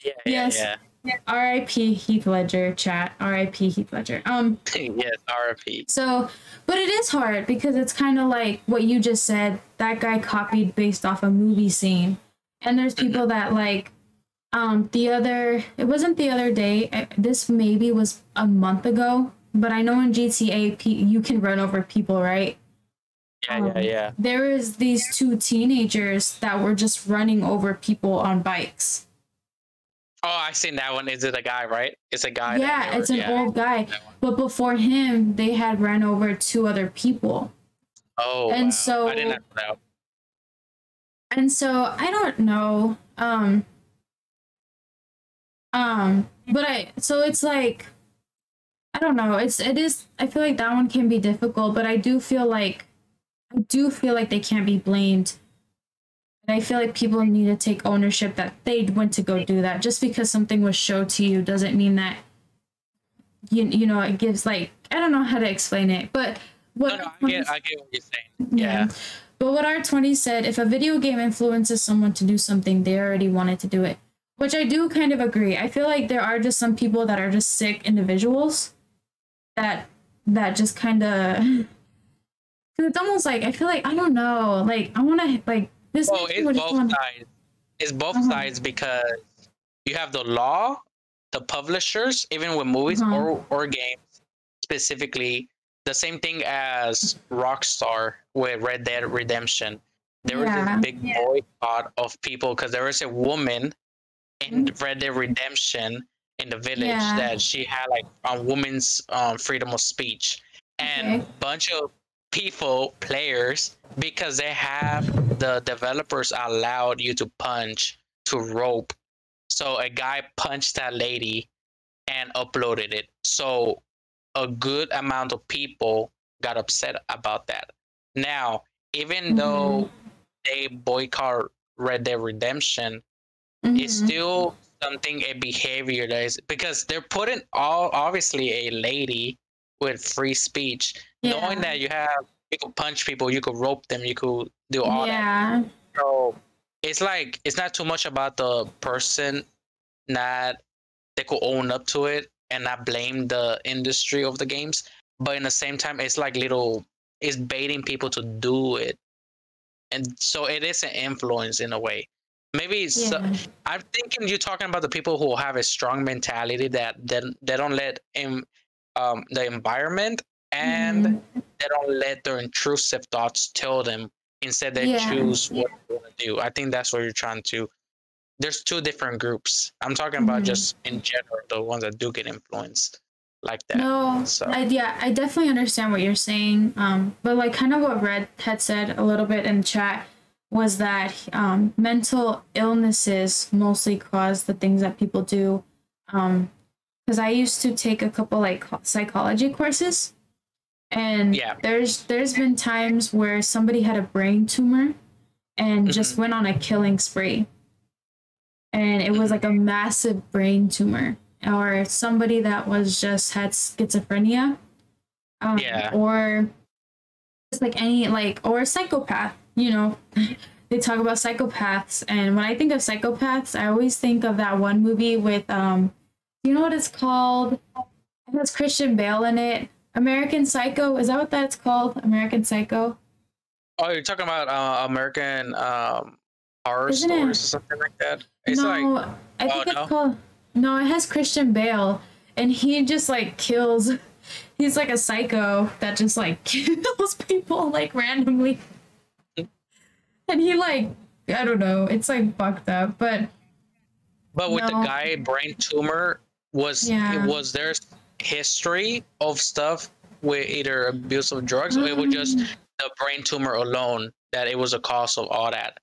Yeah, yes. Yeah, yeah. R I P Heath Ledger, chat. R I P Heath Ledger. Um, yes, R I P So... But it is hard, because it's kind of like what you just said. That guy copied based off a movie scene. And there's people that, like, um, the other, it wasn't the other day. This maybe was a month ago. But I know in G T A, you can run over people, right? Yeah, um, yeah, yeah. There is these two teenagers that were just running over people on bikes. Oh, I seen that one. Is it a guy, right? It's a guy. Yeah, were, it's an yeah, old guy. But before him, they had ran over two other people. Oh, and wow. so I didn't know. And so I don't know. Um. Um. But I. So it's like, I don't know. It's it is. I feel like that one can be difficult. But I do feel like, I do feel like they can't be blamed. I feel like people need to take ownership that they went to go do that. Just because something was shown to you doesn't mean that, you you know, it gives, like, I don't know how to explain it. But what no, no, I, get, I get what you're saying. Yeah. yeah. But what R twenty said, if a video game influences someone to do something, they already wanted to do it. Which I do kind of agree. I feel like there are just some people that are just sick individuals that that just kind of... It's almost like, I feel like, I don't know. Like, I want to, like... Well, it's both sides. It's both uh-huh. sides, because you have the law, the publishers, even with movies uh-huh. or, or games specifically, the same thing as Rockstar with Red Dead Redemption. There yeah. was this big yeah. boycott of people because there was a woman in mm-hmm. Red Dead Redemption in the village yeah. that she had like a woman's um, freedom of speech. And a okay. bunch of people, players, because they have the developers allowed you to punch, to rope. So a guy punched that lady and uploaded it. So a good amount of people got upset about that. Now, even mm-hmm. though they boycott Red Dead Redemption, mm-hmm. it's still something, a behavior that is, because they're putting all, obviously, a lady with free speech, yeah. knowing that you have, you could punch people, you could rope them, you could do all yeah. that. So it's like, it's not too much about the person, not they could own up to it and not blame the industry of the games. But in the same time, it's like little, it's baiting people to do it. And so it is an influence in a way. Maybe it's, yeah. uh, I'm thinking you're talking about the people who have a strong mentality that they, they don't let in, um, the environment, and mm-hmm. they don't let their intrusive thoughts tell them. Instead, they yeah. choose what yeah. they want to do. I think that's what you're trying to. There's two different groups. I'm talking mm-hmm. about just in general, the ones that do get influenced like that. No, so. I, yeah, I definitely understand what you're saying. Um, but like kind of what Red had said a little bit in chat. was that um, mental illnesses mostly cause the things that people do. Um, because I used to take a couple like psychology courses, and yeah. there's there's been times where somebody had a brain tumor and mm-hmm. just went on a killing spree, and it was like a massive brain tumor, or somebody that was just had schizophrenia, um, yeah. or just like any like or a psychopath. You know, they talk about psychopaths, and when I think of psychopaths, I always think of that one movie with um, you know what it's called? It has Christian Bale in it. American Psycho. Is that what that's called? American Psycho. Oh, you're talking about uh, American um, Horror Stories or something like that. It's no, like, I think oh, it's no? called. No, it has Christian Bale, and he just like kills. He's like a psycho that just like kills people like randomly. And he like, I don't know, it's like fucked up, but. But with no. the guy brain tumor, was yeah. it was their history of stuff with either abuse of drugs, mm. or it was just the brain tumor alone that it was a cause of all that.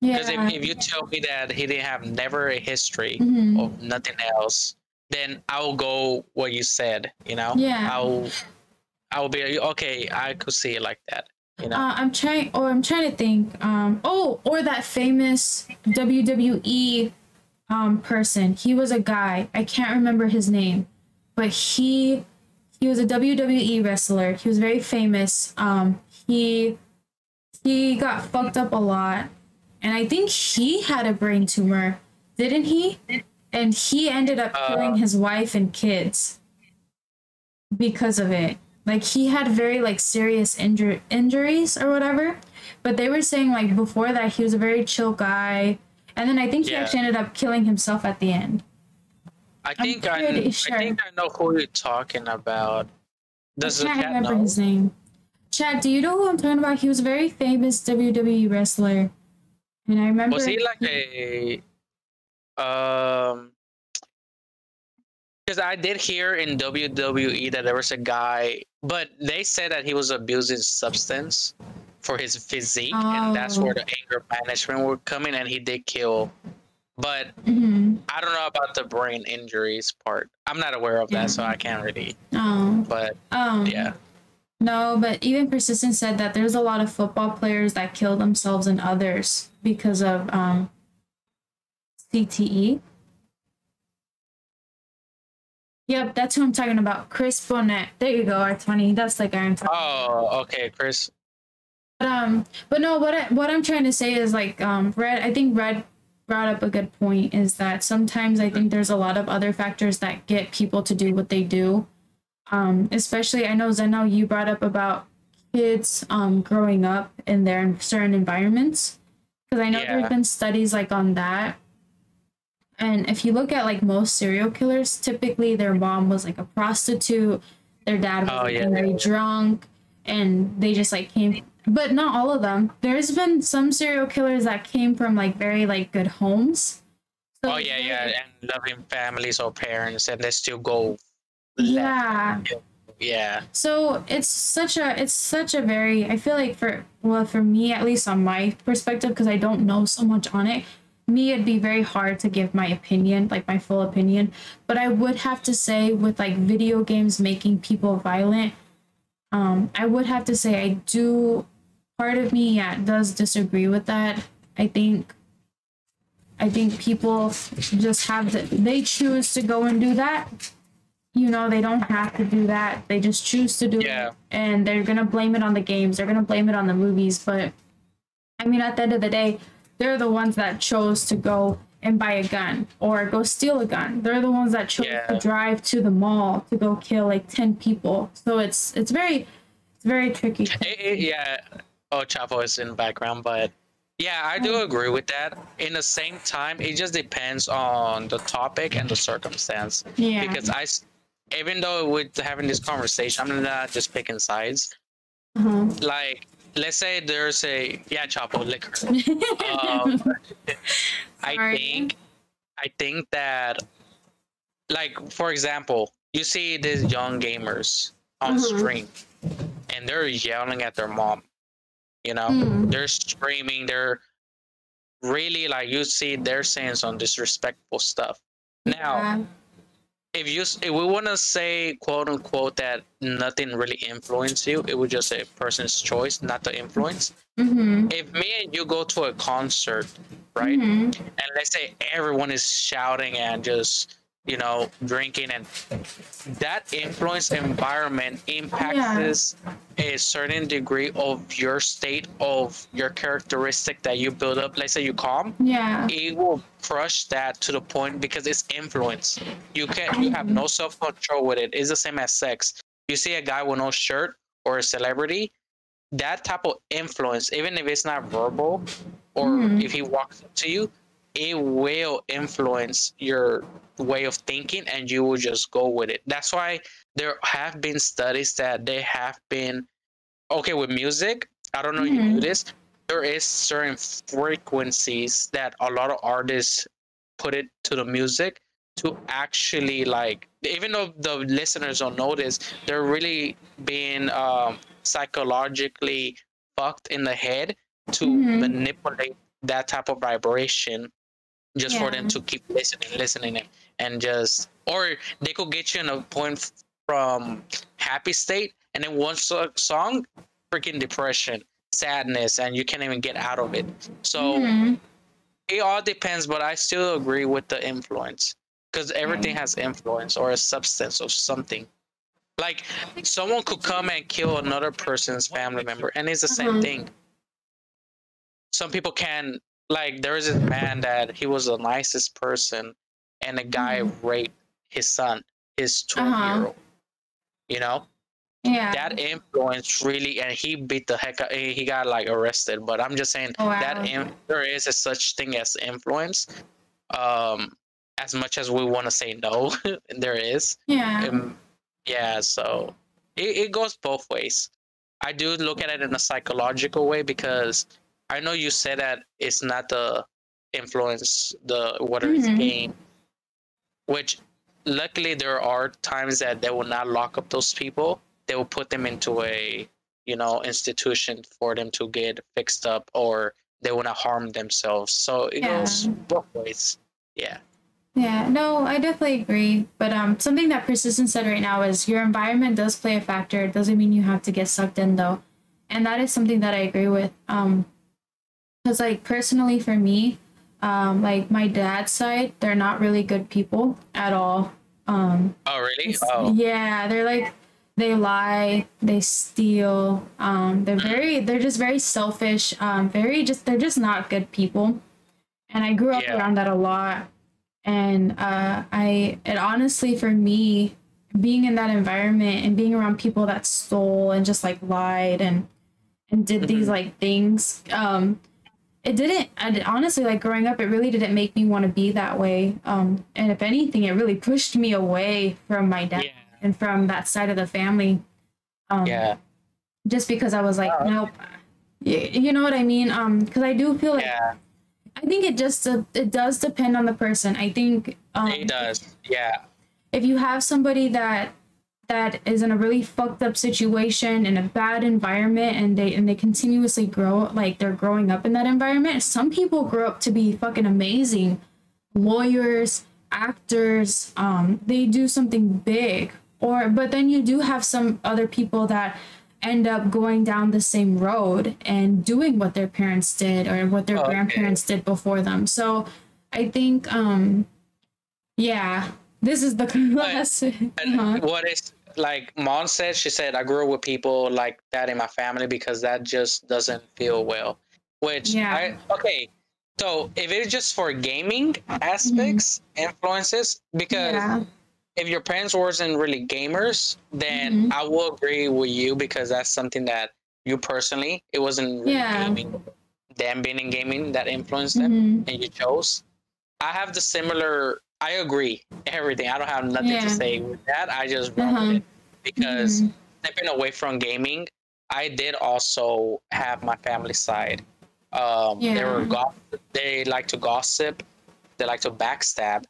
Because yeah. if, if you tell me that he didn't have never a history mm-hmm. of nothing else, then I'll go what you said, you know? Yeah. I'll, I'll be, okay, I could see it like that. You know? uh, I'm trying, or I'm trying to think. Um, oh, or that famous W W E um, person. He was a guy. I can't remember his name, but he he was a W W E wrestler. He was very famous. Um, he he got fucked up a lot, and I think he had a brain tumor, didn't he? And he ended up uh, killing his wife and kids because of it. Like, he had very, like, serious injur injuries or whatever. But they were saying, like, before that, he was a very chill guy. And then I think yeah. he actually ended up killing himself at the end. I think I, I think I know who you're talking about. Does I can't the cat remember know? his name. Chad, do you know who I'm talking about? He was a very famous W W E wrestler. And I remember... Was he, like, he... a... Um... Because I did hear in W W E that there was a guy, but they said that he was abusing substance for his physique, oh. and that's where the anger management would come in, and he did kill. But mm-hmm. I don't know about the brain injuries part. I'm not aware of yeah. that, so I can't really. Oh. But um, yeah. No, but even Persistent said that there's a lot of football players that kill themselves and others because of um, C T E. Yep, that's who I'm talking about. Chris Bonnet. There you go, R twenty. That's the guy I'm talking about. Oh, okay, Chris. But um, but no, what I, what I'm trying to say is like um, Red. I think Red brought up a good point. Is that sometimes I think there's a lot of other factors that get people to do what they do. Um, especially I know Zeno, you brought up about kids um growing up in their certain environments, because I know yeah. there's been studies like on that. And if you look at like most serial killers, typically their mom was like a prostitute, their dad was oh, yeah. very drunk, and they just like came. But not all of them. There's been some serial killers that came from like very like good homes. So, oh yeah, like, yeah, and loving families or parents, and they still go. Yeah. Left. Yeah. So it's such a it's such a very I feel like for well for me at least on my perspective, because I don't know so much on it. Me, it'd be very hard to give my opinion, like my full opinion, but I would have to say with like video games making people violent, um, I would have to say I do, part of me yeah, does disagree with that. I think, I think people just have, the, they choose to go and do that. You know, they don't have to do that. They just choose to do yeah. it, and they're going to blame it on the games. They're going to blame it on the movies. But I mean, at the end of the day, they're the ones that chose to go and buy a gun or go steal a gun. They're the ones that chose yeah. to drive to the mall to go kill like ten people. So it's it's very it's very tricky. It, it, yeah. Oh, Chapo is in the background, but yeah, I do agree with that. In the same time, it just depends on the topic and the circumstance. Yeah. Because I, even though with having this conversation, I'm not just picking sides. Uh-huh. Like. Let's say there's a yeah, Chapo liquor. Um, I think, I think that, like for example, you see these young gamers on mm-hmm. stream, and they're yelling at their mom, You know, mm. they're screaming. They're really like, you see they're saying some disrespectful stuff. Now, yeah. if you if we want to say quote unquote that nothing really influenced you, it would just say a person's choice, not the influence. Mm-hmm. If me and you go to a concert, right, mm-hmm. and let's say everyone is shouting and just, you know, drinking, and that influence environment impacts yeah. a certain degree of your state, of your characteristic that you build up. Let's say you calm, yeah, it will crush that to the point because it's influence. You can't, you have no self control with it. It's the same as sex. You see a guy with no shirt or a celebrity, that type of influence, even if it's not verbal or mm-hmm. if he walks up to you, it will influence your way of thinking and you will just go with it. That's why there have been studies that they have been, okay, with music, I don't know mm-hmm. if you do this, there is certain frequencies that a lot of artists put it to the music to actually, like, even though the listeners don't know this, they're really being um, psychologically fucked in the head to mm-hmm. manipulate that type of vibration just yeah. for them to keep listening, listening, and just, or they could get you in a point from happy state, and then one so song, freaking depression, sadness, and you can't even get out of it. So mm-hmm. it all depends, but I still agree with the influence, because everything yeah. has influence or a substance of something. Like, someone could come and kill another person's family member, and it's the mm-hmm. same thing. Some people can, like, there is this man that he was the nicest person, and a guy mm-hmm. raped his son, his twelve-year-old. Uh-huh. You know, yeah, that influence really, and he beat the heck out. He got like arrested. But I'm just saying oh, wow. that in, there is a such thing as influence. Um, as much as we want to say no, there is. Yeah. Um, yeah. So it, it goes both ways. I do look at it in a psychological way because. I know you said that it's not the influence, the whether mm-hmm. it's game, which luckily there are times that they will not lock up those people. They will put them into a, you know, institution for them to get fixed up, or they will not harm themselves. So it yeah. goes both ways. Yeah. Yeah, no, I definitely agree. But um, something that Persistent said right now is your environment does play a factor. It doesn't mean you have to get sucked in, though. And that is something that I agree with. Um, Because, like, personally for me, um, like, my dad's side, they're not really good people at all. Um, oh, really? Oh. Yeah, they're, like, they lie, they steal. Um, they're very, they're just very selfish. Um, very just, they're just not good people. And I grew up yeah. around that a lot. And uh, I, it honestly, for me, being in that environment and being around people that stole and just, like, lied and, and did these, like, things, um... It didn't, I did, honestly, like, growing up, it really didn't make me want to be that way. Um, and if anything, it really pushed me away from my dad yeah. and from that side of the family. Um, yeah. Just because I was like, oh. nope. You, you know what I mean? Um, 'cause I do feel like, yeah. I think it just, uh, it does depend on the person. I think. Um, it does, yeah. If you have somebody that, that is in a really fucked up situation, in a bad environment, and they and they continuously grow, like, they're growing up in that environment. Some people grow up to be fucking amazing lawyers, actors, um they do something big, or but then you do have some other people that end up going down the same road and doing what their parents did or what their okay. grandparents did before them. So I think um yeah this is the class. And, and uh-huh. what is, like Mawn said, she said, I grew up with people like that in my family because that just doesn't feel well. Which, yeah. I, okay, so if it's just for gaming aspects, mm-hmm. influences, because yeah. if your parents weren't really gamers, then mm-hmm. I will agree with you because that's something that you personally, it wasn't really yeah. gaming. Them being in gaming, that influenced them, mm-hmm. and you chose. I have the similar... I agree. Everything. I don't have nothing yeah. to say with that. I just run uh-huh. with it because mm-hmm. stepping away from gaming, I did also have my family side. Um, yeah. They were go they like to gossip. They like to backstab.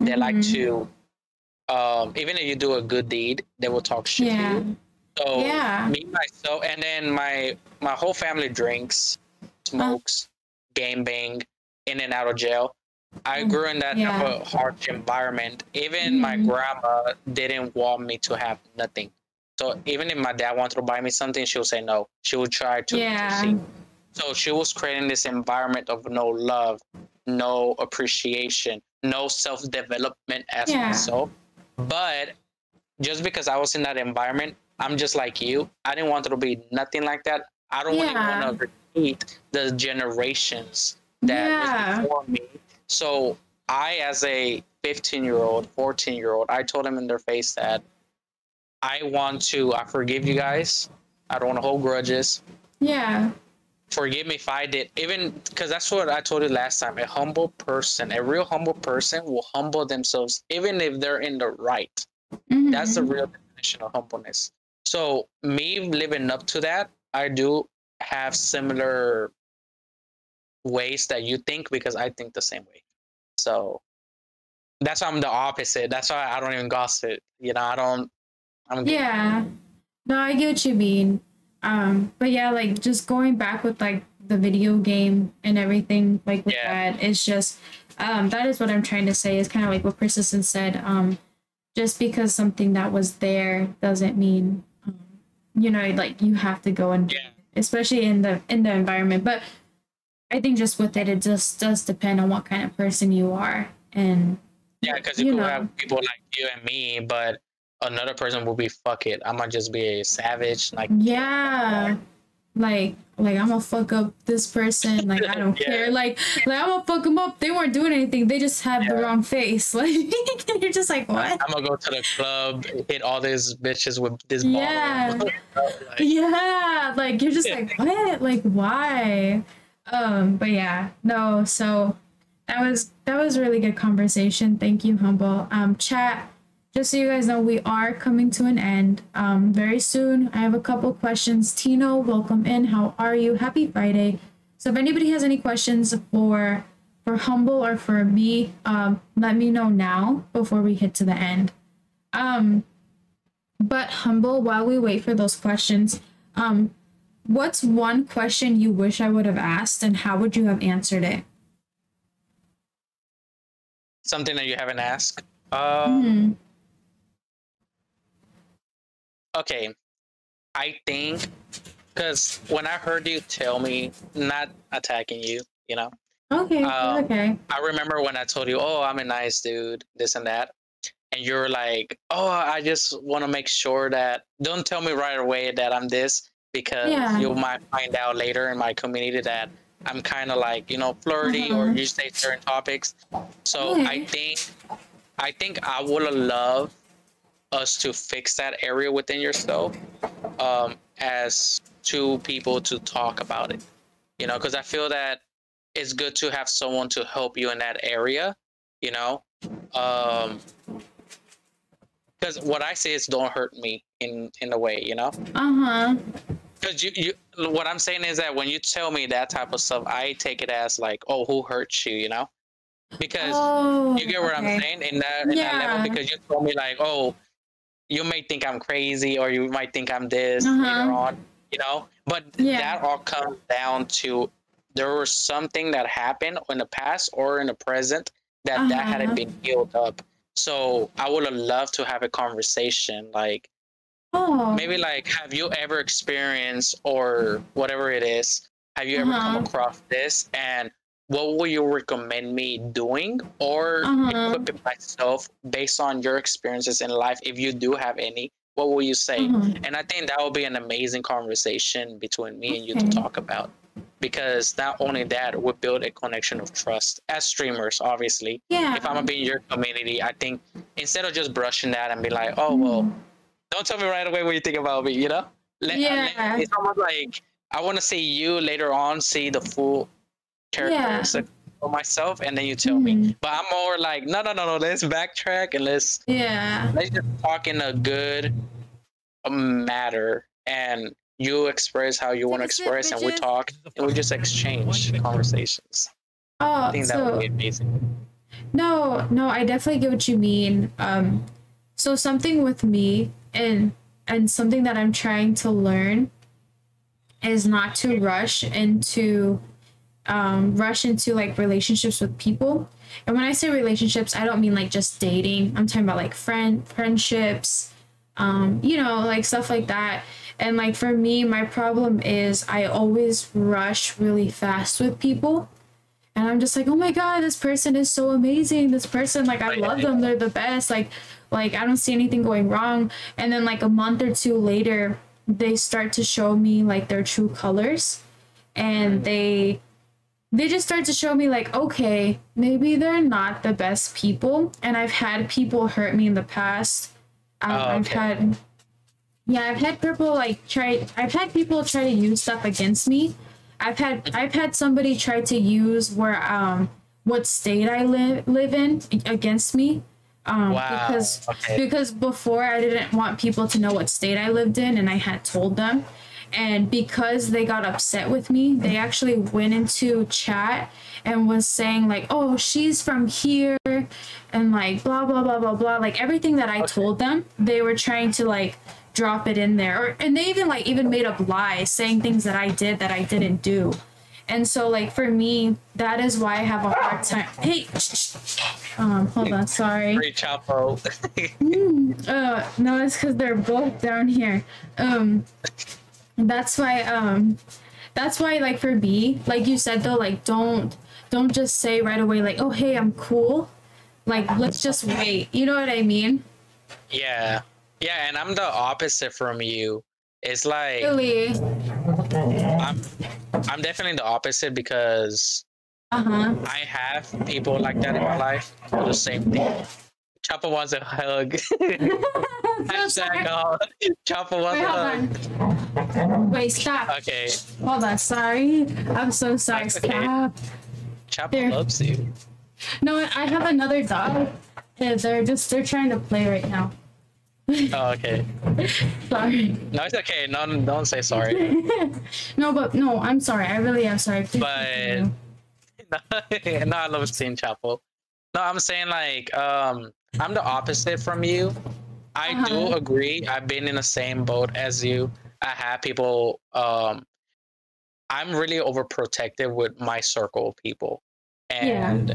They mm-hmm. like to, um, even if you do a good deed, they will talk shit yeah. to you. So yeah. me myself, and then my my whole family drinks, smokes, uh, game bang, in and out of jail. I grew in that yeah. type of harsh environment. Even mm. my grandma didn't want me to have nothing. So even if my dad wanted to buy me something, she would say no. She would try to, yeah. to see. So she was creating this environment of no love, no appreciation, no self-development as yeah. myself. But just because I was in that environment, I'm just like you. I didn't want it to be nothing like that. I don't yeah. want to repeat the generations that yeah. was before me. So I, as a fifteen-year-old, fourteen-year-old, I told them in their face that I want to, I forgive you guys. I don't want to hold grudges. Yeah. Forgive me if I did. Even, because that's what I told you last time. A humble person, a real humble person will humble themselves, even if they're in the right. Mm-hmm. That's the real definition of humbleness. So me living up to that, I do have similar ways that you think, because I think the same way. So that's why I'm the opposite. That's why I don't even gossip. You know, I don't. I'm yeah. No, I get what you mean. Um, but yeah, like just going back with like the video game and everything, like with yeah. that, it's just um, that is what I'm trying to say. It's kind of like what Persistent said. Um, just because something that was there doesn't mean, um, you know, like you have to go and, yeah. especially in the in the environment. But I think just with it, it just does depend on what kind of person you are, and yeah, because you, you could know. have people like you and me, but another person will be fuck it. I'm gonna just be a savage, like yeah, like like I'm gonna fuck up this person, like I don't yeah. care, like like I'm gonna fuck them up. They weren't doing anything. They just had yeah. the wrong face. Like you're just like what? I'm gonna go to the club, hit all these bitches with this ball. Yeah, like, yeah, like you're just yeah. like what? Like why? Um, but yeah, no. So that was that was a really good conversation. Thank you, Humble. Um, chat. Just so you guys know, we are coming to an end um, very soon. I have a couple questions. Tino, welcome in. How are you? Happy Friday. So if anybody has any questions for for Humble or for me, um, let me know now before we hit to the end. Um, but Humble, while we wait for those questions, um, what's one question you wish I would have asked, and how would you have answered it? Something that you haven't asked. Um, mm-hmm. Okay, I think, because when I heard you tell me, not attacking you, you know? Okay, um, okay. I remember when I told you, oh, I'm a nice dude, this and that. And you were like, oh, I just want to make sure that, don't tell me right away that I'm this, because yeah. you might find out later in my community that I'm kind of like, you know, flirty uh-huh. or you say certain topics. So okay. I think, I think I would have loved us to fix that area within yourself um, as two people to talk about it, you know, because I feel that it's good to have someone to help you in that area, you know, because um, what I say is don't hurt me in, in a way, you know, uh-huh. because you, you, what I'm saying is that when you tell me that type of stuff, I take it as like, oh, who hurt you, you know, because oh, you get what okay. I'm saying in that, in yeah. that level, because you told me like, oh, you may think I'm crazy, or you might think I'm this uh-huh. later on, you know, but yeah. that all comes down to there was something that happened in the past or in the present that uh-huh. that hadn't been healed up. So I would have loved to have a conversation like, oh. maybe like, have you ever experienced or whatever it is, have you uh-huh. ever come across this, and what would you recommend me doing or uh-huh. equipping myself based on your experiences in life? If you do have any, what will you say? Uh-huh. And I think that will be an amazing conversation between me okay. and you to talk about, because not only that, we build a connection of trust as streamers, obviously. Yeah. If I'm going to be in your community, I think instead of just brushing that and be like, oh, mm-hmm. well, don't tell me right away what you think about me, you know? Let, yeah. Let, it's almost like I want to see you later on, see the full characteristic yeah. for myself, and then you tell mm-hmm. me. But I'm more like, no, no, no, no. Let's backtrack and let's yeah. let's just talk in a good matter, and you express how you want to express, and we talk and we just exchange conversations. Oh, I think so, that would be amazing. No, no, I definitely get what you mean. Um, so something with me, and and something that I'm trying to learn is not to rush into um rush into like relationships with people. And when I say relationships, I don't mean like just dating. I'm talking about like friend friendships, um you know, like stuff like that. And like for me, my problem is I always rush really fast with people, and I'm just like, oh my god, this person is so amazing, this person, like I love them, they're the best, like like I don't see anything going wrong. And then like a month or two later, they start to show me like their true colors, and they they just start to show me like, okay, maybe they're not the best people. And I've had people hurt me in the past. um, oh, okay. I've had yeah I've had people like try I've had people try to use stuff against me. I've had I've had somebody try to use where um what state I live live in against me. Um, wow. because okay. because before I didn't want people to know what state I lived in, and I had told them, and because they got upset with me, they actually went into chat and was saying like, oh, she's from here, and like blah blah blah blah blah, like everything that I okay. told them, they were trying to like drop it in there, or, and they even like even made up lies saying things that I did that I didn't do. And so like for me, that is why I have a hard time. Hey, um, hold on, sorry. Free Chapo. mm, uh, no, it's because they're both down here. Um, that's why. Um, that's why like for B, like you said though, like don't don't just say right away like, oh hey, I'm cool. Like let's just wait. You know what I mean? Yeah, yeah, and I'm the opposite from you. It's like really. I'm, I'm definitely the opposite because uh-huh. I have people like that in my life for the same thing. Chapo wants a hug. Hashtag all. Chapo wants wait, a hug. Wait, stop. Okay. Hold on, sorry. I'm so sorry. Okay. Stop. Chapo Here. Loves you. No, I have another dog. Yeah, they're just they're trying to play right now. Oh, okay. Sorry. No, it's okay. No, don't say sorry. no, but no, I'm sorry. I really am sorry. Please but no, no, I love seeing Chapo. No, I'm saying like um, I'm the opposite from you. I uh-huh. do agree. I've been in the same boat as you. I have people. Um, I'm really overprotective with my circle of people, and yeah.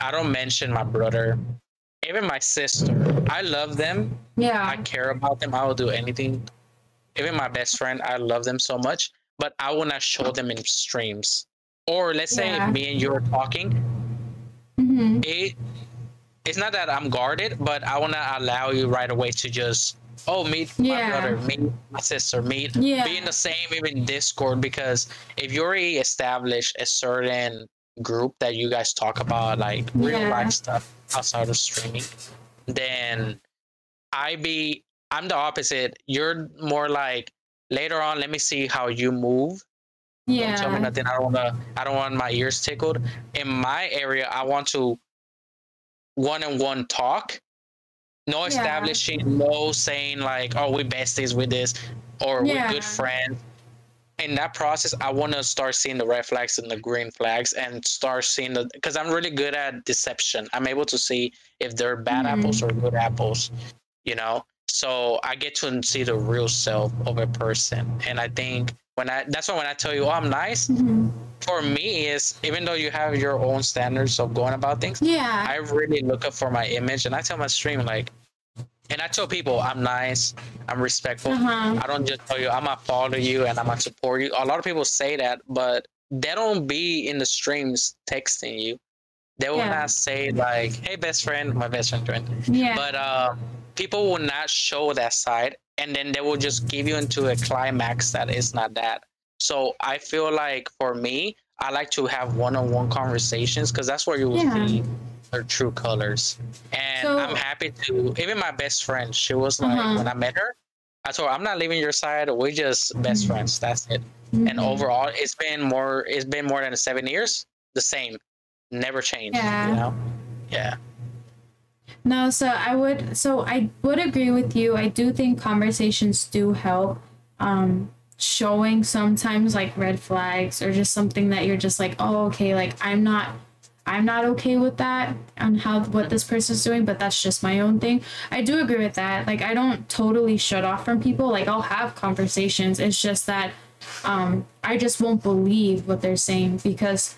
I don't mention my brother. Even my sister, I love them. Yeah. I care about them. I will do anything. Even my best friend, I love them so much, but I will not show them in streams. Or let's say yeah. me and you are talking. Mm-hmm. It, it's not that I'm guarded, but I will not allow you right away to just, oh, meet yeah. my brother, meet my sister, meet, yeah. be in the same even Discord, because if you already established a certain group that you guys talk about like real yeah. life stuff outside of streaming, then I be I'm the opposite. You're more like later on, let me see how you move. Yeah. Don't tell me nothing. I don't wanna I don't want my ears tickled. In my area, I want to one on one talk. No establishing, yeah. no saying like, oh, we're besties with this or yeah. we're good friends. In that process, I want to start seeing the red flags and the green flags and start seeing the, because I'm really good at deception. I'm able to see if they're bad mm-hmm. apples or good apples, you know? So I get to see the real self of a person. And I think when I, that's why when I tell you, oh, I'm nice, mm-hmm. for me is, even though you have your own standards of going about things, yeah, I really look up for my image. And I tell my stream, like, and I tell people I'm nice, I'm respectful. Uh-huh. I don't just tell you I'm gonna follow you and I'm gonna support you. A lot of people say that, but they don't be in the streams texting you. They will yeah. not say like, "Hey, best friend, my best friend." friend. Yeah. But uh, people will not show that side, and then they will just give you into a climax that is not that. So I feel like for me, I like to have one-on-one conversations because that's where you will yeah. see her true colors. And so, I'm happy to, even my best friend, she was like, uh-huh. when I met her, I told her, I'm not leaving your side, we're just best mm-hmm. friends, that's it. Mm-hmm. And overall, it's been more, it's been more than seven years, the same, never changed, yeah. you know? Yeah. No, so I would, so I would agree with you. I do think conversations do help. Um, showing sometimes like red flags or just something that you're just like, oh, okay, like I'm not I'm not okay with that on how what this person's doing, but that's just my own thing. I do agree with that. Like, I don't totally shut off from people. Like, I'll have conversations. It's just that um, I just won't believe what they're saying, because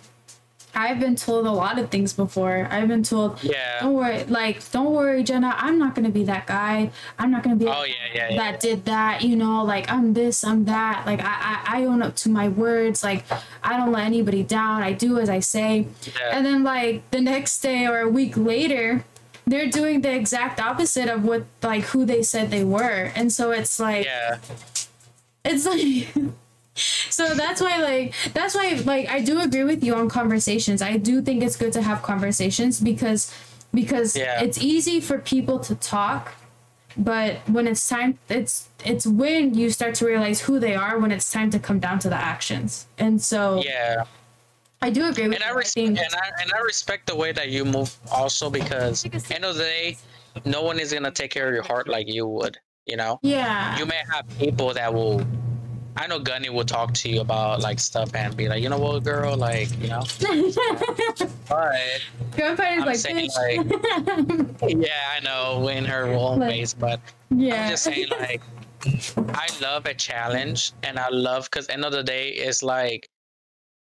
I've been told a lot of things before. I've been told, yeah. don't worry, like, don't worry, Jenna, I'm not gonna be that guy. I'm not gonna be oh, yeah, yeah, yeah. that did that, you know, like, I'm this, I'm that. Like, I, I, I own up to my words. Like, I don't let anybody down. I do as I say. Yeah. And then, like, the next day or a week later, they're doing the exact opposite of what, like, who they said they were. And so it's like, yeah. it's like... So that's why, like, that's why, like, I do agree with you on conversations. I do think it's good to have conversations because, because yeah. it's easy for people to talk, but when it's time, it's, it's when you start to realize who they are when it's time to come down to the actions. And so, yeah, I do agree with and you. I respect, I think, and, I, and I respect the way that you move also, because at the end of the day, no one is going to take care of your heart like you would, you know? Yeah. You may have people that will... I know Gunny will talk to you about, like, stuff and be like, you know what, girl, like, you know? All right. Gunfighter's like, saying, bitch. Like, yeah, I know, win her own ways, but yeah. I'm just saying, like, I love a challenge, and I love, because end of the day, it's like,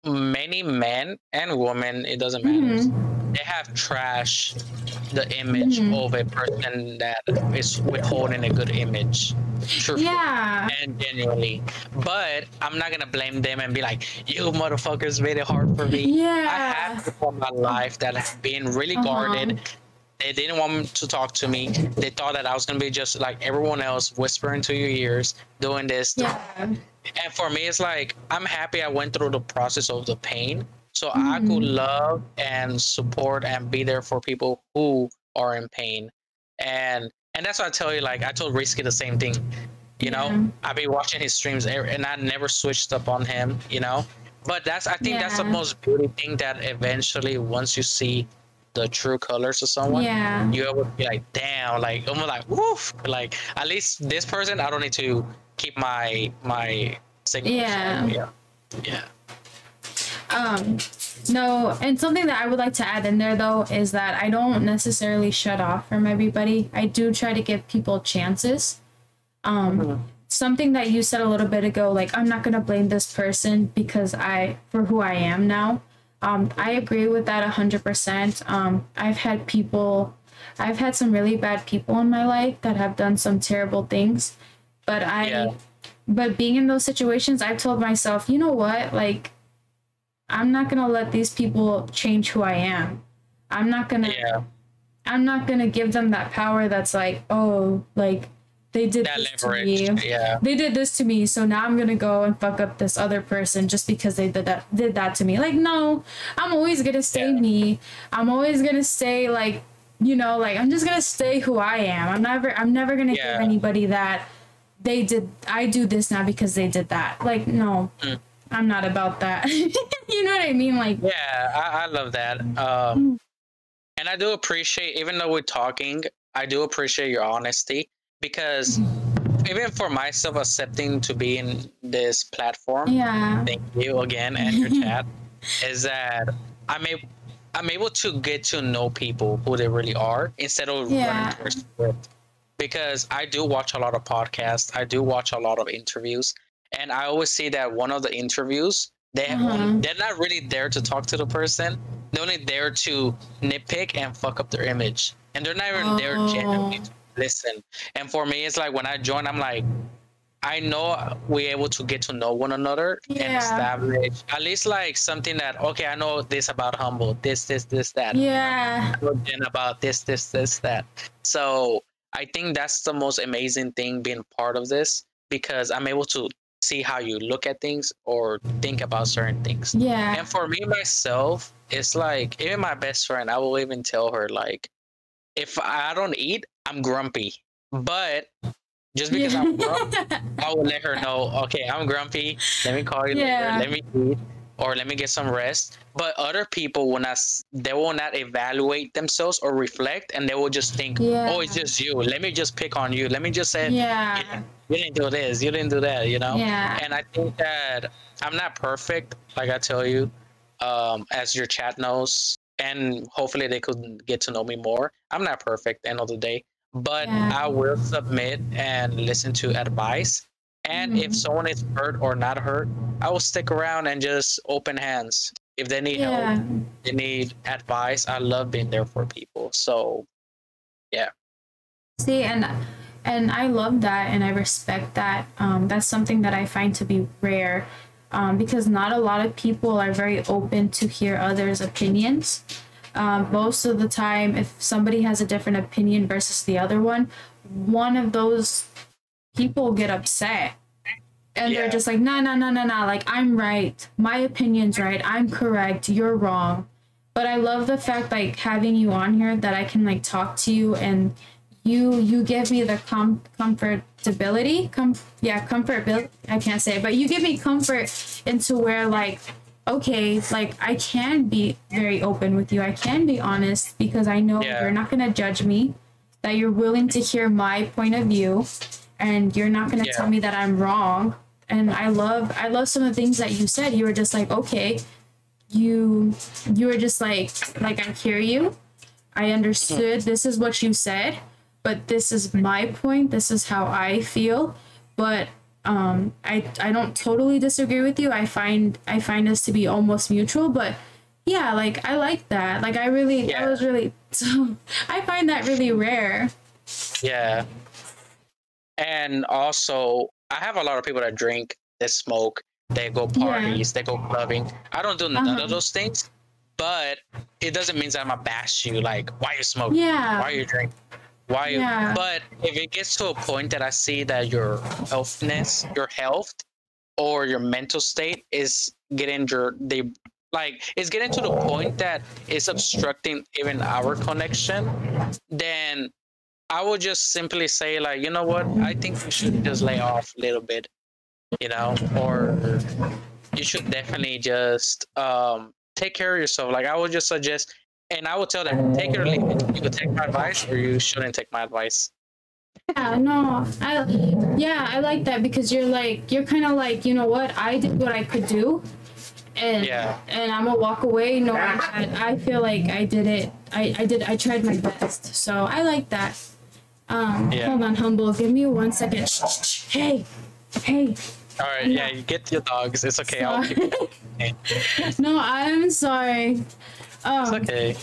many men and women, it doesn't matter, mm-hmm. they have trashed the image mm-hmm. of a person that is withholding a good image. Truthfully yeah. and genuinely. But I'm not gonna blame them and be like, you motherfuckers made it hard for me. Yeah. I have people in my life that have been really uh-huh. guarded. They didn't want to talk to me. They thought that I was gonna be just like everyone else, whispering to your ears, doing this. Yeah. And for me, it's like, I'm happy I went through the process of the pain, so mm-hmm. I could love and support and be there for people who are in pain. And And that's why I tell you, like, I told Risky the same thing, you yeah. know, I've been watching his streams and I never switched up on him, you know, but that's, I think yeah. that's the most beautiful thing, that eventually once you see the true colors of someone, yeah. you're able to be like, damn, like, almost like, woof, like, at least this person, I don't need to keep my, my signals. Yeah. Yeah. Yeah. Um, no, and something that I would like to add in there, though, is that I don't necessarily shut off from everybody. I do try to give people chances. Um, mm-hmm. Something that you said a little bit ago, like, I'm not going to blame this person because I, for who I am now. Um, I agree with that one hundred percent. Um, I've had people, I've had some really bad people in my life that have done some terrible things, but I, yeah. but being in those situations, I've told myself, you know what, like, I'm not going to let these people change who I am. I'm not going to, yeah. I'm not going to give them that power. That's like, oh, like they did that this leverage. to me. Yeah. They did this to me. So now I'm going to go and fuck up this other person just because they did that, did that to me. Like, no, I'm always going to stay yeah. me. I'm always going to stay like, you know, like, I'm just going to stay who I am. I'm never, I'm never going to yeah. give anybody that they did. I do this now because they did that. Like, no, mm. I'm not about that. You know what I mean? Like, yeah, I, I love that. Um, and I do appreciate, even though we're talking, I do appreciate your honesty, because even for myself, accepting to be in this platform, yeah. thank you again, and your chat, is that I'm, a, I'm able to get to know people who they really are, instead of yeah. running to their script. Because I do watch a lot of podcasts, I do watch a lot of interviews, and I always see that one of the interviews, they have, mm-hmm. they're not really there to talk to the person. They're only there to nitpick and fuck up their image. And they're not even oh. there genuinely to listen. And for me, it's like, when I join, I'm like, I know we're able to get to know one another yeah. and establish at least like something that, okay, I know this about Humble, this, this, this, that. Yeah. I know about this, this, this, that. So I think that's the most amazing thing, being part of this, because I'm able to see how you look at things or think about certain things. Yeah. And for me, myself, it's like, even my best friend, I will even tell her, like, if I don't eat, I'm grumpy. But just because yeah. I'm grumpy, I will let her know, okay, I'm grumpy. Let me call you yeah. later. Let me eat, or let me get some rest. But other people will not, they will not evaluate themselves or reflect, and they will just think, yeah. oh, it's just you. Let me just pick on you. Let me just say, yeah. yeah. you didn't do this, you didn't do that, you know? Yeah. And I think that I'm not perfect, like I tell you, um, as your chat knows, and hopefully they could get to know me more. I'm not perfect end of the day, but yeah. I will submit and listen to advice. And mm-hmm. if someone is hurt or not hurt, I will stick around and just open hands. If they need yeah. help, they need advice. I love being there for people. So, yeah. See, and and I love that, and I respect that. Um, that's something that I find to be rare, um, because not a lot of people are very open to hear others' opinions. Um, most of the time, if somebody has a different opinion versus the other one, one of those people get upset. And yeah. they're just like, no, no, no, no, no. Like, I'm right. My opinion's right. I'm correct. You're wrong. But I love the fact, like, having you on here, that I can, like, talk to you, and you you give me the com comfortability. Com yeah, comfortability. I can't say it, but you give me comfort into where, like, okay, like, I can be very open with you. I can be honest, because I know yeah. you're not going to judge me, that you're willing to hear my point of view, and you're not going to yeah. tell me that I'm wrong. And I love, I love some of the things that you said. You were just like, okay, you, you were just like, like, I hear you. I understood. This is what you said, but this is my point. This is how I feel. But, um, I, I don't totally disagree with you. I find, I find this to be almost mutual, but yeah, like, I like that. Like, I really, yeah. I was really, I find that really rare. Yeah. And also, I have a lot of people that drink, they smoke, they go parties, yeah. they go clubbing. I don't do uh-huh. none of those things, but it doesn't mean that I'm gonna bash you, like, why you smoke? Yeah. Why you drink? Why you? Yeah. But if it gets to a point that I see that your healthness, your health, or your mental state is getting your, they, like, it's getting to the point that it's obstructing even our connection, then I would just simply say, like, you know what? I think you should just lay off a little bit, you know, or you should definitely just um, take care of yourself. Like, I would just suggest, and I would tell them, take it or leave it. You could take my advice or you shouldn't take my advice. Yeah, no, I, yeah, I like that, because you're like, you're kind of like, you know what? I did what I could do. And, yeah. and I'm gonna walk away knowing that I feel like I did it. I, I did. I tried my best. So I like that. Um, yeah. Hold on, Humble. Give me one second. Shh, shh, shh. Hey, hey. All right. I'm yeah, not... you get your dogs. It's okay. I'll keep it. No, I'm sorry. Um, it's okay.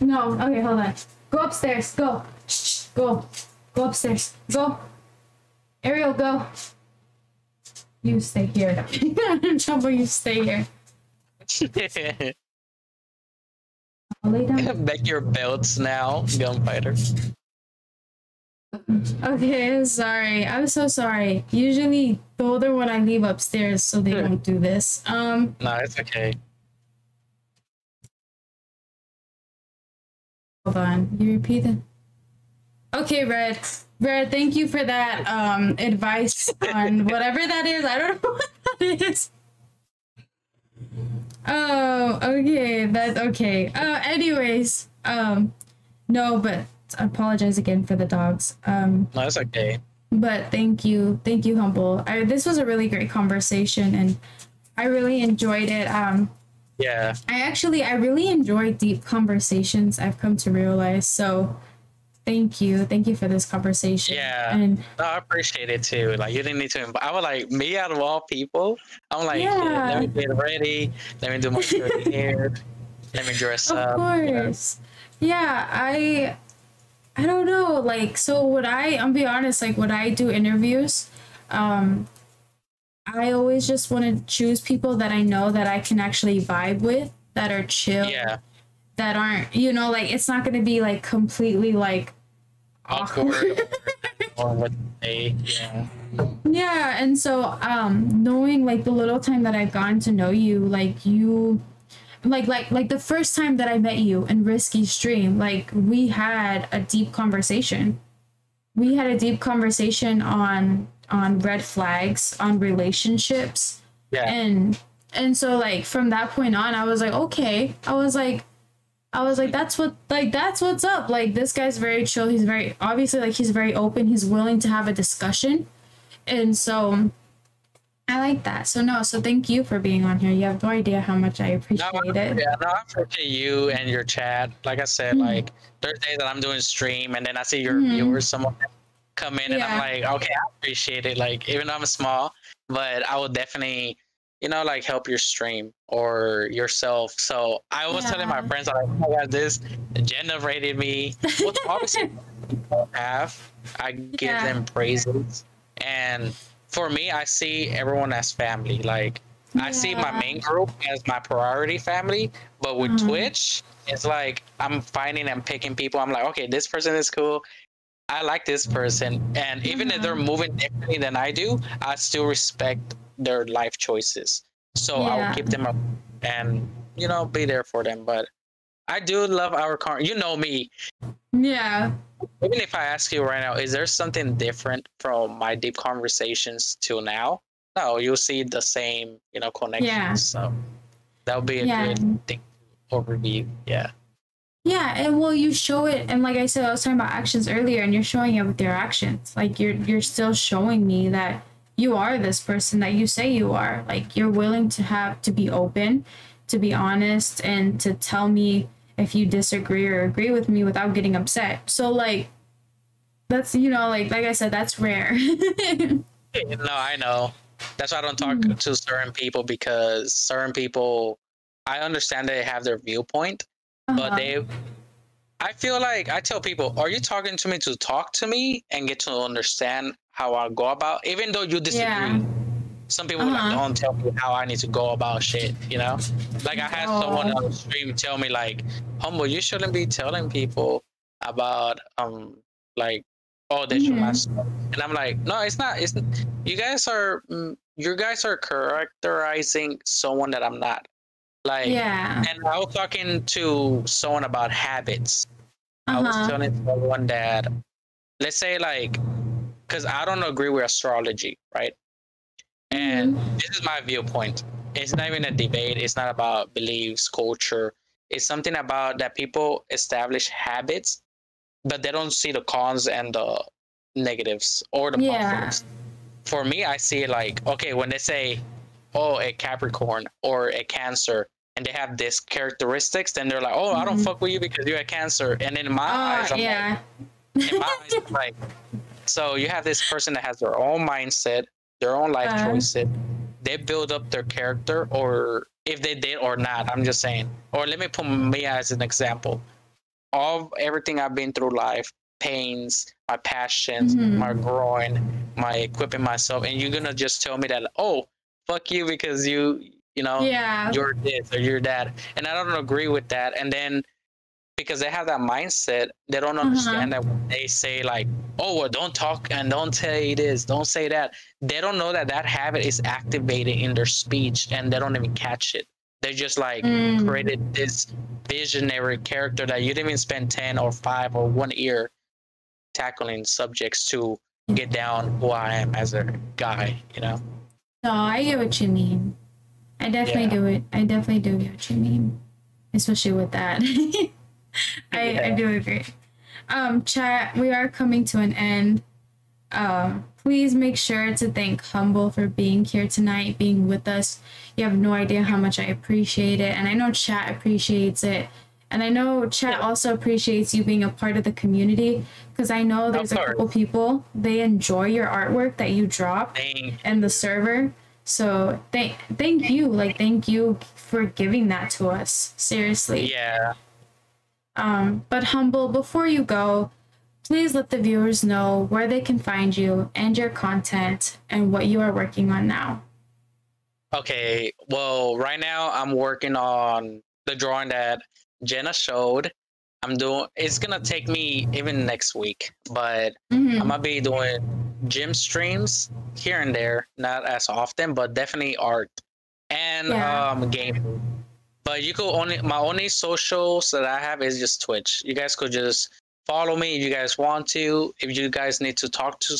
No. Okay. Hold on. Go upstairs. Go. Shh, shh. Go. Go upstairs. Go. Ariel, go. You stay here. Trouble. You stay here. Back your belts now, Gunfighter. Okay, sorry. I'm so sorry. Usually bolder when I leave upstairs, so they don't do this. Um. No, it's okay. Hold on. You repeat it. Okay, Red. Red, thank you for that um advice on whatever that is. I don't know what that is. Oh, okay, that's okay. Uh, anyways, um, no, but I apologize again for the dogs. Um, no, that's okay. But thank you, thank you, Humble. I, this was a really great conversation, and I really enjoyed it. Um, yeah. I actually, I really enjoy deep conversations, I've come to realize, so thank you. Thank you for this conversation. Yeah. And no, I appreciate it too. Like, you didn't need to invite. I was like, me out of all people. I'm like, yeah. let me get ready. Let me do my straight hair. Let me dress of up. Of course. You know? Yeah. I, I don't know. Like, so would I, I'm be honest, like when I do interviews, um, I always just want to choose people that I know that I can actually vibe with, that are chill. Yeah. That aren't, you know, like, it's not going to be like completely like, awkward or what they yeah. yeah and so um knowing like the little time that I've gotten to know you, like you like like like the first time that I met you in Risky stream, like we had a deep conversation we had a deep conversation on on red flags, on relationships, yeah and and so like from that point on, I was like, okay, I was like I was like, that's what, like, that's what's up. Like, this guy's very chill. He's very, obviously, like, he's very open. He's willing to have a discussion. And so I like that. So no, so thank you for being on here. You have no idea how much I appreciate no, it. Yeah, no, I appreciate you and your chat. Like I said, mm-hmm. like there's days that I'm doing stream and then I see your mm-hmm. viewers, someone come in yeah. and I'm like, okay, I appreciate it. Like even though I'm small, but I will definitely, you know, like help your stream or yourself. So I was yeah. telling my friends, like, oh my God, this Jenna rated me. Well, obviously, half I give yeah. them praises, and for me, I see everyone as family. Like yeah. I see my main group as my priority family, but with mm-hmm. Twitch, it's like I'm finding and picking people. I'm like, okay, this person is cool. I like this person, and even mm-hmm. if they're moving differently than I do, I still respect their life choices. So yeah. I'll keep them up and, you know, be there for them. But I do love our car. You know me. Yeah. Even if I ask you right now, is there something different from my deep conversations till now? No, you'll see the same, you know, connections. Yeah. So that'll be a yeah. good thing over you. Yeah. Yeah, and well, you show it, and like I said, I was talking about actions earlier, and you're showing it with your actions. Like you're you're still showing me that you are this person that you say you are. Like you're willing to have to be open, to be honest, and to tell me if you disagree or agree with me without getting upset. So like, that's, you know, like like I said, that's rare. No, I know. That's why I don't talk mm-hmm. to certain people, because certain people, I understand they have their viewpoint. But they, I feel like I tell people, are you talking to me to talk to me and get to understand how I go about, even though you disagree? Yeah. Some people uh-huh. like, don't tell me how I need to go about shit, you know? Like I had oh. someone on the stream tell me like, Humble, you shouldn't be telling people about um like, oh, they should mess up. And I'm like, no, it's not. It's you guys are you guys are characterizing someone that I'm not. Like, yeah. and I was talking to someone about habits. Uh-huh. I was telling someone that, let's say like, because I don't agree with astrology, right? And mm-hmm. this is my viewpoint. It's not even a debate. It's not about beliefs, culture. It's something about that people establish habits, but they don't see the cons and the negatives or the yeah. positives. For me, I see like, okay, when they say, oh, a Capricorn or a Cancer, and they have these characteristics, then they're like, oh, mm-hmm. I don't fuck with you because you're a Cancer. And in my uh, eyes, I'm yeah. like, in my eyes, I'm like, so you have this person that has their own mindset, their own life uh, choices. They build up their character, or if they did or not, I'm just saying. Or let me put me as an example. Of everything I've been through life, pains, my passions, mm-hmm. my growing, my equipping myself, and you're going to just tell me that, oh, fuck you because you, you know, yeah. you're this or you're that. And I don't agree with that. And then because they have that mindset, they don't understand uh-huh. that when they say like, oh, well, don't talk and don't say this, don't say that. They don't know that that habit is activated in their speech and they don't even catch it. They just like mm. created this visionary character that you didn't even spend ten or five or one year tackling subjects to get down who I am as a guy, you know? No, I get what you mean. I definitely yeah. do it. I definitely do get what you mean, especially with that. I yeah. I do agree. Um, chat, we are coming to an end. Uh, please make sure to thank Humble for being here tonight, being with us. You have no idea how much I appreciate it, and I know chat appreciates it, and I know chat yeah. also appreciates you being a part of the community. Because I know there's a couple people, they enjoy your artwork that you drop Dang. and the server. So thank thank you. Like, thank you for giving that to us. Seriously. Yeah. Um, but Humble, before you go, please let the viewers know where they can find you and your content and what you are working on now. Okay. Well, right now I'm working on the drawing that Jenna showed. I'm doing, it's gonna take me even next week, but mm-hmm. I'm gonna be doing gym streams here and there, not as often, but definitely art and yeah. um gaming. But you could only, my only socials that I have is just Twitch. You guys could just follow me if you guys want to. If you guys need to talk to,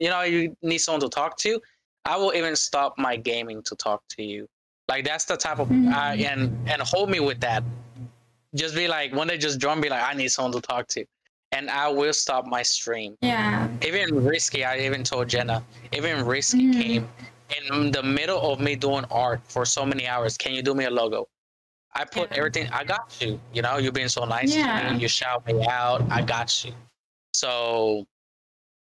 you know, you need someone to talk to, I will even stop my gaming to talk to you. Like that's the type of mm-hmm. I, and and hold me with that. Just be like, when they just drum, be like, I need someone to talk to. And I will stop my stream. Yeah. Even Risky, I even told Jenna, even Risky mm-hmm. came in the middle of me doing art for so many hours, can you do me a logo? I put yeah. everything, I got you, you know, you're being so nice yeah. to me, you shout me out, I got you. So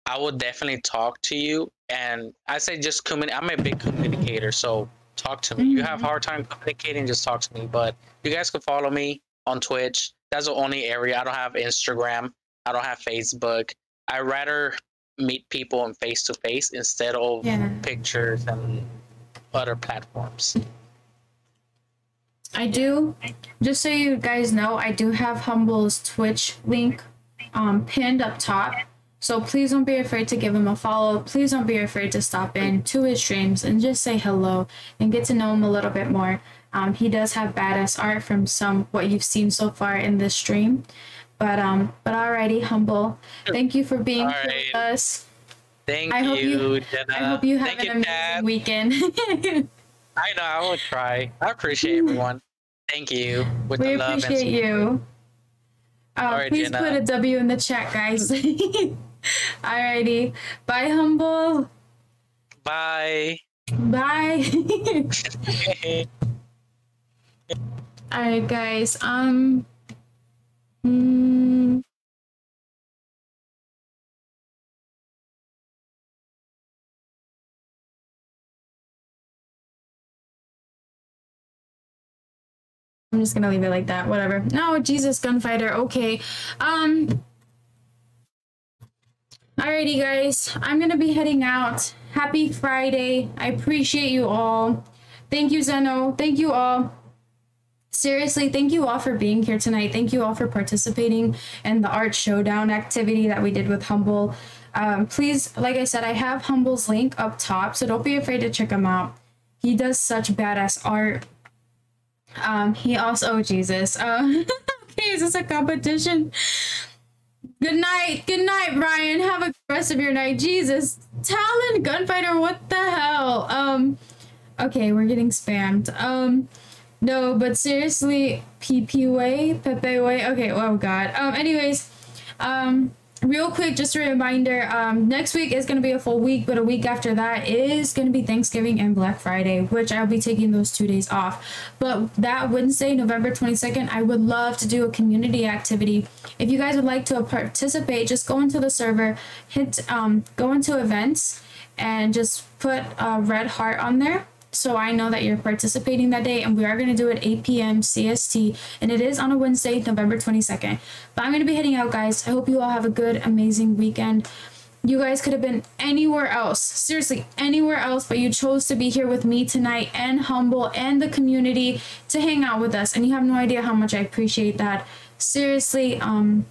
I would definitely talk to you. And I say just communicate. I'm a big communicator, so talk to me. Mm-hmm. You have a hard time communicating, just talk to me. But you guys can follow me on Twitch. That's the only area. I don't have Instagram. I don't have Facebook. I rather meet people in face to face instead of yeah. pictures and other platforms. I do. Just so you guys know, I do have Humble's Twitch link um, pinned up top. So please don't be afraid to give him a follow. Please don't be afraid to stop in to his streams and just say hello and get to know him a little bit more. Um, he does have badass art from some what you've seen so far in this stream. But um, but alrighty, Humble. Thank you for being right. here with us. Thank I hope you, you Jenna. I hope you have Thank an you, amazing Dad. Weekend. I know, I will try. I appreciate everyone. Thank you. With we the love appreciate you. Uh, right, please Jenna. Put a W in the chat, guys. Alrighty. Bye, Humble. Bye. Bye. Alright, guys. Um. Mm. I'm just gonna leave it like that, whatever. No, Jesus, Gunfighter, okay. Um, alrighty, guys, I'm gonna be heading out. Happy Friday. I appreciate you all. Thank you, Zeno. Thank you all. Seriously, thank you all for being here tonight. Thank you all for participating in the art showdown activity that we did with Humble. Um, please, like I said, I have Humble's link up top, so don't be afraid to check him out. He does such badass art. Um, he also, oh, Jesus. Um, okay, is this a competition? Good night. Good night, Ryan. Have a good rest of your night. Jesus. Talon Gunfighter, what the hell? Um, okay, we're getting spammed. Um, no, but seriously, P P way, Pepe way. Okay, oh God. Um, anyways, um, real quick, just a reminder, um, next week is going to be a full week, but a week after that is going to be Thanksgiving and Black Friday, which I'll be taking those two days off. But that Wednesday, November twenty-second, I would love to do a community activity. If you guys would like to participate, just go into the server, hit, um, go into events, and just put a red heart on there. So I know that you're participating that day, and we are going to do it eight p m C S T, and it is on a Wednesday, November twenty-second. But I'm going to be heading out, guys. I hope you all have a good, amazing weekend. You guys could have been anywhere else, seriously, anywhere else, but you chose to be here with me tonight and Humble and the community to hang out with us, and you have no idea how much I appreciate that. Seriously, um...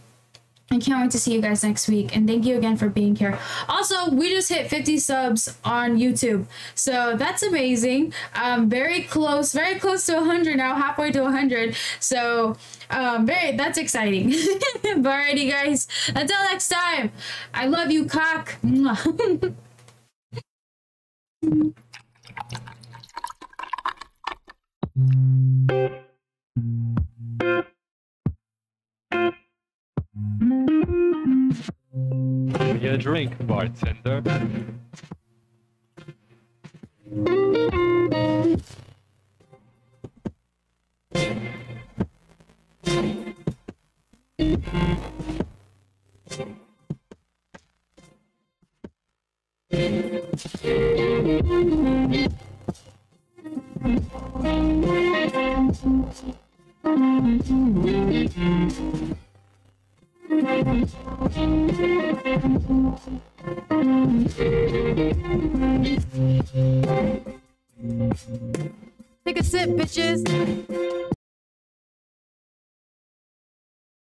I can't wait to see you guys next week, and thank you again for being here. Also, we just hit fifty subs on YouTube, so that's amazing. Um, very close, very close to one hundred now, halfway to one hundred. So, um, very that's exciting. But alrighty, guys. Until next time, I love you, cock. Give me a drink, bartender. Take a sip, bitches.